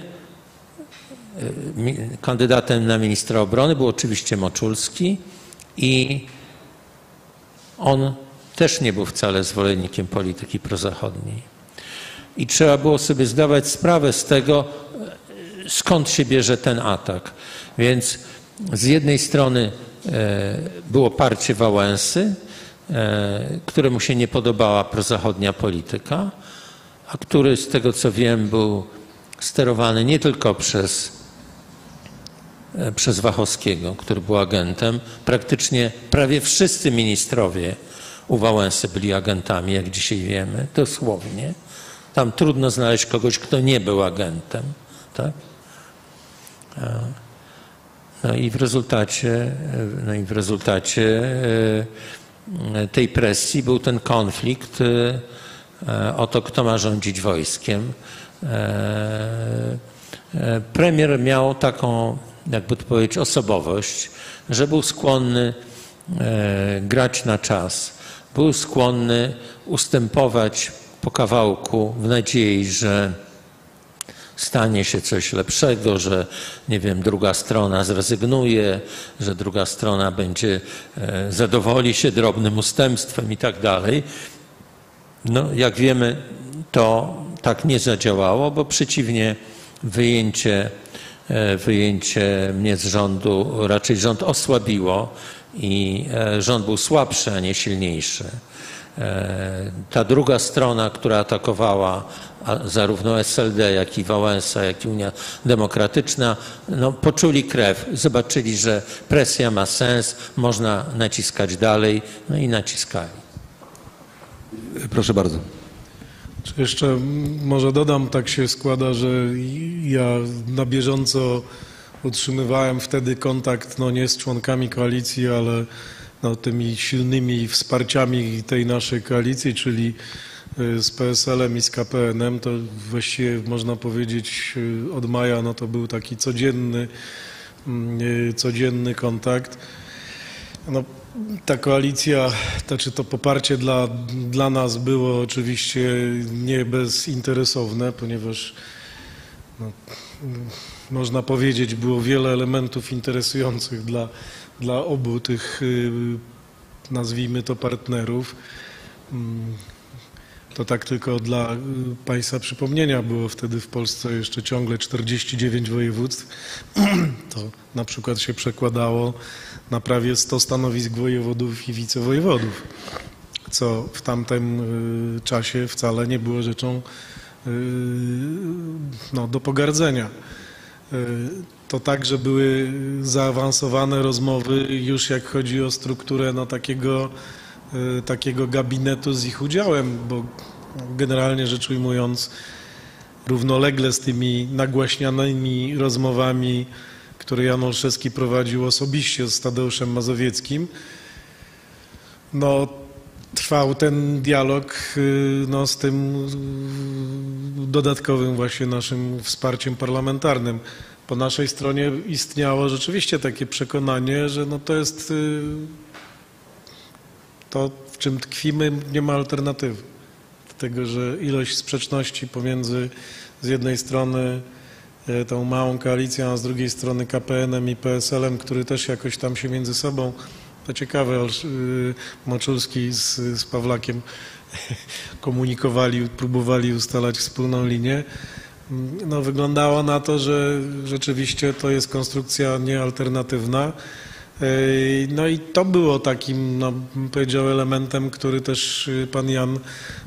kandydatem na ministra obrony był oczywiście Moczulski i on też nie był wcale zwolennikiem polityki prozachodniej. I trzeba było sobie zdawać sprawę z tego, skąd się bierze ten atak. Więc z jednej strony było parcie Wałęsy, któremu się nie podobała prozachodnia polityka, a który z tego co wiem był sterowany nie tylko przez, przez Wachowskiego, który był agentem. Praktycznie prawie wszyscy ministrowie u Wałęsy byli agentami, jak dzisiaj wiemy, dosłownie. Tam trudno znaleźć kogoś, kto nie był agentem. Tak? No i w rezultacie, no i w rezultacie tej presji był ten konflikt o to, kto ma rządzić wojskiem. Premier miał taką, jakby to powiedzieć, osobowość, że był skłonny grać na czas, był skłonny ustępować po kawałku w nadziei, że stanie się coś lepszego, że nie wiem, druga strona zrezygnuje, że druga strona będzie, zadowoli się drobnym ustępstwem i tak dalej. No, jak wiemy, to tak nie zadziałało, bo przeciwnie, wyjęcie, wyjęcie mnie z rządu, raczej rząd osłabiło i rząd był słabszy, a nie silniejszy. Ta druga strona, która atakowała zarówno S L D, jak i Wałęsa, jak i Unia Demokratyczna, no, poczuli krew, zobaczyli, że presja ma sens, można naciskać dalej, no i naciskali. Proszę bardzo. Jeszcze może dodam, tak się składa, że ja na bieżąco utrzymywałem wtedy kontakt, no nie z członkami koalicji, ale no, tymi silnymi wsparciami tej naszej koalicji, czyli z P S L-em i z K P N-em, to właściwie można powiedzieć od maja, no to był taki codzienny, codzienny kontakt. No, ta koalicja, znaczy to poparcie dla, dla nas było oczywiście nie bezinteresowne, ponieważ no, można powiedzieć, było wiele elementów interesujących dla, dla obu tych, nazwijmy to, partnerów. To tak tylko dla Państwa przypomnienia, było wtedy w Polsce jeszcze ciągle czterdzieści dziewięć województw. To na przykład się przekładało na prawie sto stanowisk wojewodów i wicewojewodów, co w tamtym czasie wcale nie było rzeczą no, do pogardzenia. To także były zaawansowane rozmowy już jak chodzi o strukturę no, takiego, takiego gabinetu z ich udziałem, bo generalnie rzecz ujmując, równolegle z tymi nagłaśnianymi rozmowami, które Jan Olszewski prowadził osobiście z Tadeuszem Mazowieckim, no, trwał ten dialog no, z tym dodatkowym właśnie naszym wsparciem parlamentarnym. Po naszej stronie istniało rzeczywiście takie przekonanie, że no, to jest to, w czym tkwimy, nie ma alternatywy. Dlatego, że ilość sprzeczności pomiędzy z jednej strony tą małą koalicją, a z drugiej strony K P N-em i P S L-em, który też jakoś tam się między sobą, to ciekawe, Moczulski z, z Pawlakiem komunikowali, próbowali ustalać wspólną linię. No, wyglądało na to, że rzeczywiście to jest konstrukcja niealternatywna. No i to było takim, no, powiedział, elementem, który też pan Jan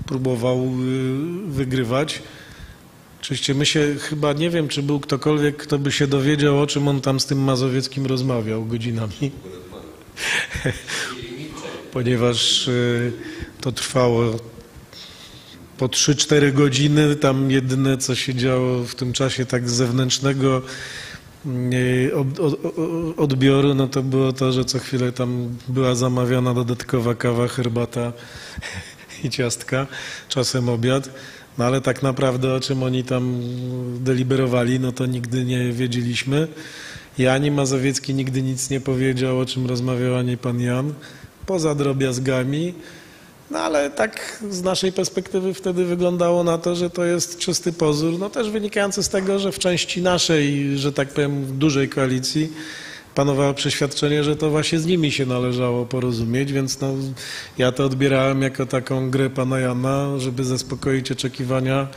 próbował wygrywać. Oczywiście my się chyba, nie wiem, czy był ktokolwiek, kto by się dowiedział, o czym on tam z tym Mazowieckim rozmawiał godzinami. Ponieważ to trwało po trzy cztery godziny. Tam jedyne, co się działo w tym czasie tak z zewnętrznego odbioru, no to było to, że co chwilę tam była zamawiana dodatkowa kawa, herbata i ciastka, czasem obiad. No ale tak naprawdę o czym oni tam deliberowali, no to nigdy nie wiedzieliśmy. I ani Mazowiecki nigdy nic nie powiedział, o czym rozmawiał ani pan Jan, poza drobiazgami. No ale tak z naszej perspektywy wtedy wyglądało na to, że to jest czysty pozór, no też wynikający z tego, że w części naszej, że tak powiem, dużej koalicji panowało przeświadczenie, że to właśnie z nimi się należało porozumieć, więc no, ja to odbierałem jako taką grę pana Jana, żeby zaspokoić oczekiwania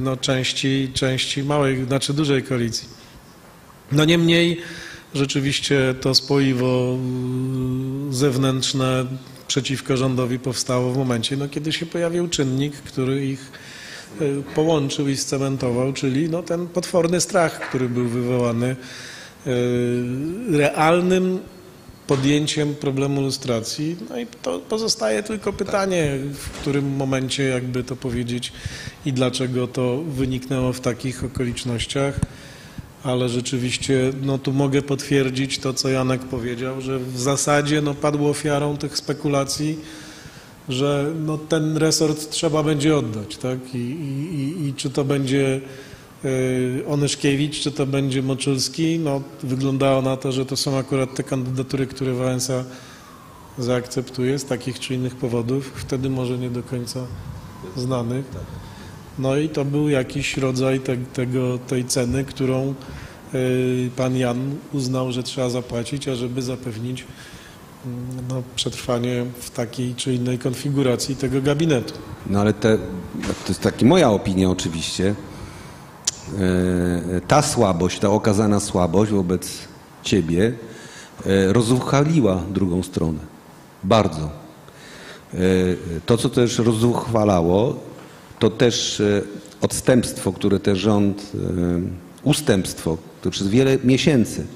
no, części, części małej, znaczy dużej koalicji. No niemniej rzeczywiście to spoiwo zewnętrzne przeciwko rządowi powstało w momencie, no, kiedy się pojawił czynnik, który ich połączył i scementował, czyli no, ten potworny strach, który był wywołany realnym podjęciem problemu lustracji. No i to pozostaje tylko pytanie, w którym momencie jakby to powiedzieć i dlaczego to wyniknęło w takich okolicznościach. ale rzeczywiście no, tu mogę potwierdzić to, co Janek powiedział, że w zasadzie no, padło ofiarą tych spekulacji, że no, ten resort trzeba będzie oddać, tak? I, i, i czy to będzie y, Onyszkiewicz, czy to będzie Moczulski, no, wyglądało na to, że to są akurat te kandydatury, które Wałęsa zaakceptuje z takich czy innych powodów, wtedy może nie do końca znanych. No i to był jakiś rodzaj te, tego, tej ceny, którą y, pan Jan uznał, że trzeba zapłacić, ażeby zapewnić no, przetrwanie w takiej czy innej konfiguracji tego gabinetu. No ale te, to jest taka moja opinia oczywiście. Yy, ta słabość, ta okazana słabość wobec ciebie yy, rozzuchwaliła drugą stronę. Bardzo. Yy, to, co też rozzuchwalało, to też yy, odstępstwo, które ten rząd, yy, ustępstwo, to przez wiele miesięcy,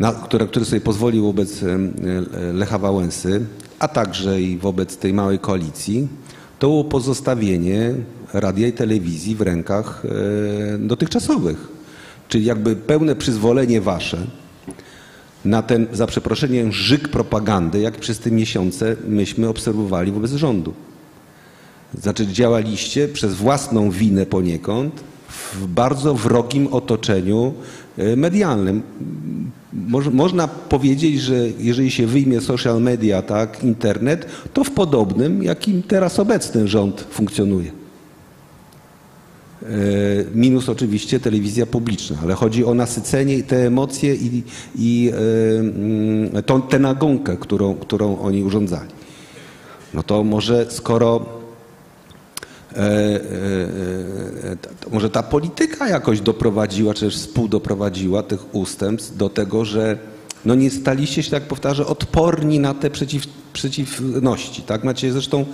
Na, które, który sobie pozwolił wobec Lecha Wałęsy, a także i wobec tej małej koalicji, to było pozostawienie radia i telewizji w rękach e, dotychczasowych. Czyli jakby pełne przyzwolenie wasze na ten, za przeproszeniem, żyk propagandy, jak przez te miesiące myśmy obserwowali wobec rządu. Znaczy działaliście przez własną winę poniekąd w bardzo wrogim otoczeniu medialnym. Można powiedzieć, że jeżeli się wyjmie social media, tak, internet, to w podobnym, jakim teraz obecny rząd funkcjonuje. Minus oczywiście telewizja publiczna, ale chodzi o nasycenie i te emocje i, i tą, tę nagonkę, którą, którą oni urządzali. No to może skoro E, e, e, to może ta polityka jakoś doprowadziła, czy też współdoprowadziła tych ustępstw do tego, że no nie staliście się, tak powtarzam, odporni na te przeciw, przeciwności. Tak? Macie zresztą,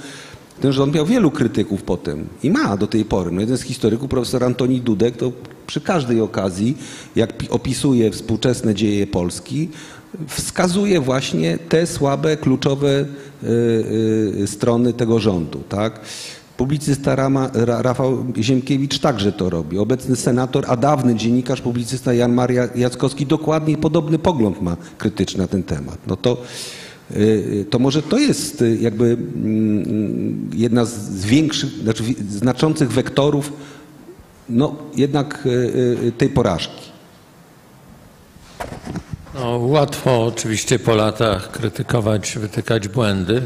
ten rząd miał wielu krytyków po tym i ma do tej pory. No jeden z historyków, profesor Antoni Dudek, to przy każdej okazji, jak opisuje współczesne dzieje Polski, wskazuje właśnie te słabe, kluczowe y, y, strony tego rządu. Tak? Publicysta Rama, Rafał Ziemkiewicz także to robi. Obecny senator, a dawny dziennikarz, publicysta Jan Maria Jackowski dokładnie podobny pogląd ma krytyczny na ten temat. No to, to może to jest jakby jedna z większych, znaczy znaczących wektorów no jednak tej porażki. No, łatwo oczywiście po latach krytykować, wytykać błędy.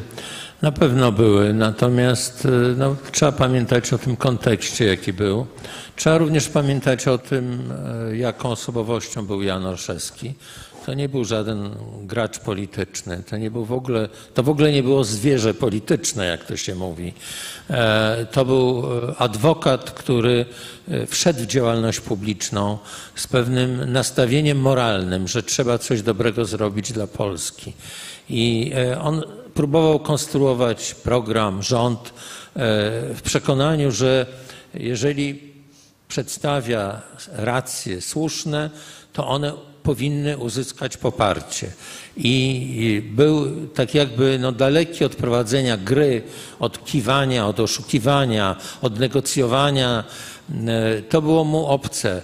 Na pewno były, natomiast no, trzeba pamiętać o tym kontekście, jaki był. Trzeba również pamiętać o tym, jaką osobowością był Jan Olszewski. To nie był żaden gracz polityczny, to, nie był w ogóle, to w ogóle nie było zwierzę polityczne, jak to się mówi. To był adwokat, który wszedł w działalność publiczną z pewnym nastawieniem moralnym, że trzeba coś dobrego zrobić dla Polski. I on próbował konstruować program, rząd w przekonaniu, że jeżeli przedstawia racje słuszne, to one powinny uzyskać poparcie. I był tak jakby no, daleki od prowadzenia gry, od kiwania, od oszukiwania, od negocjowania. To było mu obce.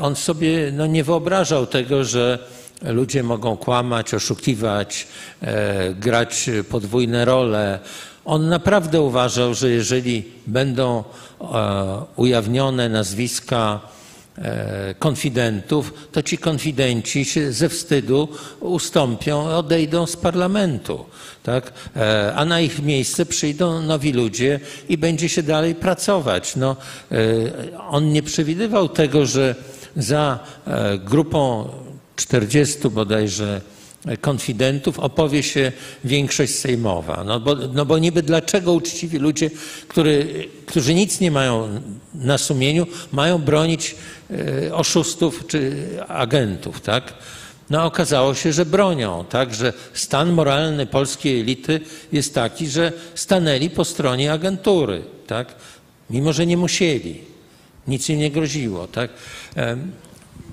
On sobie no, nie wyobrażał tego, że ludzie mogą kłamać, oszukiwać, grać podwójne role. On naprawdę uważał, że jeżeli będą ujawnione nazwiska konfidentów, to ci konfidenci się ze wstydu ustąpią, odejdą z parlamentu, tak? A na ich miejsce przyjdą nowi ludzie i będzie się dalej pracować. No, on nie przewidywał tego, że za grupą czterdziestu bodajże konfidentów opowie się większość sejmowa. No bo, no bo niby dlaczego uczciwi ludzie, który, którzy nic nie mają na sumieniu, mają bronić oszustów czy agentów, tak? No okazało się, że bronią, tak? Że stan moralny polskiej elity jest taki, że stanęli po stronie agentury, tak? Mimo że nie musieli. Nic im nie groziło, tak?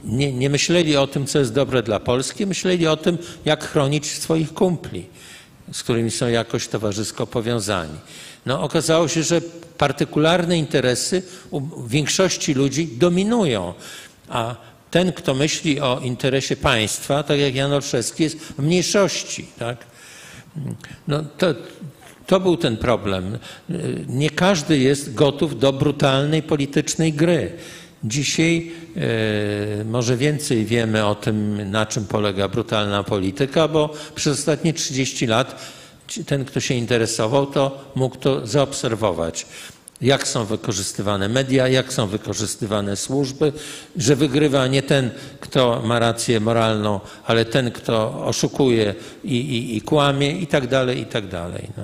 Nie, nie myśleli o tym, co jest dobre dla Polski, myśleli o tym, jak chronić swoich kumpli, z którymi są jakoś towarzysko powiązani. No, okazało się, że partykularne interesy u większości ludzi dominują. a ten, kto myśli o interesie państwa, tak jak Jan Olszewski, jest w mniejszości. Tak? No to, to był ten problem. Nie każdy jest gotów do brutalnej politycznej gry. Dzisiaj yy, może więcej wiemy o tym, na czym polega brutalna polityka, bo przez ostatnie trzydzieści lat ten, kto się interesował, to mógł to zaobserwować. Jak są wykorzystywane media, jak są wykorzystywane służby, że wygrywa nie ten, kto ma rację moralną, ale ten, kto oszukuje i, i, i kłamie i tak dalej, i tak dalej. No.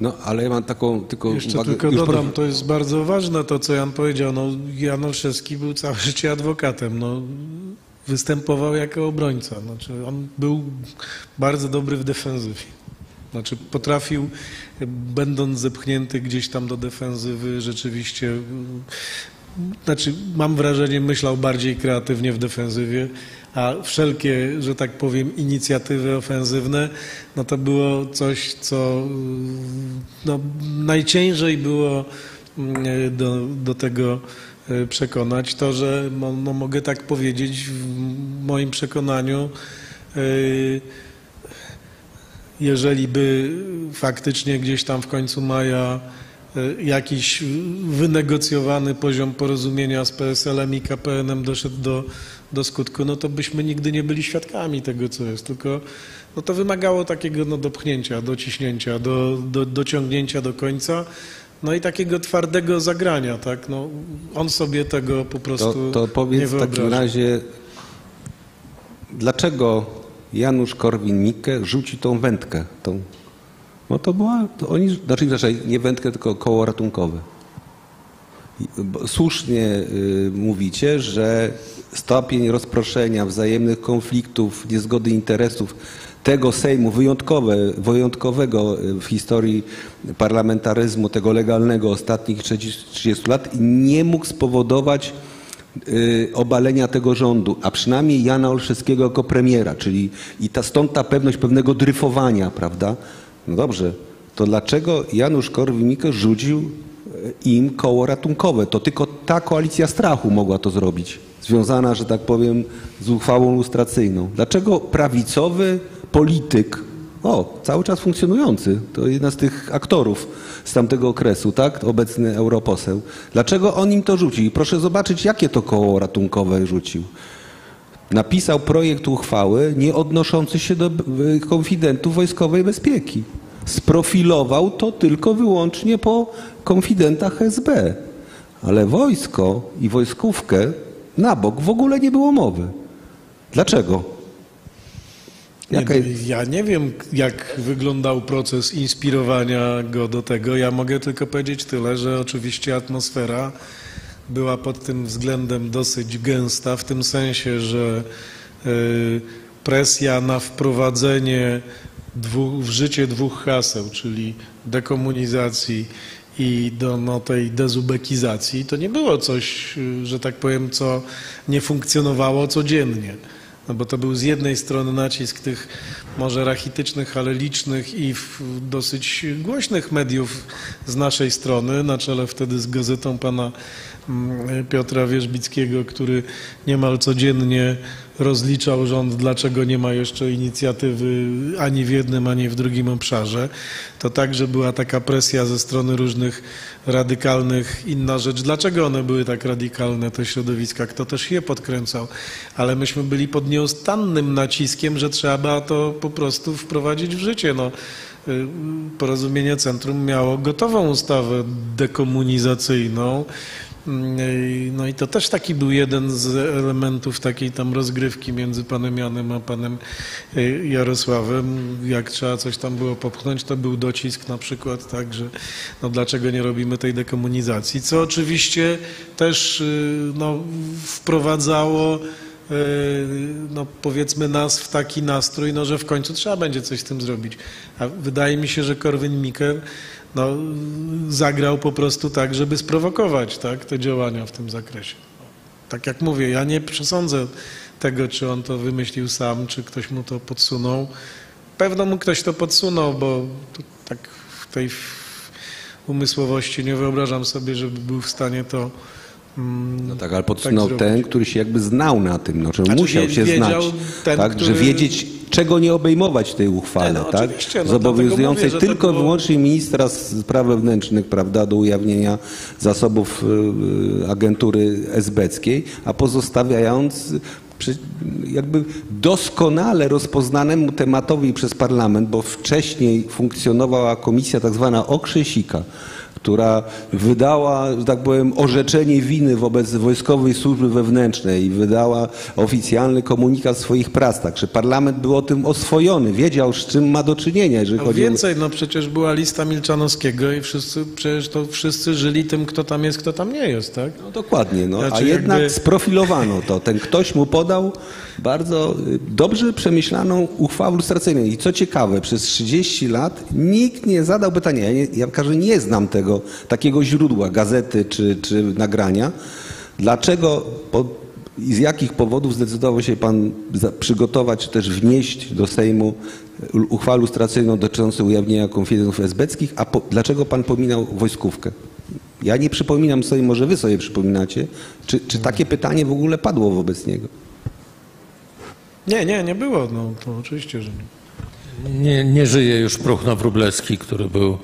No, ale ja mam taką tylko... Jeszcze uwagę, tylko dodam, już... to jest bardzo ważne to, co Jan powiedział. No, Jan Olszewski był całe życie adwokatem. No, występował jako obrońca. Znaczy, on był bardzo dobry w defensywie. Znaczy potrafił, będąc zepchnięty gdzieś tam do defensywy, rzeczywiście... Znaczy mam wrażenie, myślał bardziej kreatywnie w defensywie, a wszelkie, że tak powiem, inicjatywy ofensywne, no to było coś, co no, najciężej było do, do tego przekonać. To, że no, mogę tak powiedzieć, w moim przekonaniu, jeżeli by faktycznie gdzieś tam w końcu maja jakiś wynegocjowany poziom porozumienia z P S L em i K P N em doszedł do, do skutku, no to byśmy nigdy nie byli świadkami tego, co jest, tylko no to wymagało takiego no, dopchnięcia, dociśnięcia, do, do, dociągnięcia do końca, no i takiego twardego zagrania, tak? No, on sobie tego po prostu nie wyobraża. To powiedz w takim razie, dlaczego Janusz Korwin-Mikke rzuci tą wędkę, tą... No to była, to oni, znaczy raczej nie wędkę, tylko koło ratunkowe. Słusznie y, mówicie, że stopień rozproszenia, wzajemnych konfliktów, niezgody interesów tego Sejmu wyjątkowe, wyjątkowego w historii parlamentaryzmu, tego legalnego ostatnich trzydziestu lat, nie mógł spowodować y, obalenia tego rządu, a przynajmniej Jana Olszewskiego jako premiera, czyli i ta, stąd ta pewność pewnego dryfowania, prawda? No dobrze, to dlaczego Janusz Korwin-Mikke rzucił im koło ratunkowe? To tylko ta koalicja strachu mogła to zrobić, związana, że tak powiem, z uchwałą lustracyjną. Dlaczego prawicowy polityk, o, cały czas funkcjonujący, to jedna z tych aktorów z tamtego okresu, tak, obecny europoseł, dlaczego on im to rzucił? I proszę zobaczyć, jakie to koło ratunkowe rzucił. Napisał projekt uchwały nie odnoszący się do konfidentów wojskowej bezpieki. Sprofilował to tylko wyłącznie po konfidentach S B. Ale wojsko i wojskówkę na bok w ogóle nie było mowy. Dlaczego? Jaka... Nie, ja nie wiem, jak wyglądał proces inspirowania go do tego. Ja mogę tylko powiedzieć tyle, że oczywiście atmosfera była pod tym względem dosyć gęsta, w tym sensie, że presja na wprowadzenie dwóch, w życie dwóch haseł, czyli dekomunizacji i do no, tej dezubekizacji, to nie było coś, że tak powiem, co nie funkcjonowało codziennie. No bo to był z jednej strony nacisk tych może rachitycznych, ale licznych i dosyć głośnych mediów z naszej strony, na czele wtedy z gazetą pana Piotra Wierzbickiego, który niemal codziennie rozliczał rząd, dlaczego nie ma jeszcze inicjatywy ani w jednym, ani w drugim obszarze. To także była taka presja ze strony różnych radykalnych. Inna rzecz, dlaczego one były tak radykalne, te środowiska, kto też je podkręcał. Ale myśmy byli pod nieustannym naciskiem, że trzeba to po prostu wprowadzić w życie. No, Porozumienie Centrum miało gotową ustawę dekomunizacyjną. No i to też taki był jeden z elementów takiej tam rozgrywki między panem Janem a panem Jarosławem. Jak trzeba coś tam było popchnąć, to był docisk na przykład, tak, że no dlaczego nie robimy tej dekomunizacji, co oczywiście też no, wprowadzało no powiedzmy nas w taki nastrój, no, że w końcu trzeba będzie coś z tym zrobić. A wydaje mi się, że Korwin-Mikke no, zagrał po prostu tak, żeby sprowokować tak, te działania w tym zakresie. Tak jak mówię, ja nie przesądzę tego, czy on to wymyślił sam, czy ktoś mu to podsunął. Pewno mu ktoś to podsunął, bo to, tak w tej umysłowości nie wyobrażam sobie, żeby był w stanie to No tak, ale podsunął tak ten, który się jakby znał na tym, no, że znaczy, musiał się znać, ten, tak, który... że wiedzieć, czego nie obejmować w tej uchwale, no, tak? No, zobowiązującej mówię, tylko było... wyłącznie ministra spraw wewnętrznych, prawda, do ujawnienia zasobów y, agentury esbeckiej, a pozostawiając przy, jakby doskonale rozpoznanemu tematowi przez parlament, bo wcześniej funkcjonowała komisja tak zwana Okrzysika, która wydała, że tak powiem, orzeczenie winy wobec Wojskowej Służby Wewnętrznej i wydała oficjalny komunikat swoich prac, także parlament był o tym oswojony, wiedział, z czym ma do czynienia. Jeżeli chodzi więcej, o... no przecież była lista Milczanowskiego i wszyscy, przecież to wszyscy żyli tym, kto tam jest, kto tam nie jest, tak? No dokładnie, no, znaczy, a jednak jakby... sprofilowano to. Ten ktoś mu podał bardzo dobrze przemyślaną uchwałę lustracyjną i co ciekawe, przez trzydzieści lat nikt nie zadał pytania, ja, nie, ja każdy nie znam tego, takiego źródła, gazety czy, czy nagrania. Dlaczego po, i z jakich powodów zdecydował się pan za, przygotować, czy też wnieść do Sejmu uchwałę lustracyjną dotyczącą ujawnienia konfidentów esbeckich, a po, dlaczego pan pominął wojskówkę? Ja nie przypominam sobie, może wy sobie przypominacie, czy, czy takie pytanie w ogóle padło wobec niego? Nie, nie, nie było, no to oczywiście, że nie. Nie, nie żyje już Pruchno Wróblewski, który był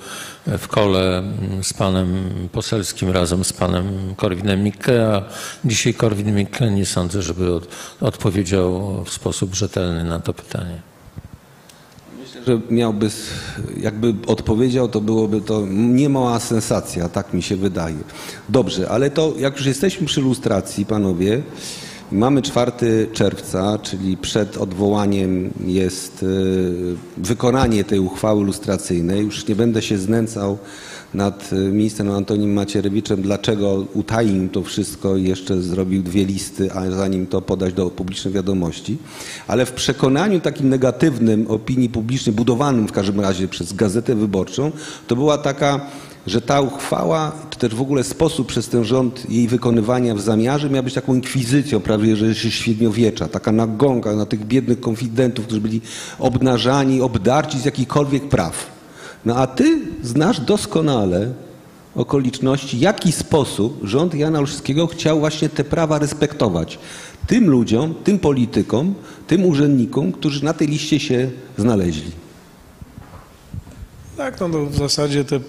w kole z panem poselskim razem z panem Korwinem Mikke, a dzisiaj Korwin Mikke nie sądzę, żeby od, odpowiedział w sposób rzetelny na to pytanie. Myślę, że miałby, jakby odpowiedział, to byłoby to niemała sensacja, tak mi się wydaje. Dobrze, ale to jak już jesteśmy przy lustracji, panowie, mamy czwartego czerwca, czyli przed odwołaniem jest wykonanie tej uchwały lustracyjnej. Już nie będę się znęcał nad ministrem Antonim Macierewiczem, dlaczego utaił to wszystko i jeszcze zrobił dwie listy, a zanim to podać do publicznych wiadomości. Ale w przekonaniu takim negatywnym opinii publicznej, budowanym w każdym razie przez Gazetę Wyborczą, to była taka, że ta uchwała, czy też w ogóle sposób przez ten rząd jej wykonywania w zamiarze miała być taką inkwizycją prawie że średniowiecza, taka nagonka na tych biednych konfidentów, którzy byli obnażani, obdarci z jakichkolwiek praw. No a ty znasz doskonale okoliczności, w jaki sposób rząd Jana Olszewskiego chciał właśnie te prawa respektować tym ludziom, tym politykom, tym urzędnikom, którzy na tej liście się znaleźli. Tak, no, no w zasadzie te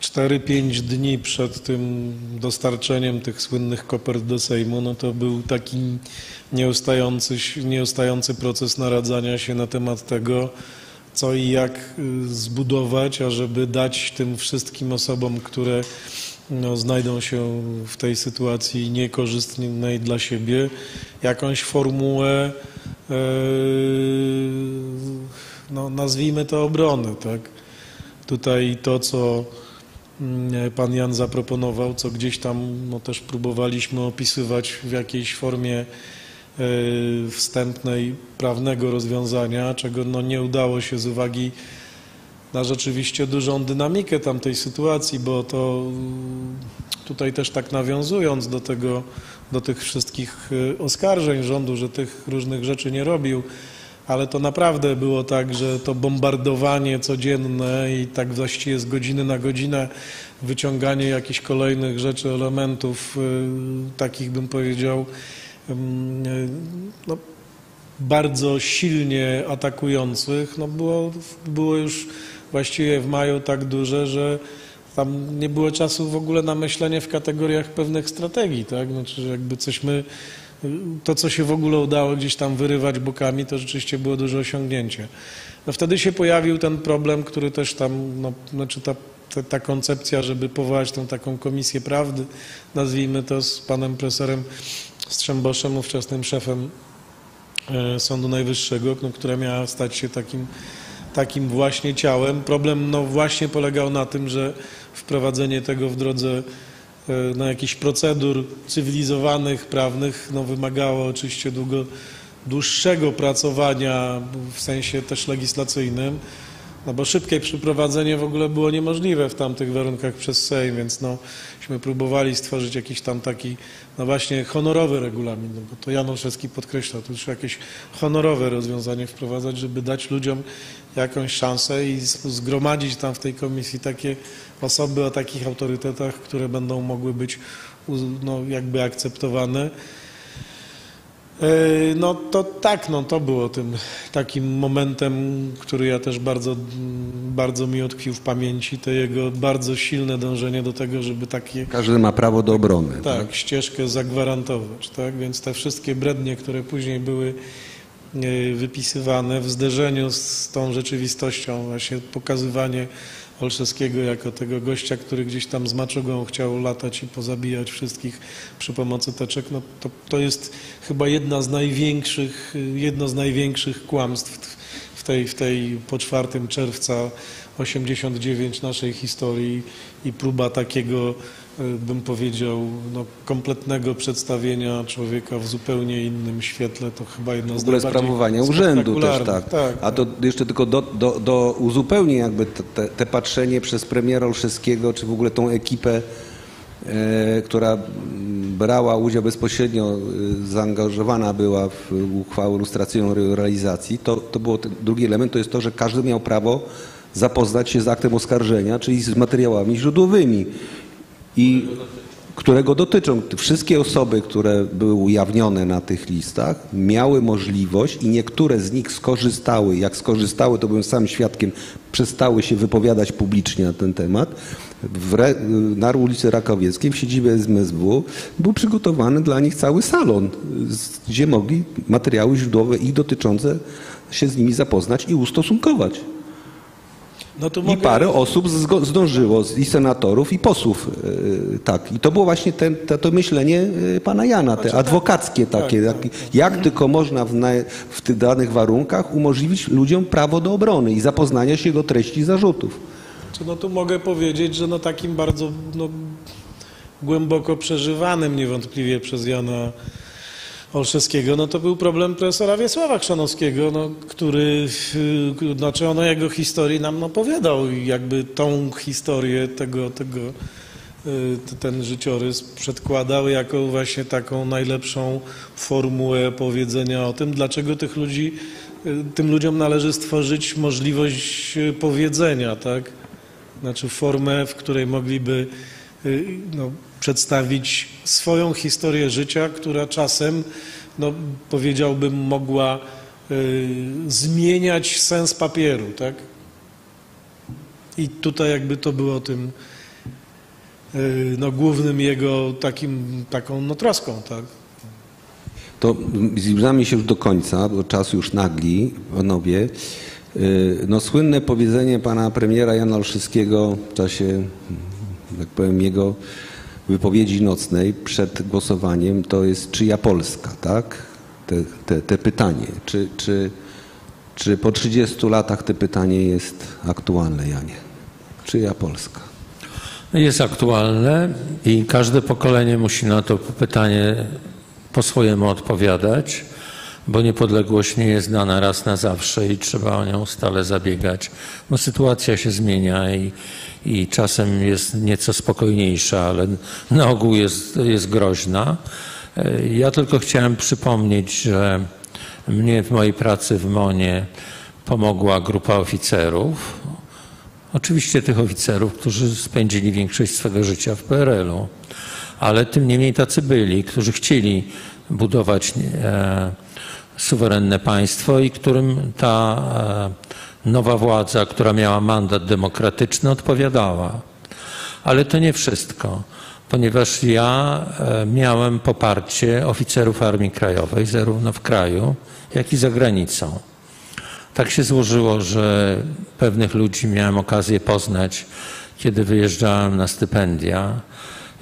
cztery, pięć dni przed tym dostarczeniem tych słynnych kopert do Sejmu, no to był taki nieustający, nieustający proces naradzania się na temat tego, co i jak zbudować, ażeby dać tym wszystkim osobom, które no, znajdą się w tej sytuacji niekorzystnej dla siebie, jakąś formułę, yy, no, nazwijmy to obrony, tak? Tutaj to, co pan Jan zaproponował, co gdzieś tam no, też próbowaliśmy opisywać w jakiejś formie y, wstępnej prawnego rozwiązania, czego no, nie udało się z uwagi na rzeczywiście dużą dynamikę tamtej sytuacji, bo to tutaj też tak nawiązując do tego, do tych wszystkich oskarżeń rządu, że tych różnych rzeczy nie robił, ale to naprawdę było tak, że to bombardowanie codzienne i tak właściwie z godziny na godzinę wyciąganie jakichś kolejnych rzeczy, elementów y, takich bym powiedział y, no, bardzo silnie atakujących, no było, było już właściwie w maju tak duże, że tam nie było czasu w ogóle na myślenie w kategoriach pewnych strategii, tak? Znaczy, że jakby coś my to, co się w ogóle udało gdzieś tam wyrywać bokami, to rzeczywiście było duże osiągnięcie. No wtedy się pojawił ten problem, który też tam, no, znaczy ta, ta, ta koncepcja, żeby powołać tą taką komisję prawdy, nazwijmy to, z panem profesorem Strzemboszem, ówczesnym szefem Sądu Najwyższego, no, która miała stać się takim, takim właśnie ciałem. Problem no, właśnie polegał na tym, że wprowadzenie tego w drodze na jakichś procedur cywilizowanych, prawnych, no wymagało oczywiście długo, dłuższego pracowania w sensie też legislacyjnym, no bo szybkie przeprowadzenie w ogóle było niemożliwe w tamtych warunkach przez Sejm, więc no, myśmy próbowali stworzyć jakiś tam taki, no właśnie honorowy regulamin, no bo to Jan Olszewski podkreśla, to już jakieś honorowe rozwiązanie wprowadzać, żeby dać ludziom jakąś szansę i zgromadzić tam w tej komisji takie osoby o takich autorytetach, które będą mogły być no, jakby akceptowane. No to tak, no to było tym takim momentem, który ja też bardzo, bardzo mi utkwił w pamięci, to jego bardzo silne dążenie do tego, żeby takie... Każdy ma prawo do obrony. Tak, tak, ścieżkę zagwarantować, tak, więc te wszystkie brednie, które później były wypisywane w zderzeniu z tą rzeczywistością, właśnie pokazywanie Olszewskiego jako tego gościa, który gdzieś tam z maczugą chciał latać i pozabijać wszystkich przy pomocy teczek, no to, to jest chyba jedna z największych, jedno z największych kłamstw w tej, w tej po czwartego czerwca osiemdziesiątego dziewiątego naszej historii i próba takiego, bym powiedział, no, kompletnego przedstawienia człowieka w zupełnie innym świetle, to chyba jedno z najbardziej sprawowania urzędu też, tak. tak. A to jeszcze tylko do, do, do uzupełnienia jakby te, te patrzenie przez premiera Olszewskiego, czy w ogóle tą ekipę, e, która brała udział bezpośrednio, e, zaangażowana była w uchwałę lustracyjną realizacji, to, to było ten drugi element, to jest to, że każdy miał prawo zapoznać się z aktem oskarżenia, czyli z materiałami źródłowymi. I którego dotyczą wszystkie osoby, które były ujawnione na tych listach, miały możliwość i niektóre z nich skorzystały, jak skorzystały, to byłem sam świadkiem, przestały się wypowiadać publicznie na ten temat. W, na ulicy Rakowieckiej w siedzibie M S W był przygotowany dla nich cały salon, gdzie mogli materiały źródłowe ich dotyczące się z nimi zapoznać i ustosunkować. No to I mogę... parę osób zdążyło, i senatorów, i posłów. Tak. I to było właśnie ten, to, to myślenie pana Jana, te adwokackie takie. Tak, tak, tak. Jak tylko można w, naj, w tych danych warunkach umożliwić ludziom prawo do obrony i zapoznania się do treści zarzutów. No to mogę powiedzieć, że no takim bardzo no, głęboko przeżywanym niewątpliwie przez Jana Olszewskiego, no to był problem profesora Wiesława Chrzanowskiego, no, który, znaczy on o jego historii nam opowiadał i jakby tą historię tego, tego, ten życiorys przedkładał jako właśnie taką najlepszą formułę powiedzenia o tym, dlaczego tych ludzi, tym ludziom należy stworzyć możliwość powiedzenia, tak? Znaczy formę, w której mogliby no, przedstawić swoją historię życia, która czasem, no, powiedziałbym, mogła y, zmieniać sens papieru, tak? I tutaj jakby to było tym y, no, głównym jego takim, taką no, troską, tak? To zbliżamy się już do końca, bo czas już nagli, panowie. Y, no, słynne powiedzenie pana premiera Jana Olszewskiego w czasie, jak powiem, jego wypowiedzi nocnej przed głosowaniem, to jest czyja Polska, tak? Te, te, te pytanie. Czy, czy, czy po trzydziestu latach to pytanie jest aktualne, Janie? Czyja Polska? Jest aktualne i każde pokolenie musi na to pytanie po swojemu odpowiadać, bo niepodległość nie jest dana raz na zawsze i trzeba o nią stale zabiegać. No, sytuacja się zmienia i, i czasem jest nieco spokojniejsza, ale na ogół jest, jest groźna. Ja tylko chciałem przypomnieć, że mnie w mojej pracy w M O N ie pomogła grupa oficerów. Oczywiście tych oficerów, którzy spędzili większość swego życia w P R L u, ale tym niemniej tacy byli, którzy chcieli budować e, suwerenne państwo i którym ta nowa władza, która miała mandat demokratyczny, odpowiadała. Ale to nie wszystko, ponieważ ja miałem poparcie oficerów Armii Krajowej zarówno w kraju, jak i za granicą. Tak się złożyło, że pewnych ludzi miałem okazję poznać, kiedy wyjeżdżałem na stypendia.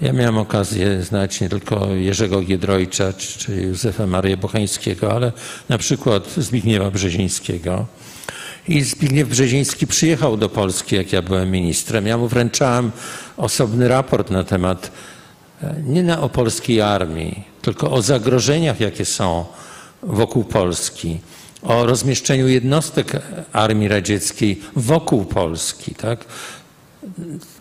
Ja miałem okazję znać nie tylko Jerzego Giedroycia czy Józefa Marię Bocheńskiego, ale na przykład Zbigniewa Brzezińskiego. I Zbigniew Brzeziński przyjechał do Polski, jak ja byłem ministrem. Ja mu wręczałem osobny raport na temat nie na o polskiej armii, tylko o zagrożeniach, jakie są wokół Polski, o rozmieszczeniu jednostek Armii Radzieckiej wokół Polski, tak?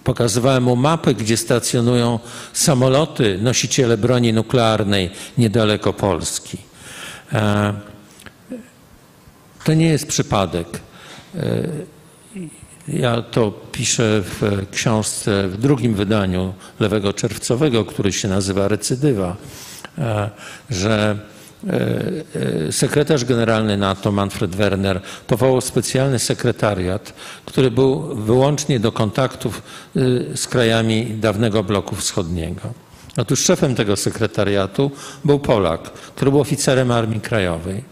Pokazywałem mu mapy, gdzie stacjonują samoloty, nosiciele broni nuklearnej niedaleko Polski. To nie jest przypadek. Ja to piszę w książce, w drugim wydaniu Lewego Czerwcowego, który się nazywa Recydywa, że sekretarz generalny NATO Manfred Werner powołał specjalny sekretariat, który był wyłącznie do kontaktów z krajami dawnego bloku wschodniego. Otóż szefem tego sekretariatu był Polak, który był oficerem Armii Krajowej.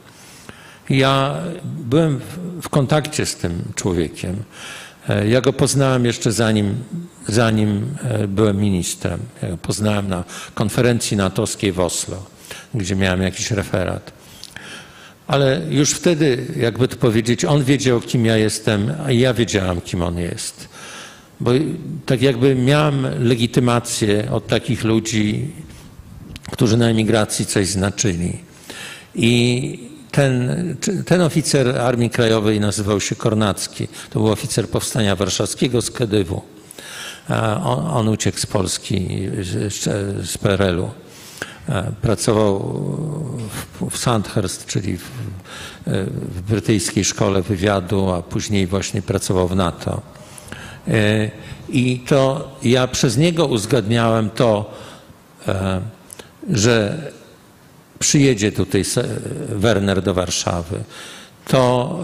Ja byłem w kontakcie z tym człowiekiem. Ja go poznałem jeszcze zanim, zanim byłem ministrem. Ja go poznałem na konferencji natowskiej w Oslo, gdzie miałem jakiś referat. Ale już wtedy, jakby to powiedzieć, on wiedział, kim ja jestem, a ja wiedziałam, kim on jest. Bo tak jakby miałem legitymację od takich ludzi, którzy na emigracji coś znaczyli. I ten, ten oficer Armii Krajowej nazywał się Kornacki. To był oficer Powstania Warszawskiego z Kedywu. On, on uciekł z Polski, z P R L u. Pracował w, w Sandhurst, czyli w, w brytyjskiej szkole wywiadu, a później właśnie pracował w NATO. I to ja przez niego uzgadniałem to, że przyjedzie tutaj Werner do Warszawy, to,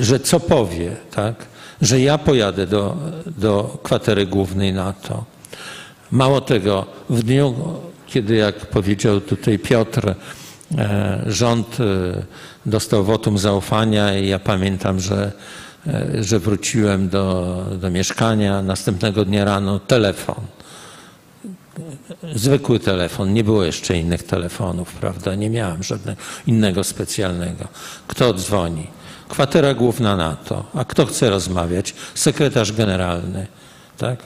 że co powie, tak? Że ja pojadę do, do kwatery głównej NATO. Mało tego, w dniu, kiedy, jak powiedział tutaj Piotr, rząd dostał wotum zaufania i ja pamiętam, że że wróciłem do, do mieszkania. Następnego dnia rano telefon. Zwykły telefon. Nie było jeszcze innych telefonów, prawda? Nie miałem żadnego innego specjalnego. Kto dzwoni? Kwatera Główna NATO. A kto chce rozmawiać? Sekretarz generalny. Tak?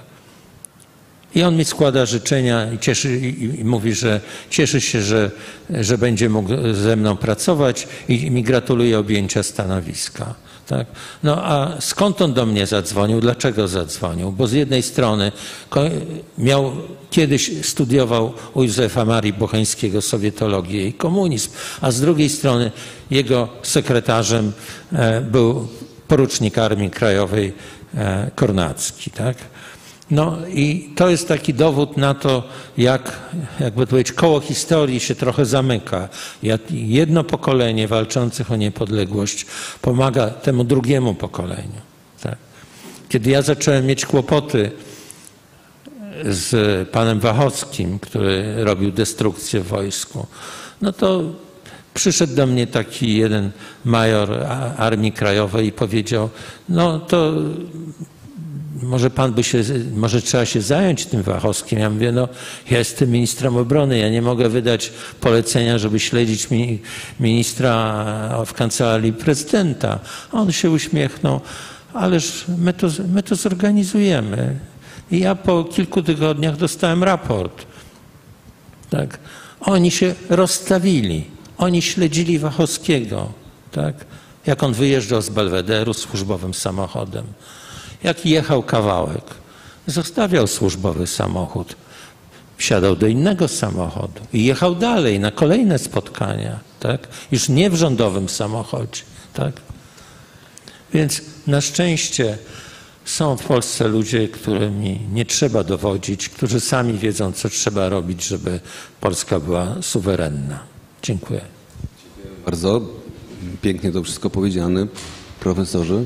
I on mi składa życzenia i, cieszy, i mówi, że cieszy się, że, że będzie mógł ze mną pracować i mi gratuluje objęcia stanowiska. Tak? No a skąd on do mnie zadzwonił? Dlaczego zadzwonił? Bo z jednej strony miał, kiedyś studiował u Józefa Marii Bocheńskiego sowietologię i komunizm, a z drugiej strony jego sekretarzem był porucznik Armii Krajowej Kornacki. Tak? No i to jest taki dowód na to, jak, jakby to powiedzieć, koło historii się trochę zamyka. Jedno pokolenie walczących o niepodległość pomaga temu drugiemu pokoleniu. Tak. Kiedy ja zacząłem mieć kłopoty z panem Wachowskim, który robił destrukcję w wojsku, no to przyszedł do mnie taki jeden major Armii Krajowej i powiedział, no to... Może pan by się, może trzeba się zająć tym Wachowskim. Ja mówię, no ja jestem ministrem obrony, ja nie mogę wydać polecenia, żeby śledzić mi, ministra w kancelarii prezydenta. A on się uśmiechnął, ależ my to, my to zorganizujemy. I ja po kilku tygodniach dostałem raport. Tak? Oni się rozstawili, oni śledzili Wachowskiego, tak? Jak on wyjeżdżał z Belwederu służbowym samochodem. Jak jechał kawałek, zostawiał służbowy samochód, wsiadał do innego samochodu i jechał dalej na kolejne spotkania, tak? Już nie w rządowym samochodzie. Tak? Więc na szczęście są w Polsce ludzie, którymi nie trzeba dowodzić, którzy sami wiedzą, co trzeba robić, żeby Polska była suwerenna. Dziękuję. Dziękuję bardzo. Pięknie to wszystko powiedziane, profesorze.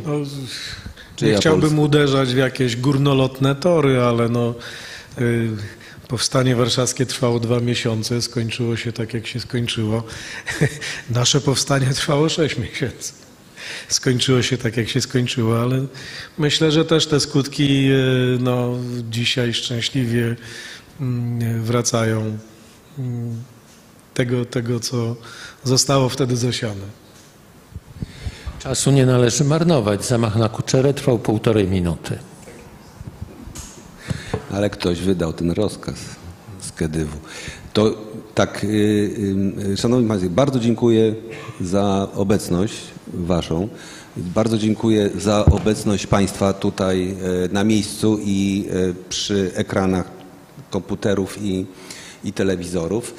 Nie chciałbym uderzać w jakieś górnolotne tory, ale no, y, powstanie warszawskie trwało dwa miesiące, skończyło się tak, jak się skończyło. Nasze powstanie trwało sześć miesięcy. Skończyło się tak, jak się skończyło, ale myślę, że też te skutki y, no, dzisiaj szczęśliwie y, wracają y, tego, tego, co zostało wtedy zasiane. Czasu nie należy marnować. Zamach na Kuczerę trwał półtorej minuty. Ale ktoś wydał ten rozkaz z Kedywu. To tak, yy, yy, szanowni państwo, bardzo dziękuję za obecność waszą. Bardzo dziękuję za obecność państwa tutaj yy, na miejscu i yy, przy ekranach komputerów i i telewizorów.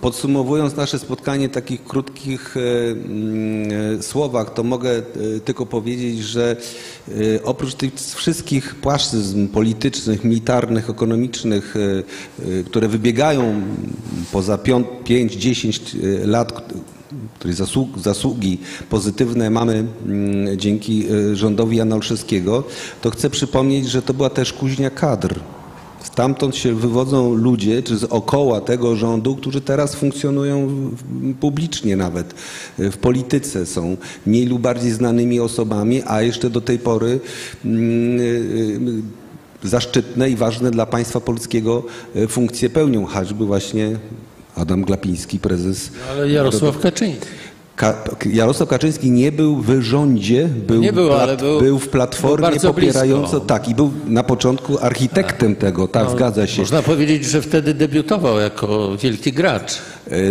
Podsumowując nasze spotkanie w takich krótkich słowach, to mogę tylko powiedzieć, że oprócz tych wszystkich płaszczyzn politycznych, militarnych, ekonomicznych, które wybiegają poza pięć do dziesięciu lat, której zasługi, zasługi pozytywne mamy dzięki rządowi Jana Olszewskiego, to chcę przypomnieć, że to była też kuźnia kadr. Stamtąd się wywodzą ludzie, czy z okoła tego rządu, którzy teraz funkcjonują publicznie nawet, w polityce są mniej lub bardziej znanymi osobami, a jeszcze do tej pory zaszczytne i ważne dla państwa polskiego funkcje pełnią, choćby właśnie Adam Glapiński, prezes... Ale Jarosław Kaczyński. Ka Jarosław Kaczyński nie był w rządzie, był, nie było, ale był, był w Platformie był popierająco, tak, i był na początku architektem A, tego, tak, no, zgadza się. Można powiedzieć, że wtedy debiutował jako wielki gracz.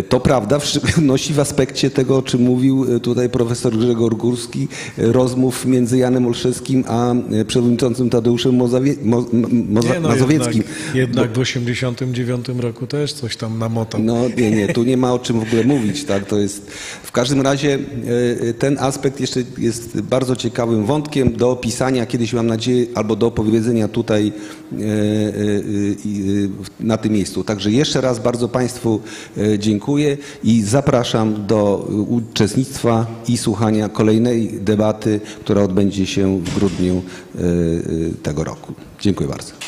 To prawda, nosi w aspekcie tego, o czym mówił tutaj profesor Grzegorz Górski, rozmów między Janem Olszewskim a przewodniczącym Tadeuszem Mozawie Mo Moza nie, no, Mazowieckim. Jednak, jednak Bo... w osiemdziesiątym dziewiątym roku też coś tam namotał. No nie, nie, tu nie ma o czym w ogóle mówić, tak, to jest w każdym W każdym razie ten aspekt jeszcze jest bardzo ciekawym wątkiem do opisania kiedyś, mam nadzieję, albo do opowiedzenia tutaj na tym miejscu. Także jeszcze raz bardzo Państwu dziękuję i zapraszam do uczestnictwa i słuchania kolejnej debaty, która odbędzie się w grudniu tego roku. Dziękuję bardzo.